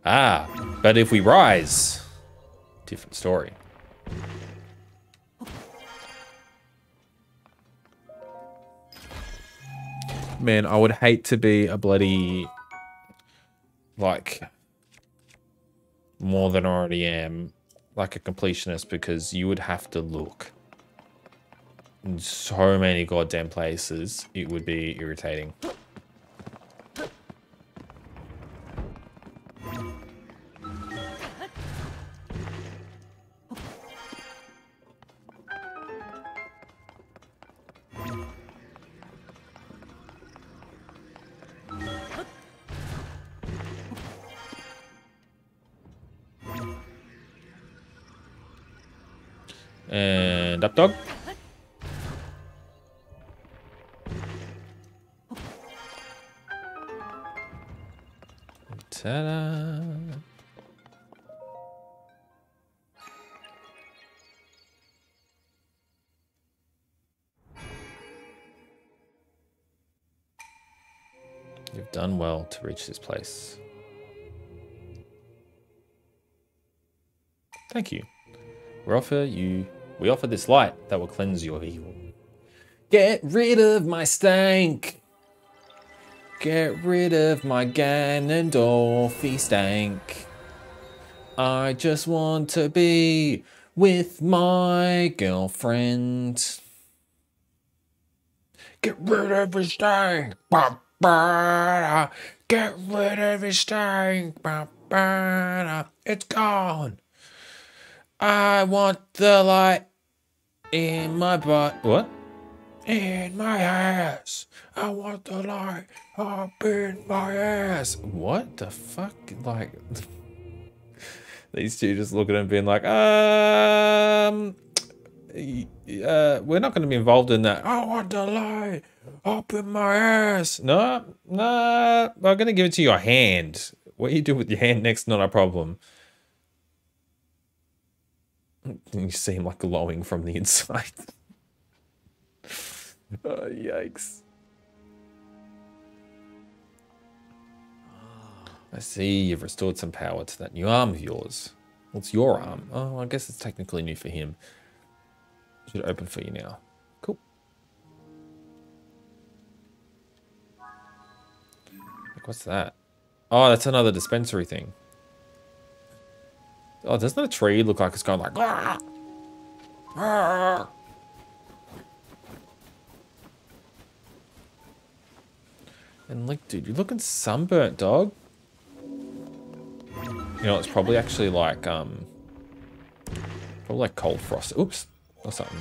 Ah, but if we rise, different story. Man, I would hate to be a bloody, like, more than I already am, like a completionist, because you would have to look in so many goddamn places, it would be irritating. And up dog. Ta-da. You've done well to reach this place. Thank you. We offer this light that will cleanse you of evil. Get rid of my stank. Get rid of my Ganondorfy stank. I just want to be with my girlfriend. Get rid of his stank. Get rid of his stank. It's gone. I want the light in my butt. What? In my ass. I want the light up in my ass. What the fuck? Like, these two just looking at him being like, we're not going to be involved in that. I want the light up in my ass. No, I'm going to give it to your hand. What you do with your hand next, not a problem. You seem like glowing from the inside. Oh, yikes. I see you've restored some power to that new arm of yours. What's your arm? Oh, I guess it's technically new for him. Should open for you now. Cool. Like, what's that? Oh, that's another dispensary thing. Oh, doesn't that tree look like it's going like... Argh! Argh! And like, dude, you're looking sunburnt, dog. You know, it's probably actually like, probably like cold frost. Oops. Or something.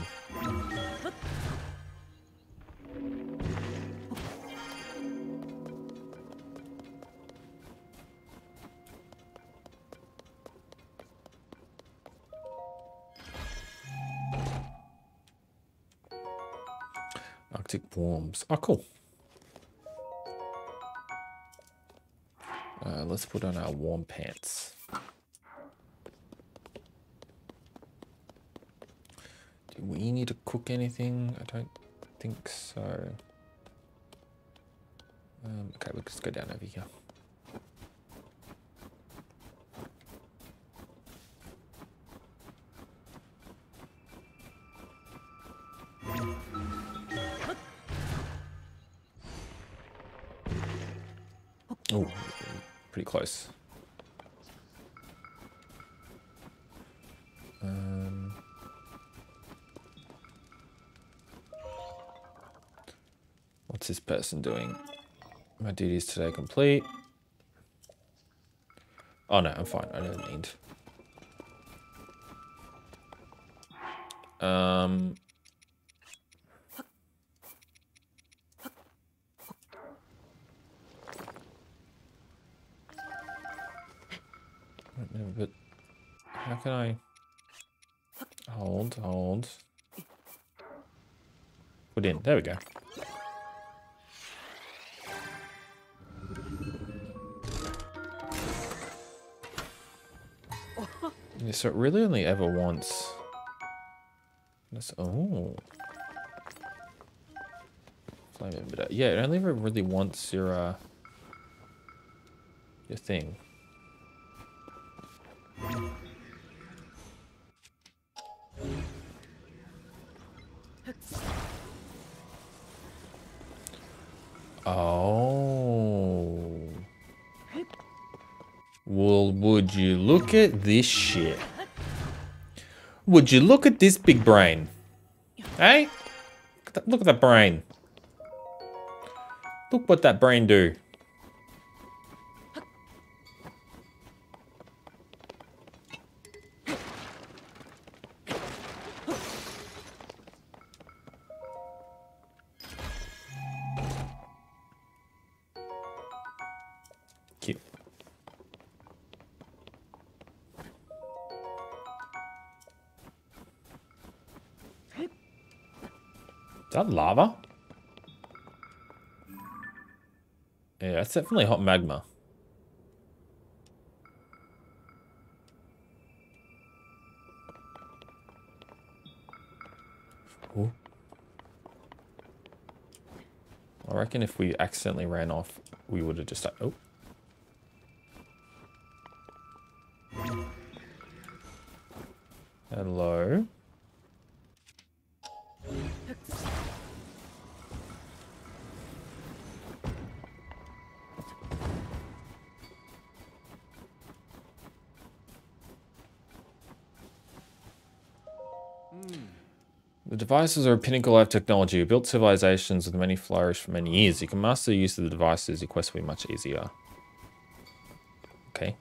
Arctic worms. Oh, cool. Let's put on our warm pants. Do we need to cook anything? I don't think so. Okay, we'll just go down over here. Oh, pretty close. What's this person doing? My duties today complete. Oh no, I'm fine. I don't need. But how can I hold, put in, there we go. Yeah, so it really only ever wants this. Oh, flame emitter. Yeah, it only ever really wants your thing. Oh. Well, would you look at this shit? Would you look at this big brain? Hey? Look at that brain. Look what that brain do. Is that lava? Yeah, that's definitely hot magma. Ooh. I reckon if we accidentally ran off, we would have just like, oh. Hello. The devices are a pinnacle of technology. We built civilizations with many flourished for many years. You can master the use of the devices, your quest will be much easier. Okay.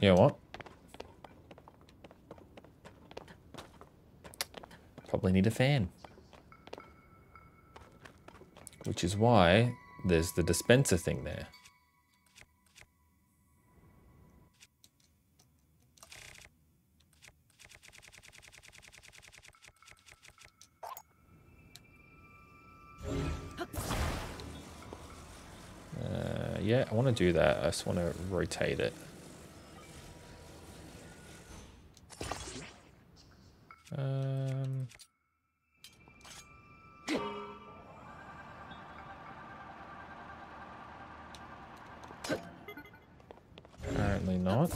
You know what? Probably need a fan. Which is why there's the dispenser thing there. Yeah, I want to do that. I just want to rotate it. Apparently not.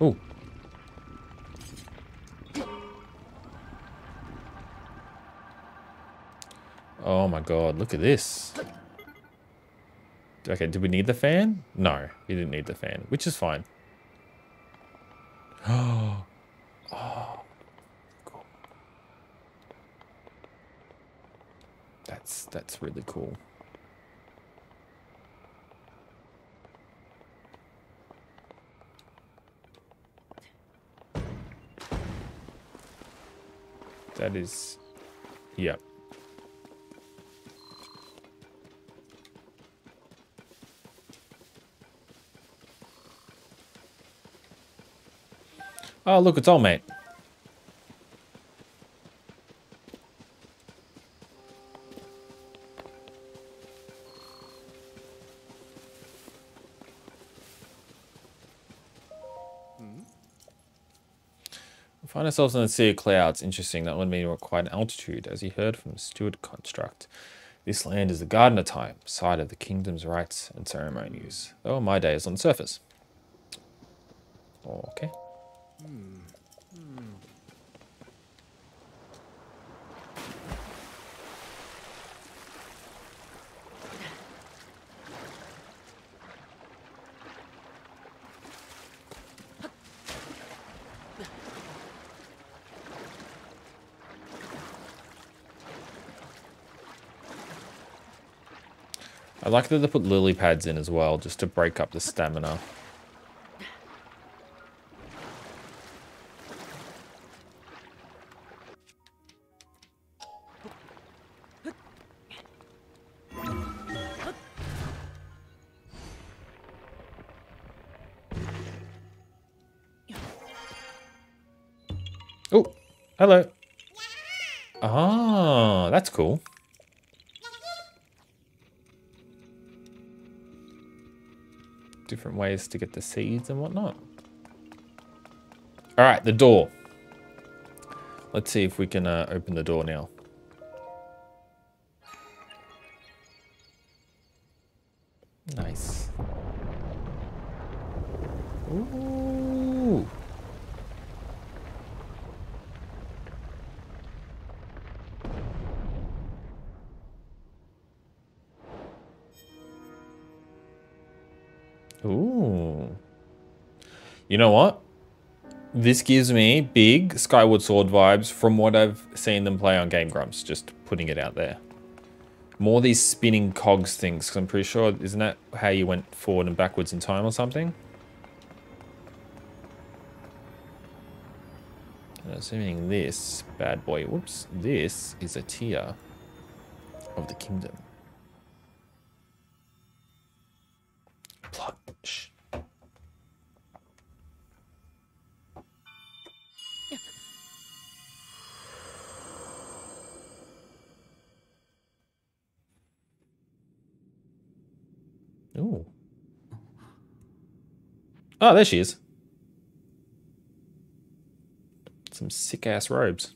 Oh. Oh my god, look at this. Okay, did we need the fan? No, we didn't need the fan, which is fine. Oh. Oh. Cool. That's really cool. That is... yeah. Oh, look, it's old mate. Find ourselves in the sea of clouds. Interesting, that would mean we're at quite an altitude, as he heard from the steward construct. This land is the garden of time, site of the kingdom's rites and ceremonies. Though my day is on the surface. Okay. I like that they put lily pads in as well, just to break up the stamina. Oh, hello. Ah, that's cool. Different ways to get the seeds and whatnot. All right, the door. Let's see if we can open the door now. Nice. Ooh. Ooh. You know what? This gives me big Skyward Sword vibes from what I've seen them play on Game Grumps. Just putting it out there. More these spinning cogs things, because I'm pretty sure, isn't that how you went forward and backwards in time or something? I'm assuming this bad boy, whoops, this is a tier of the kingdom. Plunge. Ooh. Oh, there she is. Some sick ass robes.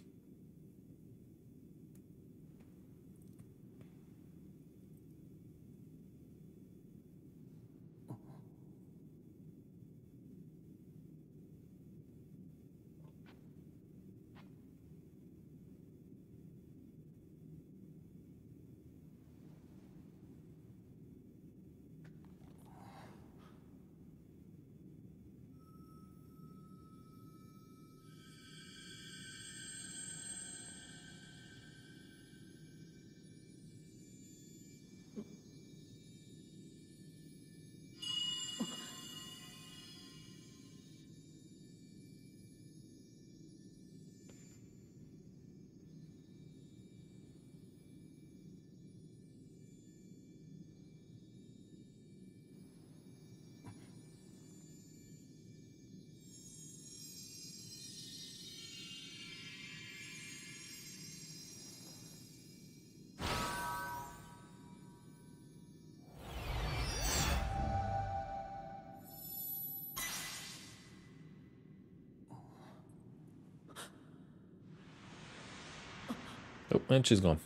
Oh, and she's gone.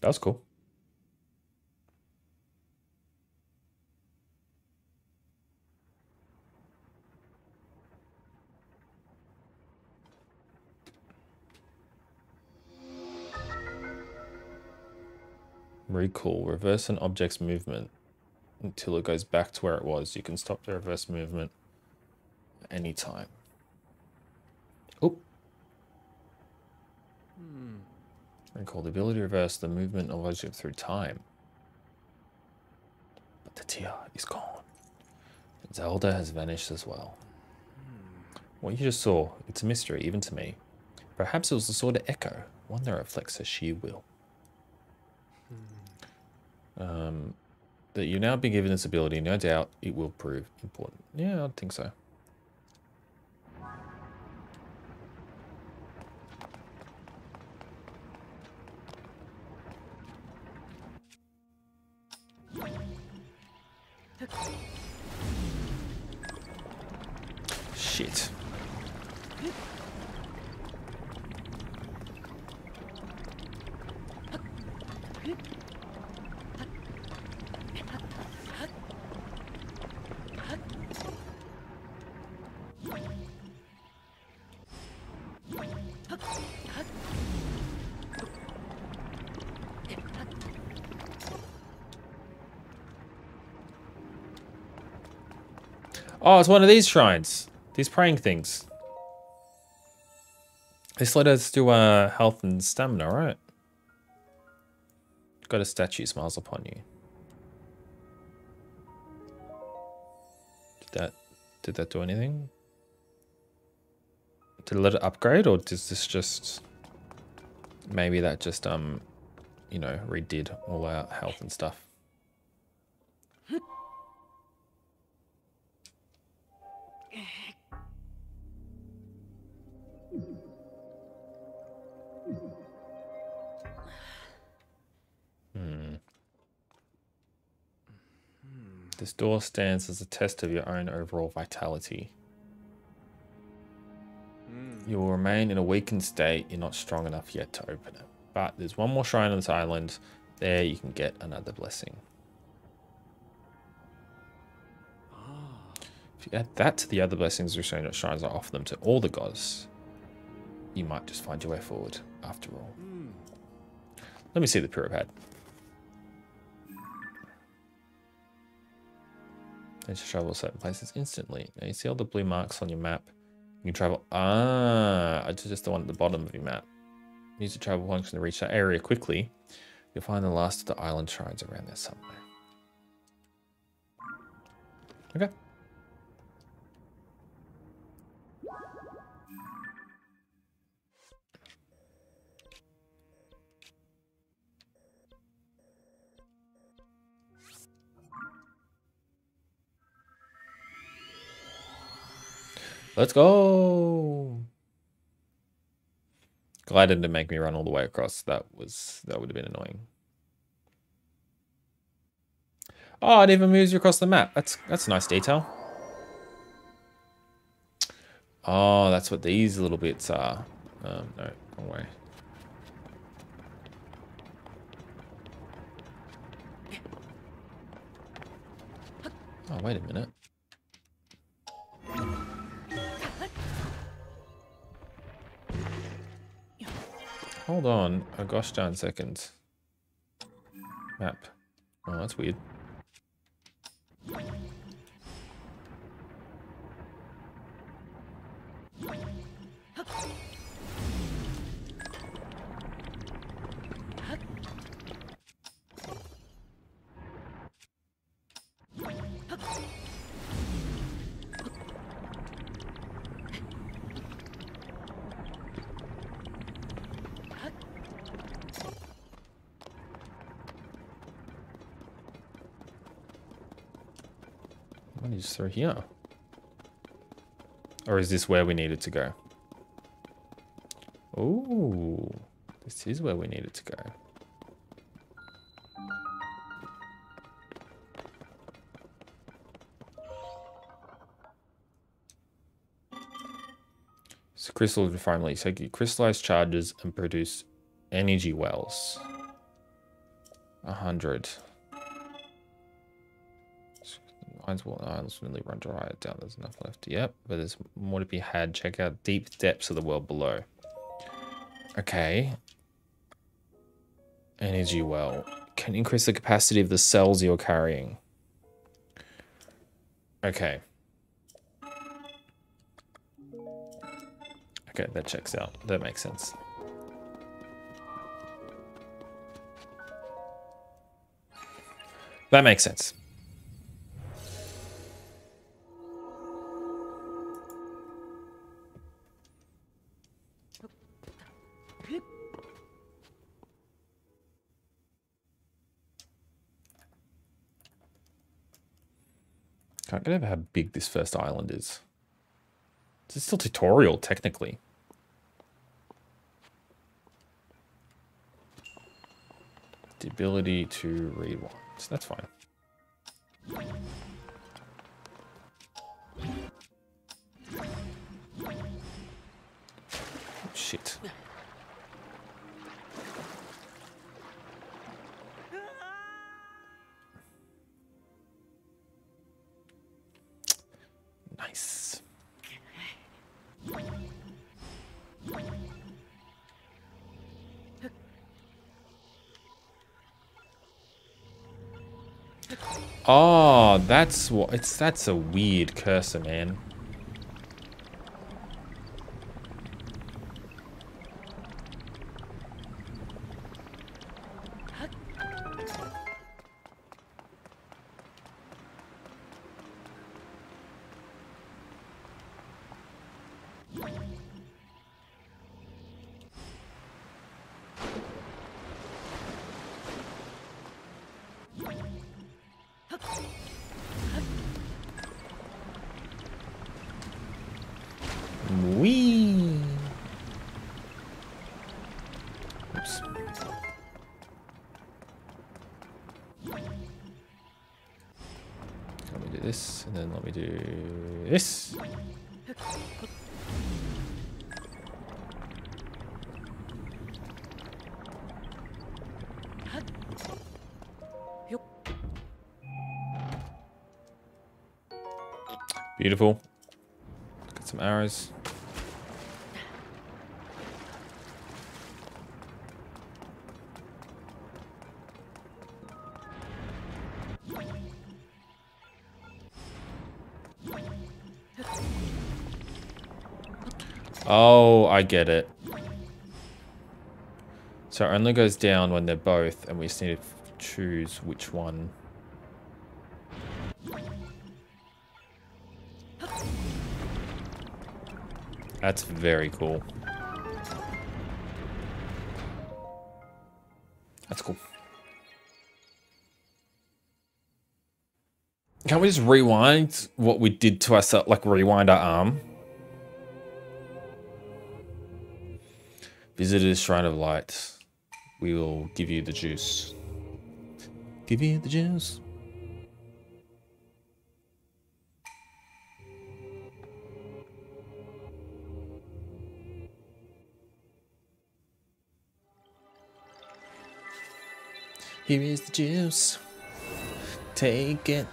That was cool. Recall. Reverse an object's movement until it goes back to where it was. You can stop the reverse movement at any time. Oh. Recall the ability to reverse the movement of object through time. But the tier is gone. Zelda has vanished as well. What you just saw, it's a mystery even to me. Perhaps it was the sword of Echo, one that reflects her sheer will. That you now be given this ability, no doubt it will prove important. Yeah, I think so. Shit. Oh, it's one of these shrines. These praying things. This led us to health and stamina, right? Got a statue smiles upon you. Did that do anything? Did it let it upgrade, or does this just maybe that just you know, redid all our health and stuff? This door stands as a test of your own overall vitality. You will remain in a weakened state. You're not strong enough yet to open it. But there's one more shrine on this island. There you can get another blessing. If you add that to the other blessings the shrines are offer them to all the gods, you might just find your way forward after all. Let me see the Purah Pad. And to travel certain places instantly. Now you see all the blue marks on your map. You can travel. Ah, I just the one at the bottom of your map. Use the travel function to reach that area quickly. You'll find the last of the island shrines around there somewhere. Okay. Let's go. Glad it didn't make me run all the way across. That would have been annoying. Oh, it even moves you across the map. That's nice detail. Oh, that's what these little bits are. No, wrong way. Oh, wait a minute. Hold on a gosh darn second. Map. Oh, that's weird. Through here, or is this where we needed to go? Oh, this is where we needed to go. It's a crystal refinery. So you crystallize charges and produce energy wells. 100. Islands really run dry. I doubt there's enough left. Yep, but there's more to be had. Check out deep depths of the world below. Okay. Energy well. Can increase the capacity of the cells you're carrying. Okay. Okay, that checks out. That makes sense. That makes sense. Can't get over how big this first island is. It's still tutorial, technically. The ability to read one. So that's fine. Oh, shit. Nice. Oh, that's what it's. That's a weird cursor, man. Beautiful. Got some arrows. Oh, I get it. So it only goes down when they're both, and we just need to choose which one. That's very cool. That's cool. Can't we just rewind what we did to ourselves? Like rewind our arm? Visit the Shrine of Light. We will give you the juice. Give you the juice. Here is the juice. Take it.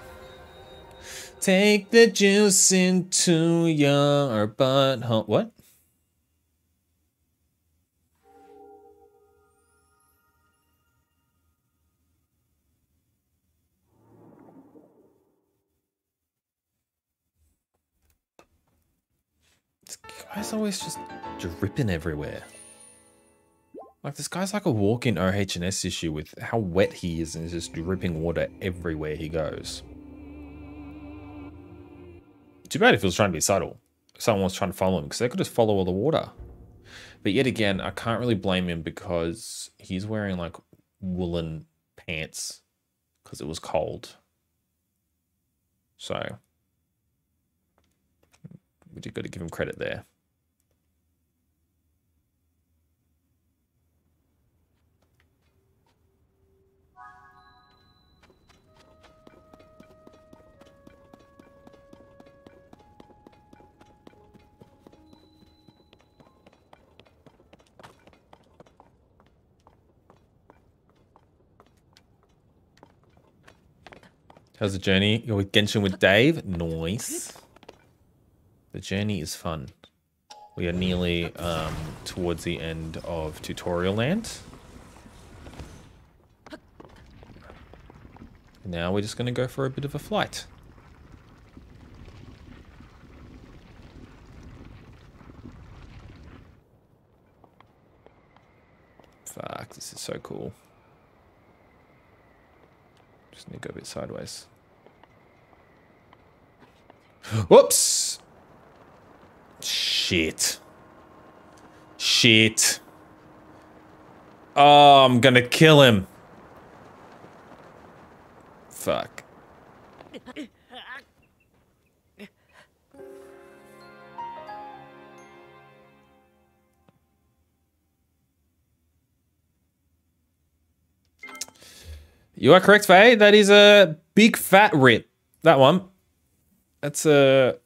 Take the juice into your butthole. What? This guy's always just dripping everywhere. Like, this guy's like a walk-in OH&S issue with how wet he is and is just dripping water everywhere he goes. Too bad if he was trying to be subtle. Someone was trying to follow him, because they could just follow all the water. But yet again, I can't really blame him because he's wearing, like, woolen pants because it was cold. So, we did got to give him credit there. How's the journey? You're with Genshin with Dave? Nice. The journey is fun. We are nearly towards the end of tutorial land. Now we're just going to go for a bit of a flight. Fuck, this is so cool. Just need to go a bit sideways. Whoops! Shit. Shit. Oh, I'm gonna kill him. Fuck. You are correct, Faye. That is a big fat rip. That one. That's a...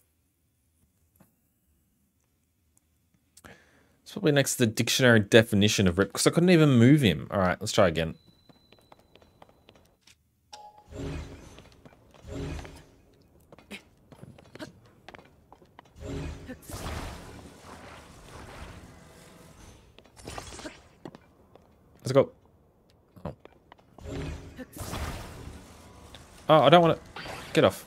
It's probably next to the dictionary definition of rip, because I couldn't even move him. All right, let's try again. Let's go. Oh. Oh, I don't want to. Get off.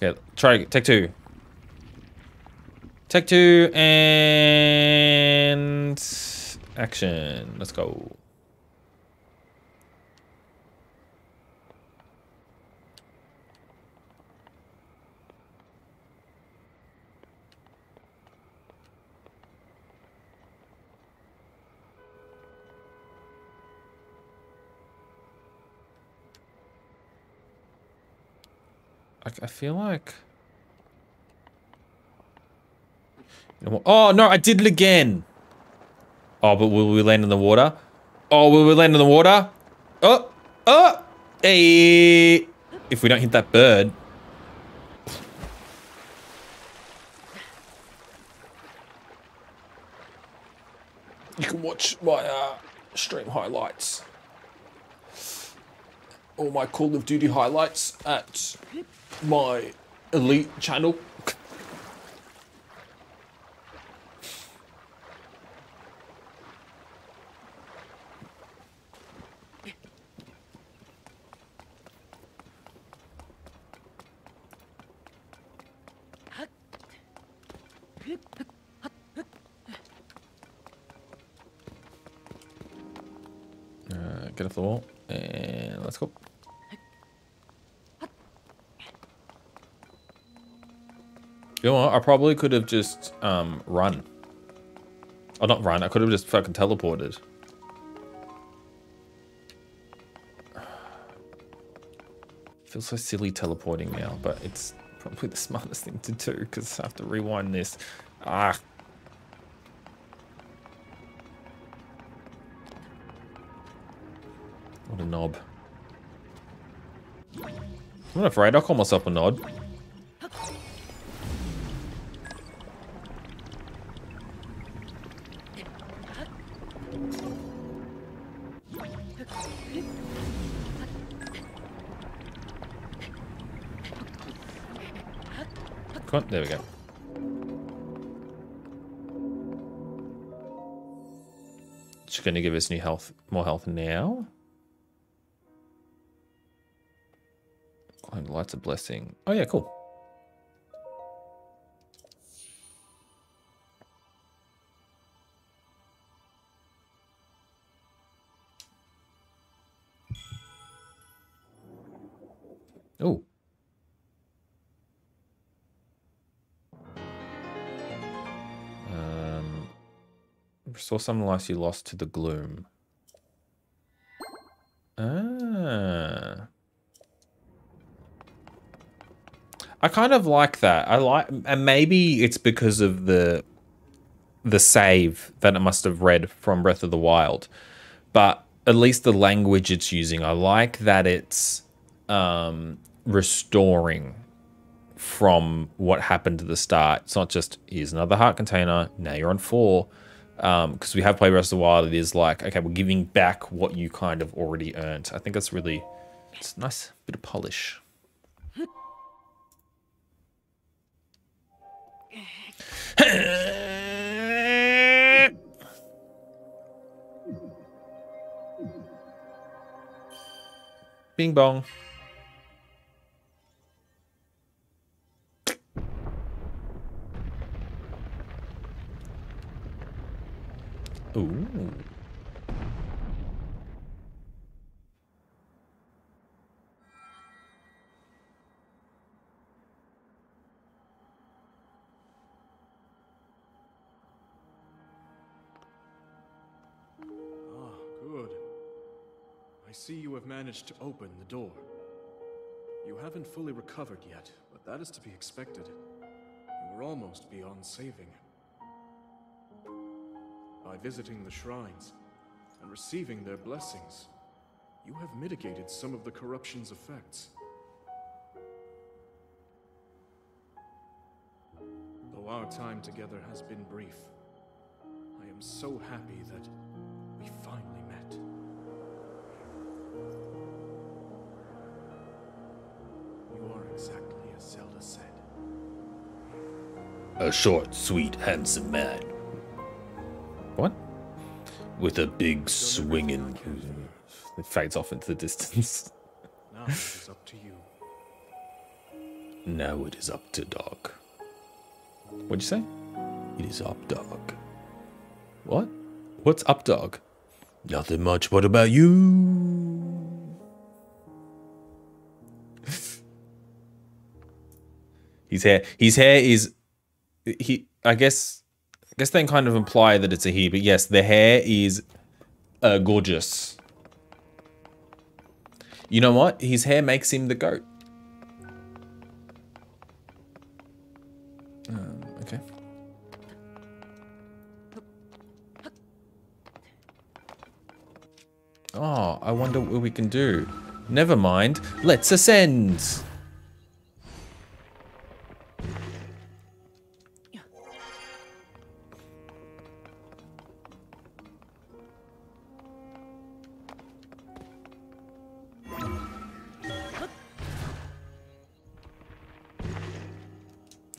Okay, try. Take two. Take two and action. Let's go. I feel like... Oh, no, I did it again. Oh, but will we land in the water? Oh, will we land in the water? Oh, oh, hey. If we don't hit that bird. You can watch my stream highlights. All my Call of Duty highlights at my Elite channel. Get off the wall and let's go. You know what? I probably could have just run. Oh, not run. I could have just fucking teleported. Feels so silly teleporting now, but it's probably the smartest thing to do because I have to rewind this. Ah. What a knob. I'm not afraid. I'll call myself a nod. There we go. It's going to give us new health, more health now. Climb the lights of blessing. Oh yeah, cool. Oh. Restore some life you lost to the gloom. Ah. I kind of like that. I like, and maybe it's because of the save that it must have read from Breath of the Wild, but at least the language it's using, I like that it's restoring from what happened to the start. It's not just, here's another heart container, now you're on 4. Because we have played Breath of the Wild, it is like, okay, we're giving back what you kind of already earned. I think that's really, it's a nice bit of polish. Bing bong. Ooh. Ah, good. I see you have managed to open the door. You haven't fully recovered yet, but that is to be expected. You were almost beyond saving. by visiting the shrines and receiving their blessings, you have mitigated some of the corruption's effects. Though our time together has been brief, I am so happy that we finally met. You are exactly as Zelda said. A short, sweet, handsome man. What? With a big swinging... It fades off into the distance. Now it is up to you. Now it is up to dog. What'd you say? It is up dog. What? What's up dog? Nothing much. What about you? His hair is... I guess they kind of imply that it's a he, but yes, the hair is gorgeous. You know what? His hair makes him the goat. Okay. Oh, I wonder what we can do. Never mind. Let's ascend.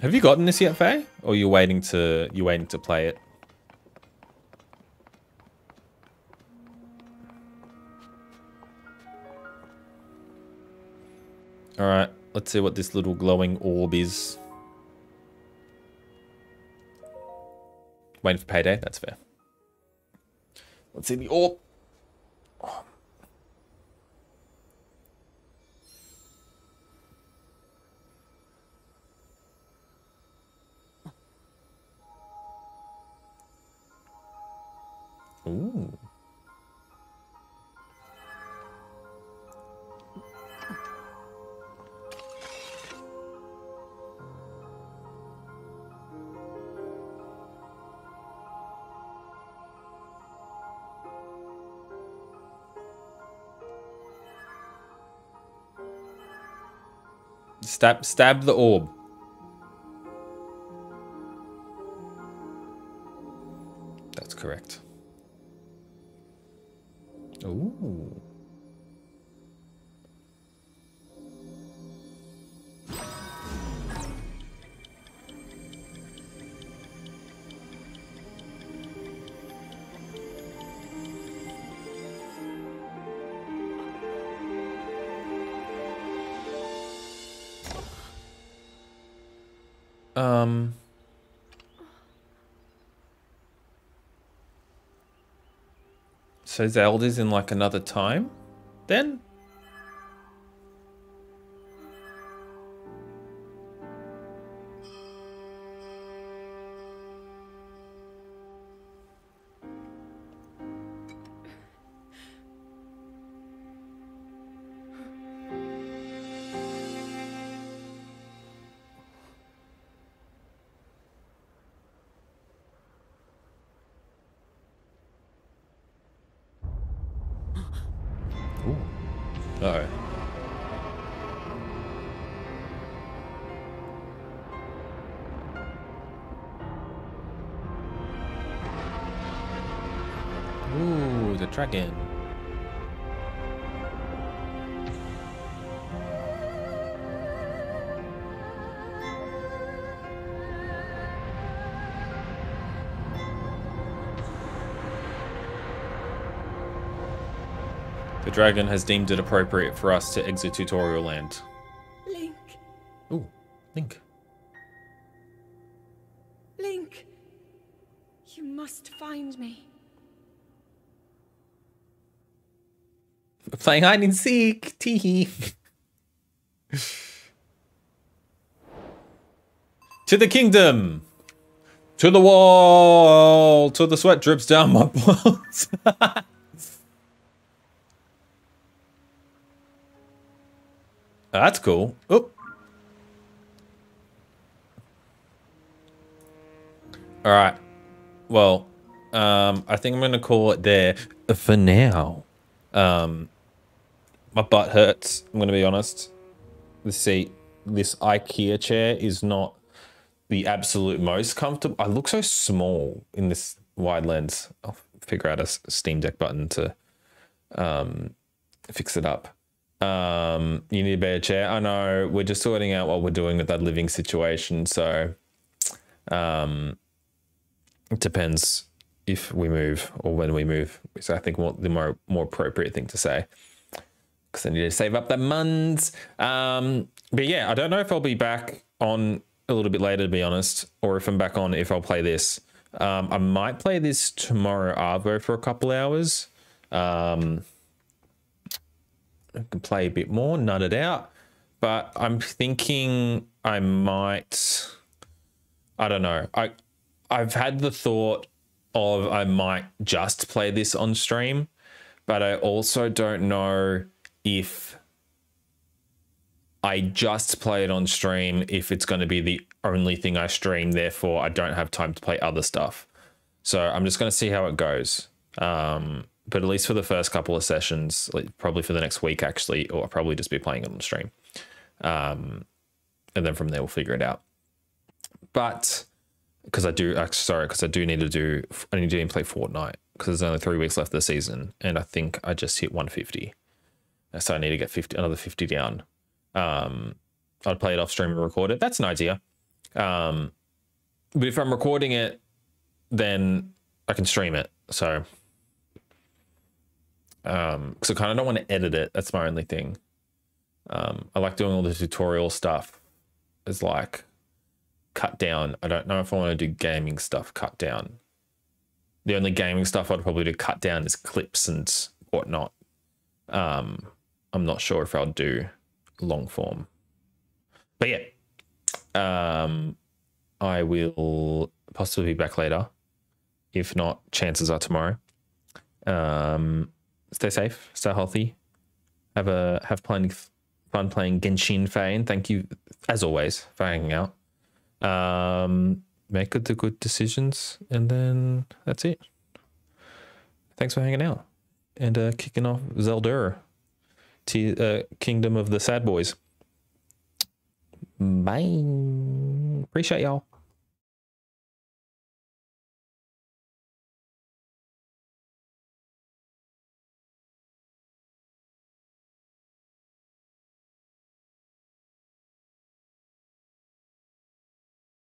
Have you gotten this yet, Faye? Or you're waiting to play it? Alright, let's see what this little glowing orb is. Waiting for payday, that's fair. Let's see the orb. Oh. Ooh. Stab the orb. That's correct. Ooh. So Zelda's in like another time, then? Dragon. The dragon has deemed it appropriate for us to exit tutorial land. Link. Ooh, Link. Link, you must find me. We're playing hide and seek, teehee. To the kingdom, to the wall, till the sweat drips down my balls. That's cool. Oh. All right. Well, I think I'm going to call it there for now. My butt hurts, I'm going to be honest. The seat, this IKEA chair is not the absolute most comfortable. I look so small in this wide lens. I'll figure out a Steam Deck button to fix it up. You need a better chair. I know, we're just sorting out what we're doing with that living situation. So it depends if we move or when we move. So I think the more appropriate thing to say, because I need to save up that months. But yeah, I don't know if I'll be back on a little bit later, to be honest, or if I'm back on, if I'll play this. I might play this tomorrow arvo for a couple hours. I can play a bit more, nut it out, but I'm thinking I might, I don't know. I've had the thought of I might just play this on stream, but I also don't know if I just play it on stream, if it's going to be the only thing I stream, therefore I don't have time to play other stuff. So I'm just going to see how it goes. But at least for the first couple of sessions, like probably for the next week actually, or I'll probably just be playing it on stream. And then from there we'll figure it out. But I need to even play Fortnite because there's only 3 weeks left of the season. And I think I just hit 150. So I need to get another 50 down. I'd play it off stream and record it. That's an idea. But if I'm recording it, then I can stream it. So, because I kind of don't want to edit it. That's my only thing. I like doing all the tutorial stuff. It's like cut down. I don't know if I want to do gaming stuff cut down. The only gaming stuff I'd probably do cut down is clips and whatnot. I'm not sure if I'll do long form, but yeah, I will possibly be back later. If not, chances are tomorrow. Stay safe, stay healthy, have fun playing Genshin, Faye, and thank you as always for hanging out. Make the good decisions, and then that's it. Thanks for hanging out and kicking off Zelda, Kingdom of the Sadboys. Bye. Appreciate y'all.